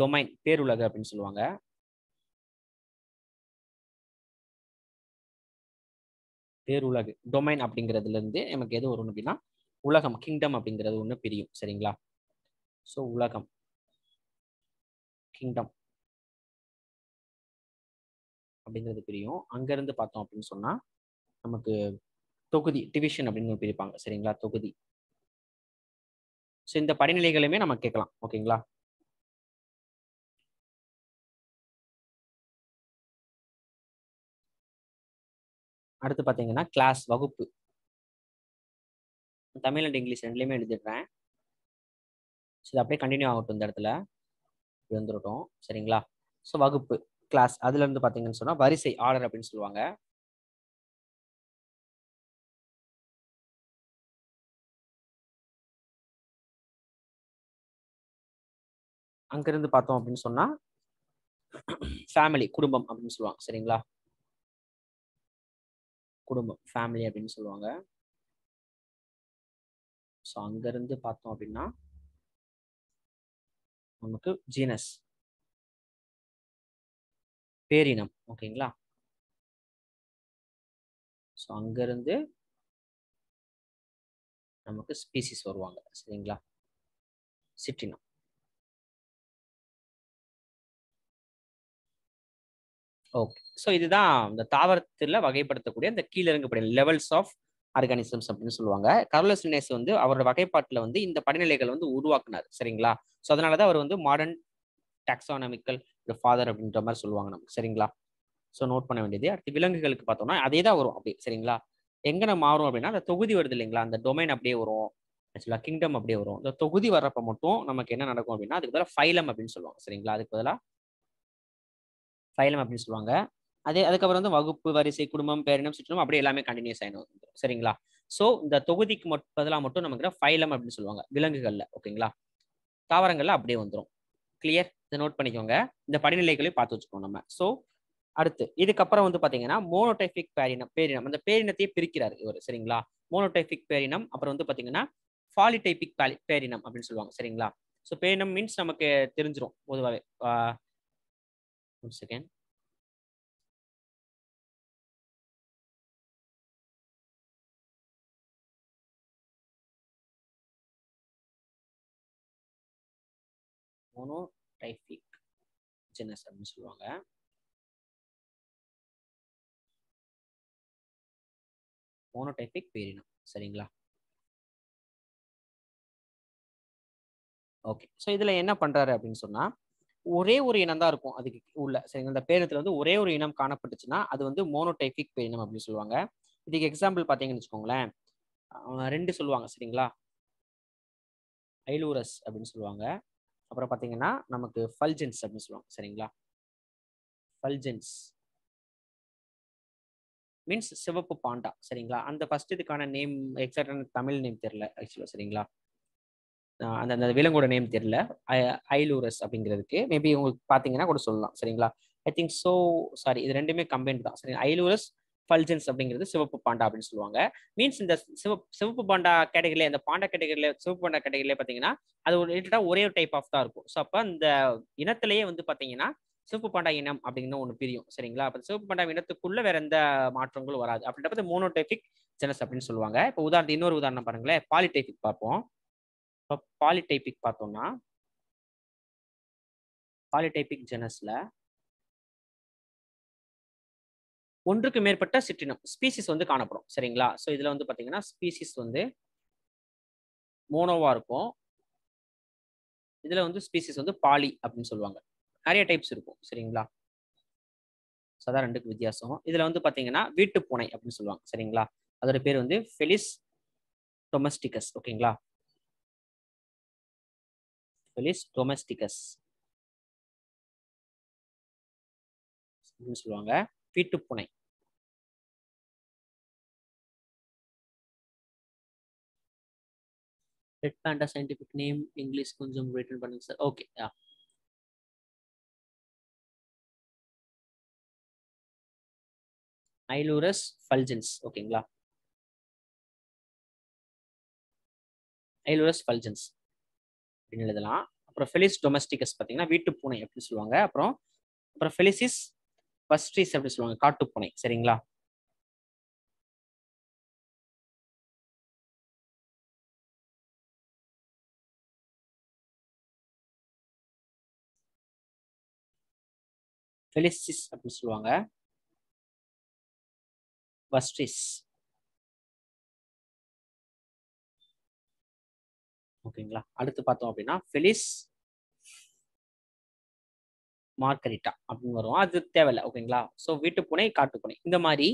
டொமைன், பேருலகு அப்படின்னு சொல்லுவாங்க. பேருலகு டொமைன் அப்படிங்கிறதுல இருந்து நமக்கு எது வரும் அப்படின்னா உலகம், கிங்டம் அப்படிங்கிறது ஒன்று பிரியும், சரிங்களா? ஸோ உலகம், கிங்டம் அப்படிங்கிறது பிரியும். அங்கேருந்து பார்த்தோம் அப்படின்னு சொன்னால் நமக்கு தொகுதி, டிவிஷன் அப்படின்னு பிரிப்பாங்க, சரிங்களா? தொகுதி. ஸோ இந்த படிநிலைகளுமே நம்ம கேட்கலாம், ஓகேங்களா? அடுத்து பார்த்தீங்கன்னா கிளாஸ், வகுப்பு. தமிழ் அண்ட் இங்கிலீஷ் ரெண்டுலேயுமே எழுதிடுறேன், ஸோ இது அப்படியே கண்டினியூ ஆகட்டும், இந்த இடத்துல இது வந்துடட்டும், சரிங்களா? ஸோ வகுப்பு, கிளாஸ். அதுல இருந்து பார்த்தீங்கன்னு சொன்னால் வரிசை, ஆர்டர் அப்படின்னு சொல்லுவாங்க. அங்கிருந்து பார்த்தோம் அப்படின்னு சொன்னால் ஃபேமிலி, குடும்பம் அப்படின்னு சொல்லுவாங்க, சரிங்களா? குடும்பம், ஃபேமிலி அப்படின்னு சொல்லுவாங்க. ஸோ அங்கேருந்து பார்த்தோம் அப்படின்னா நமக்கு ஜீனஸ், பேரினம், ஓகேங்களா? ஸோ அங்கேருந்து நமக்கு ஸ்பீசிஸ் வருவாங்க, சரிங்களா? சிற்றினம். ஓகே, ஸோ இதுதான் இந்த தாவரத்தில் வகைப்படுத்தக்கூடிய இந்த கீழிறங்கப்படிய லெவல்ஸ் ஆஃப் ஆர்கானிசம்ஸ் அப்படின்னு சொல்லுவாங்க. கார்லஸ் லின்னேயஸ் வந்து அவரோட வகைப்பாட்டில் வந்து இந்த படிநிலைகள் வந்து உருவாக்குனார், சரிங்களா? ஸோ அதனால தான் அவர் வந்து மாடர்ன் டாக்ஸானமிக்கல் ஃபாதர் அப்படின்ற மாதிரி சொல்லுவாங்க நமக்கு, சரிங்களா? ஸோ நோட் பண்ண வேண்டியது. அடுத்து விலங்குகளுக்கு பார்த்தோம்னா அதே தான் வரும் அப்படி, சரிங்களா? எங்கே நம்ம மாறும் அப்படின்னா அந்த தொகுதி வருது இல்லைங்களா, அந்த டொமைன் அப்படியே வரும், ஆக்சுவலாக கிங்டம் அப்படியே வரும். இந்த தொகுதி வர்றப்ப மட்டும் நமக்கு என்ன நடக்கும் அப்படின்னா அதுக்கு பதிலாக ஃபைலம் அப்படின்னு சொல்லுவாங்க, சரிங்களா? அதுக்கு பதிலாக ஃபைலம் அப்படின்னு சொல்லுவாங்க. அதே அதுக்கப்புறம் வந்து வகுப்பு, வரிசை, குடும்பம், பேரினம், சிற்றினம் அப்படியே எல்லாமே கண்டினியூஸ் ஆயிடும், சரிங்களா? ஸோ இந்த தொகுதிக்கு மட்டும் பதிலாக மட்டும் நமக்கு ஃபைலம் அப்படின்னு சொல்லுவாங்க விலங்குகளில், ஓகேங்களா? தாவரங்கள்ல அப்படியே வந்துடும். கிளியர்? இதை நோட் பண்ணிக்கோங்க, இந்த படிநிலைகளையும் பார்த்து வச்சுக்கோங்க நம்ம. ஸோ அடுத்து இதுக்கப்புறம் வந்து பார்த்தீங்கன்னா மோனோடைபிக் பேரினம், பேரினம் அந்த பேரினத்தையே பிரிக்கிறார் இவர், சரிங்களா? மோனோடைபிக் பேரினம், அப்புறம் வந்து பார்த்தீங்கன்னா பாலிடைபிக் பேரினம் அப்படின்னு சொல்லுவாங்க, சரிங்களா? ஸோ பேரினம் மீன்ஸ் நமக்கு தெரிஞ்சிடும் பொதுவாகவே. One second. Monotypic genus அப்படின்னு சொல்லுவாங்க. Monotypic பேரினம், சரிங்களா? ஓகே, ஸோ இதுல என்ன பண்றாரு அப்படின்னு சொன்னா ஒரே ஒரு இனம் தான் இருக்கும் அதுக்கு உள்ள, சரிங்களா? இந்த பேரினத்துல வந்து ஒரே ஒரு இனம் காணப்பட்டுச்சுன்னா அது வந்து மோனோடைபிக் பேரினம் அப்படின்னு சொல்லுவாங்க. இதுக்கு எக்ஸாம்பிள் பார்த்தீங்கன்னு வச்சுக்கோங்களேன், ரெண்டு சொல்லுவாங்க, சரிங்களா? ஐலூரஸ் அப்படின்னு சொல்லுவாங்க, அப்புறம் பார்த்தீங்கன்னா நமக்கு ஃபல்ஜென்ஸ் அப்படின்னு சொல்லுவாங்க, சரிங்களா? ஃபல்ஜென்ஸ் மீன்ஸ் சிவப்பு பாண்டா, சரிங்களா? அந்த ஃபர்ஸ்ட் இதுக்கான நேம் எக்ஸாக்டான தமிழ் நேம் தெரியல ஆக்சுவலாக, சரிங்களா? அந்த அந்த விலங்கோட நேம் தெரியல ஐலூரஸ் அப்படிங்கிறதுக்கு, மேபி உங்களுக்கு பார்த்தீங்கன்னா கூட சொல்லலாம், சரிங்களா? ஐ திங்க் ஸோ சாரி, இது ரெண்டுமே கம்பைன் தான், சரி. ஐலூரஸ் ஃபல்ஜென்ஸ் அப்படிங்கிறது சிவப்பு பாண்டா அப்படின்னு சொல்லுவாங்க. மீன்ஸ் இந்த சிவப்பு சிவப்பு பாண்டா கேட்டகரியில, அந்த பாண்டா கேட்டகரியில, சிவப்பு பாண்டா கேட்டகரியில பார்த்தீங்கன்னா அது ஒரு ரிலேட்டடாக ஒரே ஒரு டைப் ஆஃப் தான் இருக்கும். ஸோ அப்போ அந்த இனத்திலேயே வந்து பார்த்தீங்கன்னா சிவப்பு பாண்டா இனம் அப்படிங்கிற ஒன்று பிரியும், சரிங்களா? அப்போ சிவப்பு பாண்டா இனத்துக்குள்ள வேற எந்த மாற்றங்களும் வராது அப்படின்றப்ப மோனோடைபிக் ஜெனஸ் அப்படின்னு சொல்லுவாங்க. இப்போ உதாரணம், இன்னொரு உதாரணம் பாருங்களேன், பாலிடைபிக் பார்ப்போம். இப்போ பாலிடைபிக் பார்த்தோம்னா பாலிடைபிக் ஜெனஸ்ல ஒன்றுக்கு மேற்பட்ட சிற்றினம், ஸ்பீசிஸ் வந்து காணப்படும், சரிங்களா? ஸோ இதுல வந்து பார்த்தீங்கன்னா ஸ்பீசிஸ் வந்து மோனோவா இருக்கும், இதுல வந்து ஸ்பீசிஸ் வந்து பாலி அப்படின்னு சொல்லுவாங்க. நிறைய டைப்ஸ் இருக்கும், சரிங்களா? ஸோ ஸோ அதான் ரெண்டுக்கு வித்தியாசம். இதில் வந்து பார்த்தீங்கன்னா வீட்டு பூனை அப்படின்னு சொல்லுவாங்க சரிங்களா, அதோட பேர் வந்து ஃபெலிஸ் டொமஸ்டிகஸ் ஓகேங்களா, ஃபெலிஸ் டொமஸ்டிகஸ் அப்படின்னு சொல்லுவாங்க வீட்டு பூனை. Red panda scientific name, English கொஞ்சம் ரிட்டன் பண்ணுங்க சார். ஓகே ஐலூரஸ் ஃபல்ஜன்ஸ் ஓகேங்களா, ஐலூரஸ் ஃபல்ஜன்ஸ் அப்படின்னு எழுதலாம். அப்புறம் ஃபெலிஸ் டொமஸ்டிகஸ் பார்த்தீங்கன்னா வீட்டு பூனை அப்படின்னு சொல்லுவாங்க. அப்புறம் அப்புறம் ஃபெலிசிஸ் பஸ்ட்ரிஸ் அப்படின்னு சொல்லுவாங்க காட்டுப்பூனை சரிங்களா. ஃபெலிசிஸ் அப்படின்னு சொல்லுவாங்க பஸ்ட்ரிஸ் ஓகேங்களா. அடுத்து பார்த்தோம் அப்படின்னா ஃபெலிஸ் மார்கரிட்டா அப்படின்னு வரும், அது தேவையில்லை ஓகேங்களா. ஸோ வீட்டுப்புனை காட்டுப்புனை இந்த மாதிரி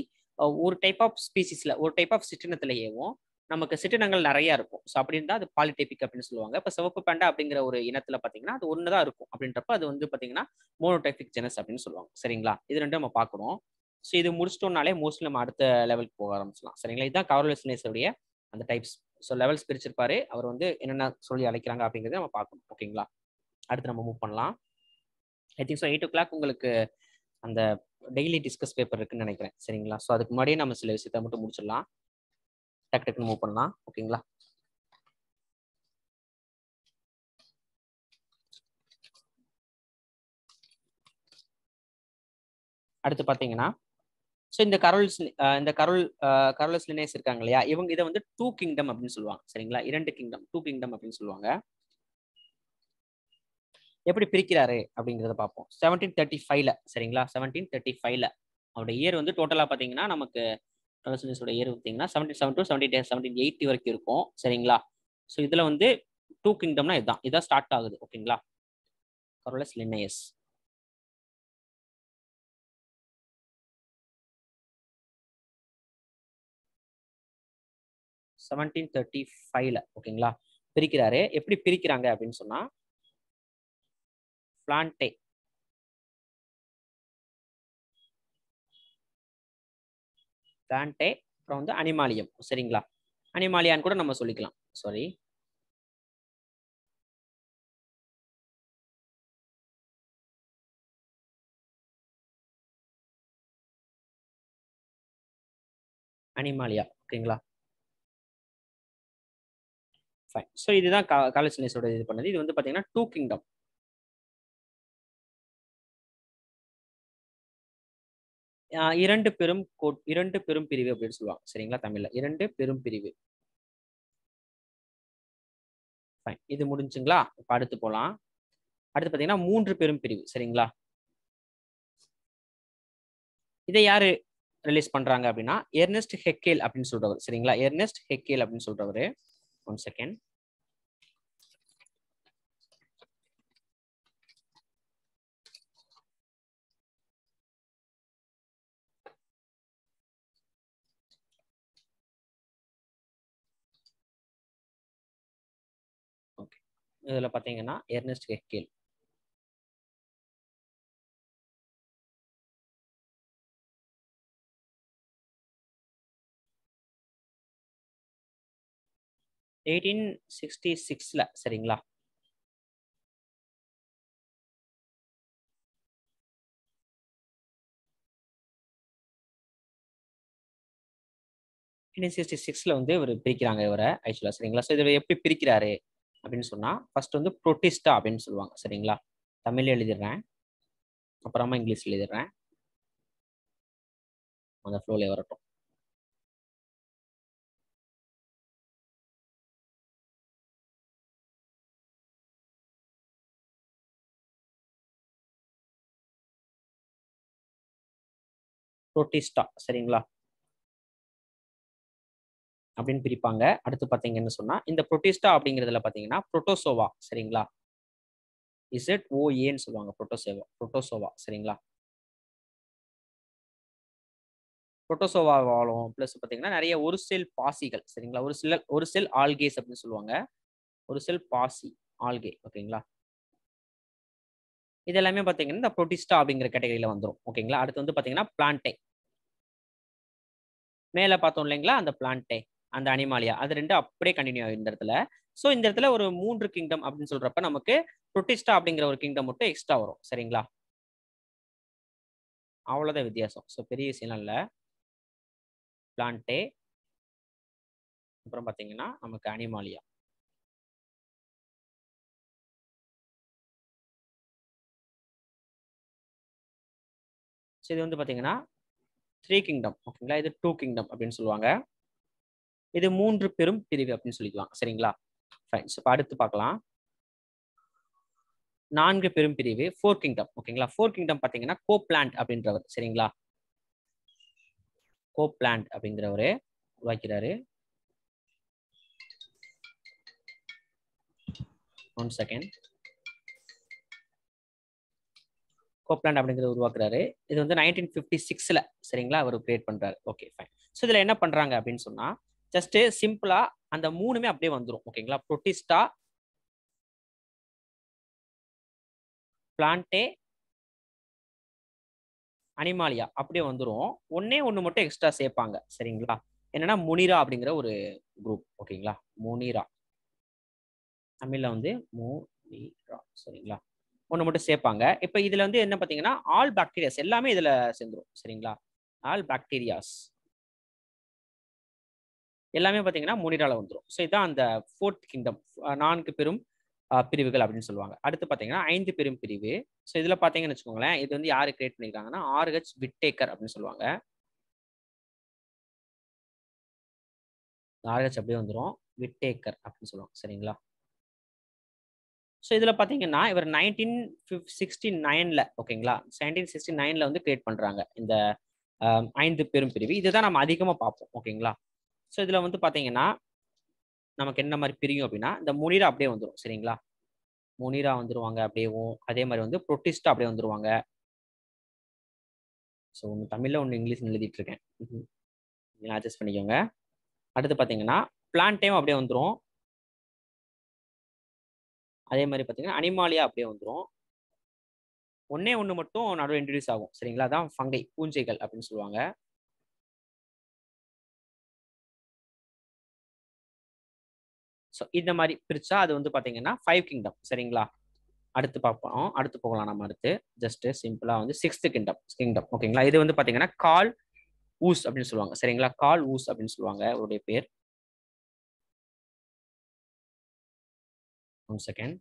ஒரு டைப் ஆஃப் ஸ்பீசிஸ்ல ஒரு டைப் ஆஃப் சிற்றினத்திலேயேவும் நமக்கு சிற்றினங்கள் நிறையா இருக்கும். ஸோ அப்படி இருந்தால் அது பாலிடைபிக் அப்படின்னு சொல்லுவாங்க. இப்போ சிவப்பு பேண்டா அப்படிங்கிற ஒரு இனத்தில் பார்த்தீங்கன்னா அது ஒன்று தான் இருக்கும் அப்படின்றப்ப அது வந்து பார்த்தீங்கன்னா மோனோடைபிக் ஜெனஸ் அப்படின்னு சொல்லுவாங்க சரிங்களா. இது ரெண்டும் நம்ம பார்க்குறோம். ஸோ இது முடிச்சிட்டோம்னாலே மோஸ்ட்லி நம்ம அடுத்த லெவலுக்கு போக ஆரம்பிச்சலாம் சரிங்களா. இதுதான் கார்லஸ் லினேயஸோட அந்த டைப்ஸ். ஸோ லெவல்ஸ் பிரிச்சிருப்பாரு, அவர் வந்து என்னென்ன சொல்லி அழைக்கிறாங்க அப்படிங்கிறத நம்ம பார்க்கணும் ஓகேங்களா. அடுத்து நம்ம மூவ் பண்ணலாம். I think so eight o'clock உங்களுக்கு அந்த டெய்லி டிஸ்கஸ் பேப்பர் இருக்குன்னு நினைக்கிறேன் சரிங்களா. ஸோ அதுக்கு முன்னாடியே நம்ம சில விஷயத்தை மட்டும் முடிச்சிடலாம், டக் டக்குன்னு மூவ் பண்ணலாம் ஓகேங்களா. அடுத்து பார்த்தீங்கன்னா ஸோ இந்த கரோல்ஸ் இந்த கரோல் கரோலஸ் லினேயஸ் இருக்காங்க இல்லையா, இவங்க இதை வந்து டூ கிங்டம் அப்படின்னு சொல்லுவாங்க சரிங்களா. இரண்டு கிங்டம் டூ கிங்டம் அப்படின்னு சொல்லுவாங்க. எப்படி பிரிக்கிறாரு அப்படிங்கிறத பார்ப்போம். செவன்டீன் தேர்ட்டி ஃபைவ்ல சரிங்களா, செவன்டீன் தேர்ட்டி ஃபைவ்ல அவருடைய இயர் வந்து டோட்டலாக பார்த்தீங்கன்னா நமக்கு கரோலஸ் இயர் பார்த்தீங்கன்னா seventeen seven to seventeen seventeen eighty வரைக்கும் இருக்கும் சரிங்களா. ஸோ இதில் வந்து டூ கிங்டம்னா இதுதான் இதான் ஸ்டார்ட் ஆகுது ஓகேங்களா. கரோலஸ் லினேயஸ் செவன்டீன் தேர்ட்டி ஃபைவ்ல ஓகேங்களா பிரிக்கிறாரு. எப்படி பிரிக்கிறாங்க அப்படின்னு சொன்னா பிளான்டே பிளான்டே அப்புறம் வந்து அனிமாலியம் சரிங்களா. அனிமாலியான்னு கூட நம்ம சொல்லிக்கலாம் சாரி அனிமாலியா ஓகேங்களா. ஸோ இதுதான் கார்லஸ் லினேயஸோட இது பண்ணது. இது வந்து பார்த்தீங்கன்னா டூ கிங்டம் இரண்டு பெரும் கோட் இரண்டு பெரும் பிரிவு அப்படின்னு சொல்லுவாங்க சரிங்களா தமிழ்ல இரண்டு பெரும் பிரிவு. இது முடிஞ்சுங்களா, இப்போ அடுத்து போகலாம். அடுத்து பார்த்தீங்கன்னா மூன்று பெரும் பிரிவு சரிங்களா. இதை யாரு ரிலீஸ் பண்றாங்க அப்படின்னா எர்னஸ்ட் ஹெக்கேல் அப்படின்னு சொல்றவர் சரிங்களா. எர்னஸ்ட் ஹெக்கேல் அப்படின்னு சொல்றவரு one second okay idhula pathina Ernest Haeckel eighteen sixty சிக்ஸ்ல சரிங்களா. எயிட்டீன் சிக்ஸ்டி சிக்ஸ்ல வந்து இவர் பிரிக்கிறாங்க இவரை ஆக்சுவலா சரிங்களா. ஸோ இதை எப்படி பிரிக்கிறாரு அப்படின்னு சொன்னா ஃபர்ஸ்ட் வந்து புரோட்டிஸ்டா அப்படின்னு சொல்லுவாங்க சரிங்களா. தமிழ்ல எழுதிடுறேன் அப்புறமா இங்கிலீஷ் எழுதிடுறேன் அந்த ஃப்ளோல வரட்டும். புரோட்டிஸ்டா சரிங்களா அப்படின்னு பிரிப்பாங்க. அடுத்து பார்த்தீங்கன்னு சொன்னா இந்த புரோட்டிஸ்டா அப்படிங்கிறதுல பார்த்தீங்கன்னா புரோட்டோசோவா சரிங்களா இசட் ஓஏன்னு சொல்லுவாங்க புரோட்டோசோவா புரோட்டோசோவா சரிங்களா. புரோட்டோசோவா வாழும். ப்ளஸ் பார்த்தீங்கன்னா நிறைய ஒரு செல் பாசிகள் சரிங்களா, ஒரு சில ஒரு செல் ஆல்கேஸ் அப்படின்னு சொல்லுவாங்க, ஒரு செல் பாசி ஆல்கே ஓகேங்களா. இது எல்லாமே பார்த்தீங்கன்னா இந்த புரோட்டிஸ்டா அப்படிங்கிற கேட்டகரியில் வந்துடும் ஓகேங்களா. அடுத்து வந்து பார்த்தீங்கன்னா பிளான்டே, மேலே பார்த்தோம் இல்லைங்களா அந்த பிளான்டே அந்த அனிமாலியா, அது ரெண்டு அப்படியே கண்டினியூ ஆகும் இந்த இடத்துல. ஸோ இந்த இடத்துல ஒரு மூன்று கிங்டம் அப்படின்னு சொல்றப்ப நமக்கு புரோட்டிஸ்டா அப்படிங்கிற ஒரு கிங்டம் மட்டும் எக்ஸ்ட்ரா வரும் சரிங்களா. அவ்வளோதான் வித்தியாசம். ஸோ பெரிய விஷயம் இல்லை. பிளான்டே அப்புறம் பார்த்தீங்கன்னா நமக்கு அனிமாலியா. ஸோ இது வந்து பார்த்தீங்கன்னா த்ரீ கிங்டம் ஓகேங்களா, இது டூ கிங்டம் அப்படின்னு சொல்லுவாங்க, இது மூன்று பெரும் பிரிவு அப்படின்னு சொல்லிக்கலாம் சரிங்களா. ஃபைன். ஸோ இப்போ அடுத்து பார்க்கலாம் நான்கு பெரும் பிரிவு ஃபோர் கிங்டம் ஓகேங்களா. ஃபோர் கிங்டம் பார்த்தீங்கன்னா கோ பிளான்ட் அப்படின்றவர் சரிங்களா, கோ பிளான்ட் அப்படிங்கிறவரு உருவாக்கிறாரு. One second. கோப்லாண்ட் அப்படிங்கிறது உருவாக்குறாரு. இது வந்து நைன்டீன் ஃபிஃப்டி சிக்ஸ்ல சரிங்களா அவர் கிரியேட் பண்றாரு. Okay fine. ஸோ இதுல என்ன பண்றாங்க அப்படின்னு சொன்னா ஜஸ்ட் சிம்பிளா அந்த மூணுமே அப்படியே வந்துடும் ஓகேங்களா. புரோட்டிஸ்டா, பிளான்டே, அனிமாலியா அப்படியே வந்துடும். ஒன்னே ஒன்று மட்டும் எக்ஸ்ட்ரா சேர்ப்பாங்க சரிங்களா, என்னன்னா முனிரா அப்படிங்கிற ஒரு குரூப் ஓகேங்களா. முனிரா தமிழ்ல வந்து முனிரா சரிங்களா, ஒன்று மட்டும் சேர்ப்பாங்க. இப்போ இதில் வந்து என்ன பார்த்தீங்கன்னா ஆல் பாக்டீரியாஸ் எல்லாமே இதில் சேர்ந்துடும் சரிங்களா. ஆல் பாக்டீரியாஸ் எல்லாமே பார்த்தீங்கன்னா முனிரால வந்துடும். ஸோ இதுதான் அந்த ஃபோர்த் கிங்டம், நான்கு பெரும் பிரிவுகள் அப்படின்னு சொல்லுவாங்க. அடுத்து பார்த்தீங்கன்னா ஐந்து பெரும் பிரிவு. ஸோ இதில் பார்த்தீங்கன்னு வச்சுக்கோங்களேன், இது வந்து யாரு கிரியேட் பண்ணியிருக்காங்கன்னா ஆர்ஹெச் விட்டேக்கர் அப்படின்னு சொல்லுவாங்க. ஆர்ஹெச் அப்படியே வந்துடும், விட்டேக்கர் அப்படின்னு சொல்லுவாங்க சரிங்களா. ஸோ இதில் பார்த்தீங்கன்னா இவர் நைன்டீன் ஃபிஃப்டி சிக்ஸ்டி நைனில் ஓகேங்களா, நைன்டீன் சிக்ஸ்டி நைனில் வந்து கிரியேட் பண்ணுறாங்க இந்த ஐந்து பெரும் பிரிவு. இதுதான் நம்ம அதிகமாக பார்ப்போம் ஓகேங்களா. ஸோ இதில் வந்து பார்த்தீங்கன்னா நமக்கு என்ன மாதிரி பிரியும் அப்படின்னா இந்த முனிரா அப்படியே வந்துடும் சரிங்களா. முனிரா வந்துடுவாங்க அப்படியேவும், அதே மாதிரி வந்து புரோட்டிஸ்டா அப்படியே வந்துடுவாங்க. ஸோ ஒன்று தமிழில் ஒன்று இங்கிலீஷ் எழுதிட்டு இருக்கேன், அட்ஜஸ்ட் பண்ணிக்கோங்க. அடுத்து பார்த்தீங்கன்னா பிளான்டையும் அப்படியே வந்துடும், அதே மாதிரி பார்த்தீங்கன்னா அனிமாலியா அப்படியே வந்துடும். ஒன்னே ஒன்று மட்டும் நடுவில் இன்ட்ரடியூஸ் ஆகும் சரிங்களா, அதான் ஃபங்கை பூஞ்சைகள் அப்படின்னு சொல்லுவாங்க. ஸோ இந்த மாதிரி பிரிச்சா அது வந்து பார்த்தீங்கன்னா ஃபைவ் கிங்டம் சரிங்களா. அடுத்து பார்ப்போம், அடுத்து போகலாம் நம்ம. அடுத்து ஜஸ்ட் சிம்பிளாக வந்து சிக்ஸ்த் கிங்டம் கிங்டம் ஓகேங்களா. இது வந்து பார்த்தீங்கன்னா கால் ஊஸ் அப்படின்னு சொல்லுவாங்க சரிங்களா. கால் ஊஸ் அப்படின்னு சொல்லுவாங்க அவருடைய பேர். One second.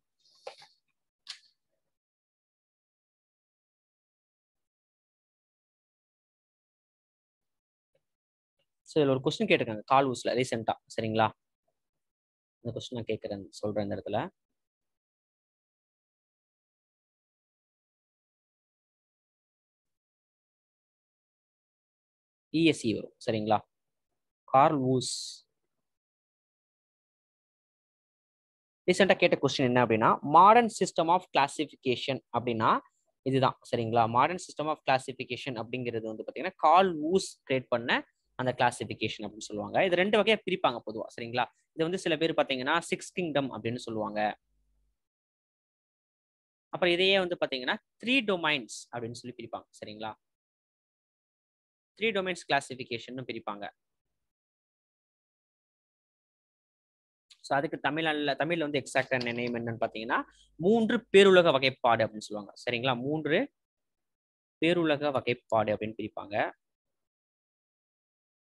So, ஒரு கொஸ்டின் கேட்டிருக்காங்க கால் ஊஸ்ல ரீசெண்டா சரிங்களா. இந்த கொஸ்டின் நான் கேட்கிறேன் சொல்றேன் இந்த இடத்துல. இஎஸ்சி வரும் சரிங்களா. கால் ஊஸ் ரீசெண்டாக கேட்ட கொஸ்டின் என்ன அப்படின்னா மாடர்ன் சிஸ்டம் ஆஃப் கிளாசிஃபிகேஷன் அப்படின்னா இதுதான் சரிங்களா. மாடர்ன் சிஸ்டம் ஆஃப் கிளாசிஃபிகேஷன் அப்படிங்கிறது வந்து பார்த்தீங்கன்னா கால் ஊஸ் கிரியேட் பண்ண அந்த கிளாசிஃபிகேஷன் அப்படின்னு சொல்லுவாங்க. இது ரெண்டு வகையாக பிரிப்பாங்க பொதுவாக சரிங்களா. இது வந்து சில பேர் பார்த்தீங்கன்னா சிக்ஸ் கிங்டம் அப்படின்னு சொல்லுவாங்க. அப்புறம் இதையே வந்து பார்த்தீங்கன்னா த்ரீ டொமைன்ஸ் அப்படின்னு சொல்லி பிரிப்பாங்க சரிங்களா. த்ரீ டொமைன்ஸ் கிளாசிஃபிகேஷன் பிரிப்பாங்க. ஸோ அதுக்கு தமிழ்ல தமிழ்ல வந்து எக்ஸாக்டா நேம் என்னன்னு பார்த்தீங்கன்னா மூன்று பேருலக வகைப்பாடு அப்படின்னு சொல்லுவாங்க சரிங்களா. மூன்று பேருலக வகைப்பாடு அப்படின்னு பிரிப்பாங்க.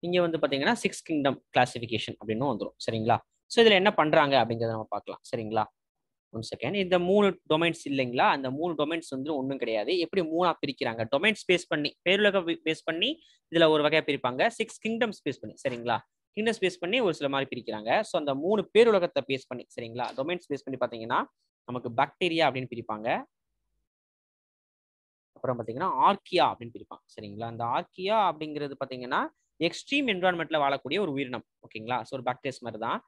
இங்க வந்து பார்த்தீங்கன்னா சிக்ஸ் கிங்டம் கிளாசிஃபிகேஷன் அப்படின்னு வந்துடும் சரிங்களா. ஸோ இதுல என்ன பண்றாங்க அப்படிங்கிறத நம்ம பார்க்கலாம் சரிங்களா. One second. இந்த மூணு டொமைன்ஸ் இல்லைங்களா, அந்த மூணு டொமைன்ஸ் வந்து ஒன்றும் கிடையாது. எப்படி மூணா பிரிக்கிறாங்க? டொமைன்ஸ் பேஸ் பண்ணி, பேருலக பேஸ் பண்ணி இதுல ஒரு வகையா பிரிப்பாங்க. சிக்ஸ் கிங்டம்ஸ் பேஸ் பண்ணி சரிங்களா, கிங்டம்ஸ் பேஸ் பண்ணி ஒரு சில மாதிரி பிரிக்கிறாங்க. ஸோ அந்த மூணு பேருலகத்தை பேஸ் பண்ணி சரிங்களா. டொமைன்ஸ் பேஸ் பண்ணி பார்த்தீங்கன்னா நமக்கு பாக்டீரியா அப்படின்னு பிரிப்பாங்க. அப்புறம் பார்த்தீங்கன்னா ஆர்கியா அப்படின்னு பிரிப்பாங்க சரிங்களா. அந்த ஆர்கியா அப்படிங்கிறது பார்த்தீங்கன்னா எக்ஸ்ட்ரீம் என்வரான்மெண்ட்ல வாழக்கூடிய ஒரு உயிரினம் ஓகேங்களா. ஸோ ஒரு பாக்டீரியாஸ் மாதிரி தான்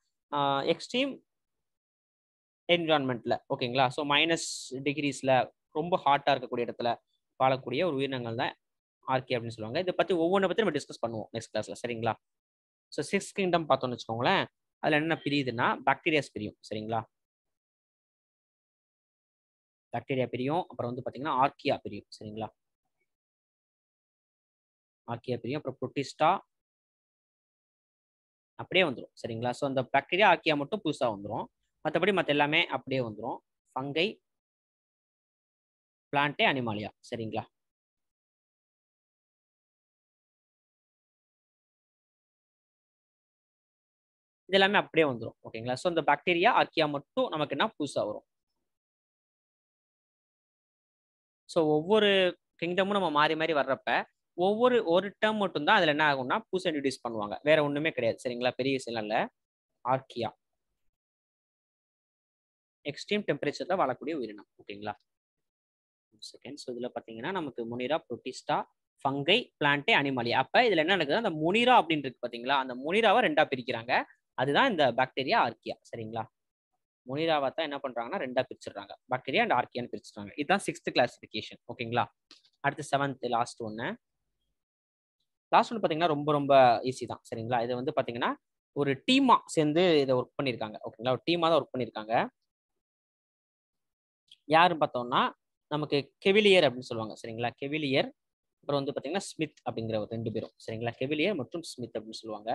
எக்ஸ்ட்ரீம் என்வரான்மெண்ட்ல ஓகேங்களா. ஸோ மைனஸ் டிகிரிஸ்ல ரொம்ப ஹாட்டா இருக்கக்கூடிய இடத்துல வாழக்கூடிய ஒரு உயிரினங்கள் தான் ஆர்கே அப்படின்னு சொல்லுவாங்க. இதை பற்றி ஒவ்வொன்றை பற்றி நம்ம டிஸ்கஸ் பண்ணுவோம் நெக்ஸ்ட் கிளாஸ்ல, சரிங்களா? ஸோ சிக்ஸ் கிங்டம் பார்த்தோம்னு வச்சுக்கோங்களேன், அதில் என்னென்ன பிரியுதுன்னா பாக்டீரியாஸ் பிரியும், சரிங்களா? பாக்டீரியா பிரியும், அப்புறம் வந்து பார்த்தீங்கன்னா ஆர்கியா பிரியும், சரிங்களா? ஆர்கியா பிரியும், அப்புறம் புரோட்டிஸ்டா அப்படியே வந்துடும், சரிங்களா? ஸோ அந்த பாக்டீரியா ஆர்கியா மட்டும் புதுசாக வந்துடும், மற்றபடி மற்ற எல்லாமே அப்படியே வந்துடும். ஃபங்கை, பிளான்டே, அனிமாலியா, சரிங்களா? இது எல்லாமே அப்படியே வந்துடும், ஓகேங்களா? ஸோ இந்த பாக்டீரியா ஆர்கியா மட்டும் நமக்கு என்ன புதுசாக வரும். ஸோ ஒவ்வொரு கிங்டமும் நம்ம மாறி மாறி வர்றப்ப ஒவ்வொரு ஒரு டேர்ம் மட்டும்தான் அதில் என்ன ஆகும்னா புதுசாக இன்ட்ரடியூஸ் பண்ணுவாங்க, வேற ஒன்றுமே கிடையாது, சரிங்களா? பெரிய விஷயம் இல்லை. ஆர்கியா எக்ஸ்ட்ரீம் டெம்பரேச்சரில் வாழக்கூடிய உயிரினம், ஓகேங்களா? செகண்ட். ஸோ இதில் பார்த்தீங்கன்னா நமக்கு Monera, Protista, fungi, Plantae, Animalia. அப்போ இதில் என்ன நடக்குது, அந்த முனிரா அப்படின்னு இருக்கு பார்த்தீங்களா, அந்த முனிராவை ரெண்டா பிரிக்கிறாங்க, அதுதான் இந்த பாக்டீரியா ஆர்கியா, சரிங்களா? முனிராவை தான் என்ன பண்றாங்கன்னா ரெண்டா பிரிச்சிடுறாங்க, பாக்டீரியா அண்ட் ஆர்கியான்னு பிரிச்சிடுறாங்க. இதுதான் சிக்ஸ்த் கிளாசிபிகேஷன், ஓகேங்களா? அடுத்து செவன்த், லாஸ்ட் ஒன்று. லாஸ்ட் ஒன்று பார்த்தீங்கன்னா ரொம்ப ரொம்ப ஈஸி தான், சரிங்களா? இதை வந்து பார்த்தீங்கன்னா ஒரு டீமா சேர்ந்து இதை ஒர்க் பண்ணியிருக்காங்க, ஓகேங்களா? ஒரு டீமாக தான் ஒர்க் பண்ணியிருக்காங்க. யாருன்னு பார்த்தோம்னா நமக்கு கெவிலியர் அப்படின்னு சொல்லுவாங்க, சரிங்களா? கெவிலியர், அப்புறம் வந்து பார்த்தீங்கன்னா ஸ்மித் அப்படிங்கிற ஒரு ரெண்டு பேரும், சரிங்களா? கெவிலியர் மற்றும் ஸ்மித் அப்படின்னு சொல்லுவாங்க.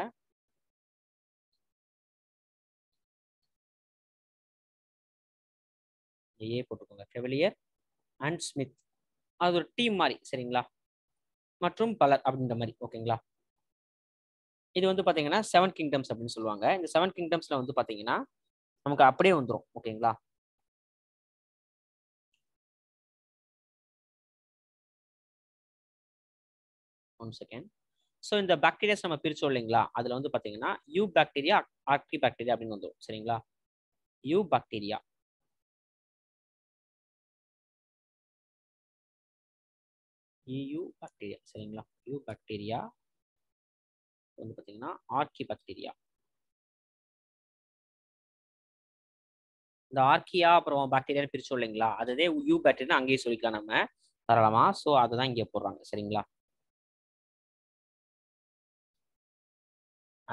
ஏ போட்டுக்கோங்க. கெவிலியர் அண்ட் ஸ்மித், அது ஒரு டீம் மாதிரி, சரிங்களா? மற்றும் பலர் அப்படின்ற மாதிரி, ஓகேங்களா? இது வந்து பார்த்தீங்கன்னா செவன் கிங்டம்ஸ் அப்படின்னு சொல்லுவாங்க. இந்த செவன் கிங்டம்ஸ்ல வந்து பார்த்தீங்கன்னா நமக்கு அப்படியே வந்துடும், ஓகேங்களா? செகண்ட். ஸோ இந்த பாக்டீரியாஸ் நம்ம பிரிச்சோம் இல்லைங்களா, அதில் வந்து பார்த்தீங்கன்னா யூ பாக்டீரியா, ஆர்கி பாக்டீரியா அப்படின்னு வந்துடும், சரிங்களா? யூ பாக்டீரியா, யூ பாக்டீரியா, சரிங்களா? யூ பாக்டீரியா வந்து பார்த்தீங்கன்னா ஆர்கி பாக்டீரியா. இந்த ஆர்கியா அப்புறம் பாக்டீரியா பிரிச்சோம் இல்லைங்களா, அதுவே யூ பாக்டீரியா அங்கேயே சொல்லிக்கலாம் நம்ம தரலாமா. ஸோ அதுதான் இங்கே போடுறாங்க, சரிங்களா?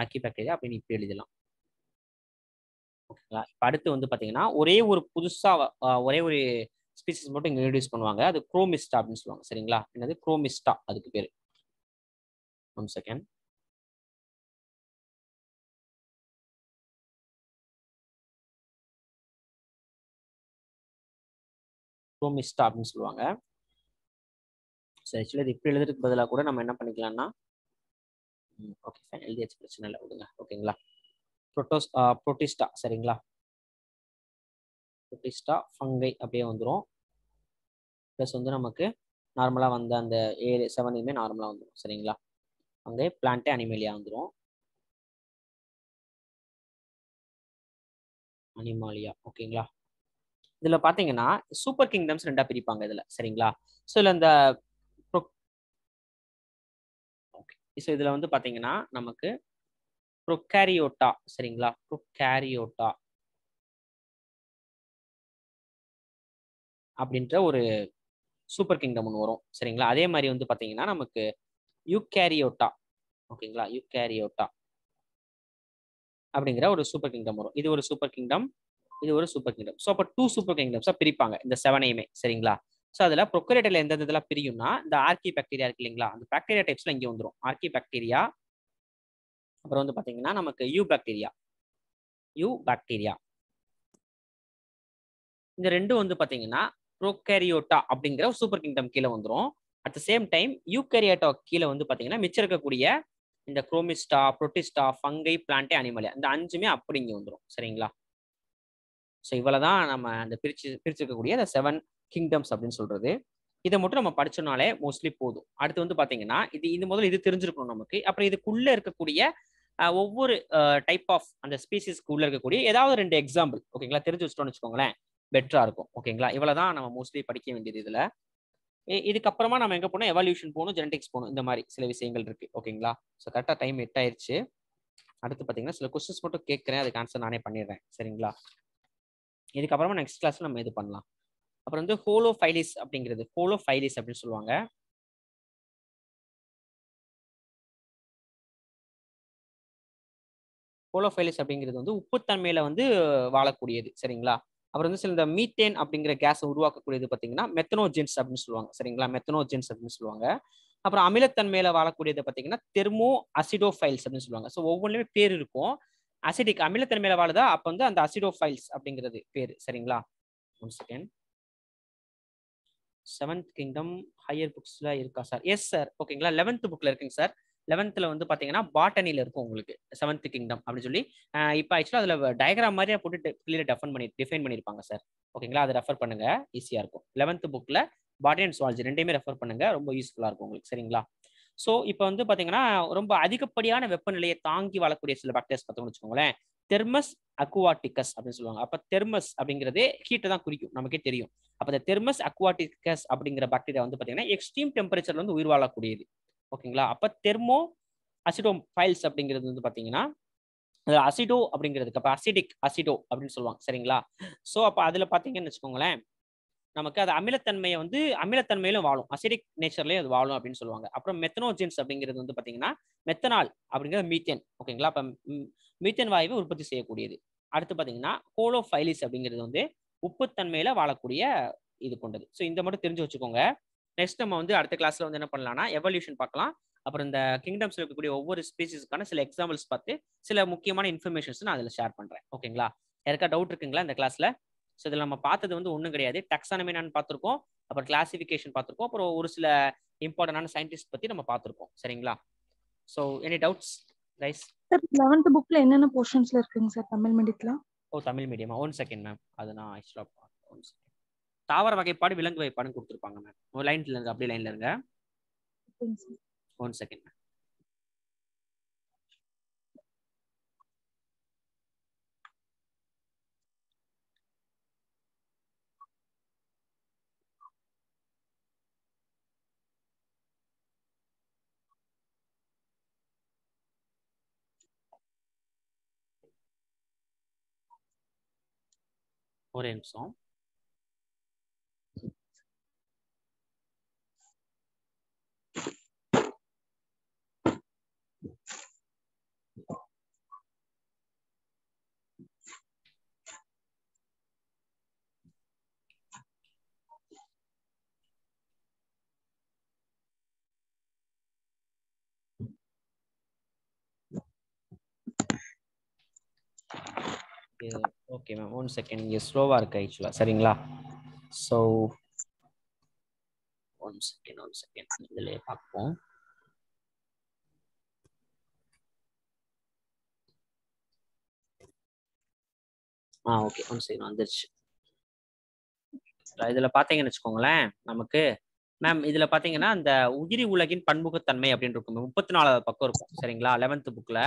ஆர்கி பாக்டீரியா அப்படின்னு இப்படி எழுதலாம், ஓகேங்களா? இப்போ அடுத்து வந்து பார்த்தீங்கன்னா ஒரே ஒரு புதுசாக ஒரே ஒரு ஸ்பீசிஸ் மட்டும் இங்கே இன்ட்ரடியூஸ் பண்ணுவாங்க, அது குரோமிஸ்டா அப்படின்னு சொல்லுவாங்க, சரிங்களா? என்னது? குரோமிஸ்டா அதுக்கு பேர். One second. குரோமிஸ்டா அப்படின்னு சொல்லுவாங்க. ஸோ ஆக்சுவலி அது இப்படி எழுதுறதுக்கு பதிலாக கூட நம்ம என்ன பண்ணிக்கலாம்னா ஓகே ஃபைன், எழுதியாச்சு, பிரச்சனை இல்லை, விடுங்க, ஓகேங்களா? புரோட்டோஸ், புரோட்டிஸ்டா, சரிங்களா? புரோட்டிஸ்டா, ஃபங்கை அப்படியே வந்துடும், ப்ளஸ் வந்து நமக்கு நார்மலாக வந்து அந்த ஏழு செவன்மே நார்மலாக வந்துடும், சரிங்களா? ஃபங்கை, பிளான்ட்டே, அனிமாலியா வந்துடும், அனிமாலியா, ஓகேங்களா? இதில் பார்த்தீங்கன்னா சூப்பர் கிங்டம்ஸ் ரெண்டாக பிரிப்பாங்க இதில், சரிங்களா? ஸோ இதில் இந்த ஸோ இதில் வந்து பார்த்தீங்கன்னா நமக்கு ப்ரோகாரியோட்டா, சரிங்களா? ப்ரோகாரியோட்டா அப்படின்ற ஒரு சூப்பர் கிங்டம் ஒன்று வரும், சரிங்களா? அதே மாதிரி வந்து பார்த்தீங்கன்னா நமக்கு யூகாரியோட்டா, ஓகேங்களா? யூகாரியோட்டா அப்படிங்கிற ஒரு சூப்பர் கிங்டம் வரும். இது ஒரு சூப்பர் கிங்டம், இது ஒரு சூப்பர் கிங்டம். ஸோ அப்போ டூ சூப்பர் கிங்டம்ஸாக பிரிப்பாங்க இந்த செவனையுமே, சரிங்களா? ஸோ அதில் ப்ரோகாரியோட்டால எந்த இதெல்லாம் பிரியும்னா இந்த ஆர்கி பாக்டீரியா இருக்கு இல்லைங்களா, அந்த பாக்டீரியா டைப்ஸ்லாம் இங்கே வந்துடும். ஆர்கி பாக்டீரியா, அப்புறம் வந்து பார்த்தீங்கன்னா நமக்கு யூ பாக்டீரியா, யூ பாக்டீரியா. இந்த ரெண்டும் வந்து பார்த்தீங்கன்னா ப்ரோகாரியோட்டா அப்படிங்கிற ஒரு சூப்பர் கிங்டம் கீழே வந்துடும். At the same time Eukaryota கீழே வந்து பார்த்தீங்கன்னா மிச்சம் இருக்கக்கூடிய இந்த Chromista, Protista, fungi, Plantae, Animalia, இந்த அஞ்சுமே அப்படி இங்கே வந்துடும், சரிங்களா? ஸோ இவ்வளோதான் நம்ம அந்த பிரிச்சு பிரிச்சிருக்கக்கூடிய அந்த செவன் கிங்டம்ஸ் அப்படின்னு சொல்றது. இதை மட்டும் நம்ம படிச்சோம்னாலே மோஸ்ட்லி போதும். அடுத்து வந்து பார்த்தீங்கன்னா இது இந்த முதல்ல இது தெரிஞ்சிருக்கணும் நமக்கு. அப்புறம் இதுக்குள்ள இருக்கக்கூடிய ஒவ்வொரு டைப் ஆஃப் அந்த ஸ்பீசிஸ்க்கு உள்ள இருக்கக்கூடிய ஏதாவது ரெண்டு எக்ஸாம்பிள், ஓகேங்களா, தெரிஞ்சு வச்சிட்டோம்னு வச்சுக்கோங்களேன், பெட்டரா இருக்கும், ஓகேங்களா? இவ்வளோதான் நம்ம மோஸ்ட்லி படிக்க வேண்டியது. இதுல இதுக்கப்புறமா நம்ம எங்க போனோம், எவல்யூஷன் போகணும், ஜெனடிக்ஸ் போகணும், இந்த மாதிரி சில விஷயங்கள் இருக்கு, ஓகேங்களா? ஸோ கரெக்டாக டைம் எட் ஆயிடுச்சு. அடுத்து பார்த்தீங்கன்னா சில கொஸ்டின்ஸ் மட்டும் கேட்குறேன், அதுக்கு ஆன்சர் நானே பண்ணிடுறேன், சரிங்களா? இதுக்கப்புறமா நெக்ஸ்ட் கிளாஸ்ல நம்ம இது பண்ணலாம். அப்புறம் வந்து ஹோலோஃபைலிஸ் அப்படிங்கிறது, ஹோலோஃபைலிஸ் அப்படின்னு சொல்லுவாங்க. ஹோலோஃபைலஸ் அப்படிங்கிறது வந்து உப்புத்தன்மையில வந்து வாழக்கூடியது சரிங்களா. அப்புறம் வந்து சில இந்த மீத்தேன் அப்படிங்கிற கேஸை உருவாக்கக்கூடியது பார்த்தீங்கன்னா மெத்தனோஜென்ஸ் அப்படின்னு சொல்லுவாங்க சரிங்களா, மெத்தனோஜென்ஸ் அப்படின்னு சொல்லுவாங்க. அப்புறம் அமிலத்தன்மையில வாழக்கூடியது பார்த்தீங்கன்னா தெர்மோ அசிடோஃபைல்ஸ் அப்படின்னு சொல்லுவாங்க. ஸோ ஒவ்வொன்றுமே பேர் இருக்கும். அசிடிக் அமிலத்தன்மையில வாழுதா அப்போ வந்து அந்த அசிடோஃபைல்ஸ் அப்படிங்கிறது பேர் சரிங்களா. One second, seventh kingdom higher புக்ஸ்ல இருக்கா சார்? எஸ் சார், ஓகேங்களா. லெவன்த் புக்ல இருக்குங்க சார். லெவன்த்ல வந்து பாத்தீங்கன்னா பாட்டனில இருக்கும் உங்களுக்கு செவன்த் கிங்டம் அப்படின்னு சொல்லி இப்போ ஆக்சுவலா அதுல டயக்ராம் மாதிரியா போட்டு கிளியர் டெஃபன் பண்ணி டிஃபைன் பண்ணிருப்பாங்க சார். ஓகேங்களா, அதை ரெஃபர் பண்ணுங்க, ஈஸியா இருக்கும். லெவன்த் புக்ல பாட்டனி அண்ட் சுவாலஜி ரெண்டையுமே ரெஃபர் பண்ணுங்க, ரொம்ப யூஸ்ஃபுல்லா இருக்கும் உங்களுக்கு சரிங்களா. ஸோ இப்போ வந்து பாத்தீங்கன்னா ரொம்ப அதிகப்படியான வெப்பநிலையை தாங்கி வாழக்கூடிய சில பாக்டீரியாஸ் பார்த்தோம்னு வச்சுக்கோங்களேன், தெர்மஸ் அக்வாட்டிகஸ் அப்படின்னு சொல்லுவாங்க. அப்ப தெர்மஸ் அப்படிங்கிறதே ஹீட்டை தான் குறிக்கும், நமக்கே தெரியும். அப்ப இந்த தெர்மஸ் அக்வாட்டிகஸ் அப்படிங்கிற பாக்டீரியா வந்து பாத்தீங்கன்னா எக்ஸ்ட்ரீம் டெம்பரேச்சர்ல வந்து உயிர் வாழக்கூடியது. ஓகேங்களா, அப்ப தெர்மோ அசிடோஃபைல்ஸ் அப்படிங்கிறது வந்து பாத்தீங்கன்னா அசிடோ அப்படிங்கிறதுக்கு அப்ப அசிடிக் அசிடோ அப்படின்னு சொல்லுவாங்க சரிங்களா. ஸோ அப்ப அதுல பாத்தீங்கன்னு வச்சுக்கோங்களேன் நமக்கு அது அமிலத்தன்மையை வந்து அமிலத்தன்மையிலும் வாழும், அசிடிக் நேச்சர்லயும் அது வாழும் அப்படின்னு சொல்லுவாங்க. அப்புறம் மெத்தனோஜென்ஸ் அப்படிங்கிறது வந்து பாத்தீங்கன்னா மெத்தனால் அப்படிங்கிறது மீத்தேன். ஓகேங்களா, அப்ப மீத்தேன் வாயுவை உற்பத்தி செய்யக்கூடியது. அடுத்து பாத்தீங்கன்னா ஹோலோஃபைலிஸ் அப்படிங்கிறது வந்து உப்புத்தன்மையில வாழக்கூடிய இது கொண்டது. ஸோ இந்த மட்டும் தெரிஞ்சு வச்சுக்கோங்க. நெக்ஸ்ட் நம்ம வந்து அடுத்த கிளாஸ்ல வந்து என்ன பண்ணலாம்னா எவல்யூஷன் பார்க்கலாம். அப்புறம் இந்த கிங்டம்ஸ் இருக்கக்கூடிய ஒவ்வொரு ஸ்பீசிஸ்க்கான சில எக்ஸாம்பிள்ஸ் பார்த்து சில முக்கியமான இன்ஃபர்மேஷன்ஸ் நான் அதில் ஷேர் பண்றேன். ஓகேங்களா, யாருக்கா டவுட் இருக்குங்களா இந்த கிளாஸ்ல? ஸோ இதில் நம்ம பார்த்தது வந்து ஒன்றும் கிடையாது. டாக்ஸானமி நான் பார்த்துருக்கோம், அப்புறம் கிளாசிஃபிகேஷன் பார்த்துருக்கோம், அப்புறம் ஒரு சில இம்பார்ட்டன்டான சயின்டிஸ்ட் பத்தி நம்ம பார்த்துருக்கோம் சரிங்களா. So any doubts rise? Eleventh புக்ல என்னென்ன போர்ஷன்ஸ்ல இருக்குங்க சார் தமிழ் மீடியத்தில்? ஓ தமிழ் மீடியமா? ஒன் செகண்ட் மேம், அது நான் ஆக்சுவலாக ஒன் செகண்ட். தாவர வகைப்பாடு விலங்கு வகைப்பாடுன்னு கொடுத்துருப்பாங்க மேம். ஒரு லைன்ல இருந்து அப்படியே லைன்ல இருங்க. One second ma'am. ஒரே நிமிஷம். ஓகே மேம், ஒன் செகண்ட், இங்கே ஸ்லோவாக இருக்கு ஆக்சுவலாக சரிங்களா. So one second one second இதில் பார்ப்போம். ஆ ஓகே, ஒன் செகண்ட் வந்துருச்சு. இதில் பார்த்தீங்கன்னு வச்சுக்கோங்களேன் நமக்கு மேம் இதில் பார்த்தீங்கன்னா அந்த உயிரி உலகின் பன்முகத்தன்மை அப்படின்னு இருக்கும், முப்பத்தி நாலாவது பக்கம் இருக்கும் சரிங்களா லெவன்த் புக்கில்.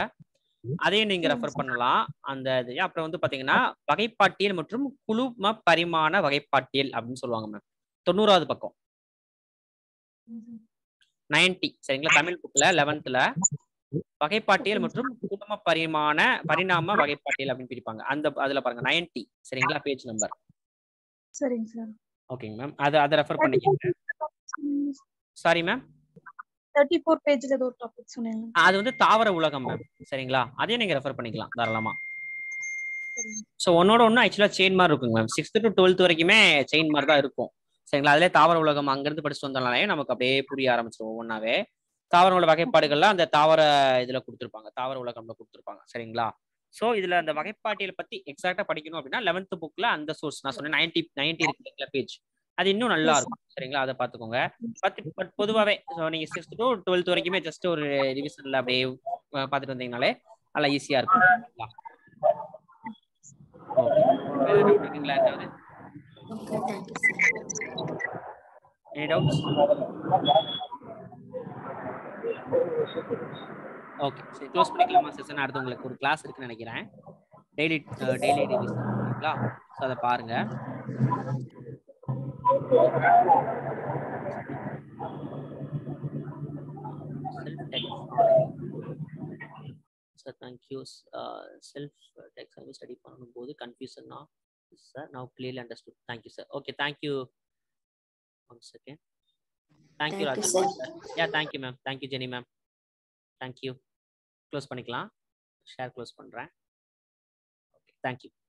அதையும் நீங்க ரெஃபர் பண்ணலாம் அந்த இது. அப்புறம் வந்து பாத்தீங்கன்னா வகைப்பாட்டியல் மற்றும் குழும பரிமாண வகைப்பாட்டியல் அப்படின்னு சொல்லுவாங்க மேம், தொண்ணூறாவது பக்கம் நைன்டி சரிங்களா தமிழ் புக்ல லெவன்த்ல. வகைப்பாட்டியல் மற்றும் குழும பரிமாண பரிணாம வகைப்பாட்டியல் அப்படின்னு பிரிப்பாங்க. அந்த அதுல பாருங்க நைன்டி சரிங்களா பேஜ் நம்பர். சரிங்க சார். ஓகேங்க மேம், அதை அதை ரெஃபர் பண்ணிக்கோங்க. சாரி மேம், முப்பத்தி நான்கு பேஜ்ல ஒரு டாபிக் சொன்னீங்க, அது வந்து தாவர உலகம் மேம் சரிங்களா. அதையும் நீங்க ரெஃபர் பண்ணிக்கலாம் தாராளமா. சோ ஒன்னோட ஒன்னு एक्चुअली செயின் மாதிரி இருக்குங்க மேம். சிக்ஸ்த் to twelfth வரைக்குமே செயின் மாதிரி தான் இருக்கும் சரிங்களா. அதுல தாவர உலகம் அங்க இருந்து படிச்சு வந்தனாலே நமக்கு அப்படியே புரிய ஆரம்பிச்சிடும் ஒவ்வொன்னாவே. தாவரங்களோட வகைப்பாடுகள்லாம் அந்த தாவர இதுல கொடுத்துருப்பாங்க, தாவர உலகம்ல கொடுத்துருப்பாங்க சரிங்களா. சோ இதுல அந்த வகைப்பாட்டியல் பத்தி எக்ஸாக்ட்டா படிக்கணும் அப்படின்னா eleventh bookல அந்த சோர்ஸ் நான் சொன்னேன் ninety ninety இருக்குங்களா பேஜ், அது இன்னும் நல்லா இருக்கும் சரிங்களா. அதை பார்த்துக்கோங்க. பட் பொதுவாகவே நீங்க சிக்ஸ்த் டு டுவெல்த் வரைக்குமே ஜஸ்ட் ஒரு ரிவிஷன்ல அப்படியே பார்த்துட்டு வந்தீங்கனாலே நல்லா ஈஸியா இருக்கும். ஓகே சரி, க்ளோஸ் பண்ணிக்கலாமா செஷன்? அடுத்து உங்களுக்கு ஒரு கிளாஸ் இருக்குன்னு நினைக்கிறேன், டெய்லி டெய்லி ரிவிஷன் இருக்குங்களா, ஸோ அதை பாருங்க. Sir, thank you. Uh, self text and study பண்ணனும் போது confusion now. Sir, now clearly understood. Thank you, sir. Okay, thank you. One second. Thank you, Rajan. Yeah, thank you, ma'am. Thank you, Jenny, ma'am. Thank you. Close பண்ணிக்கலாம். share close பண்றேன். Thank you.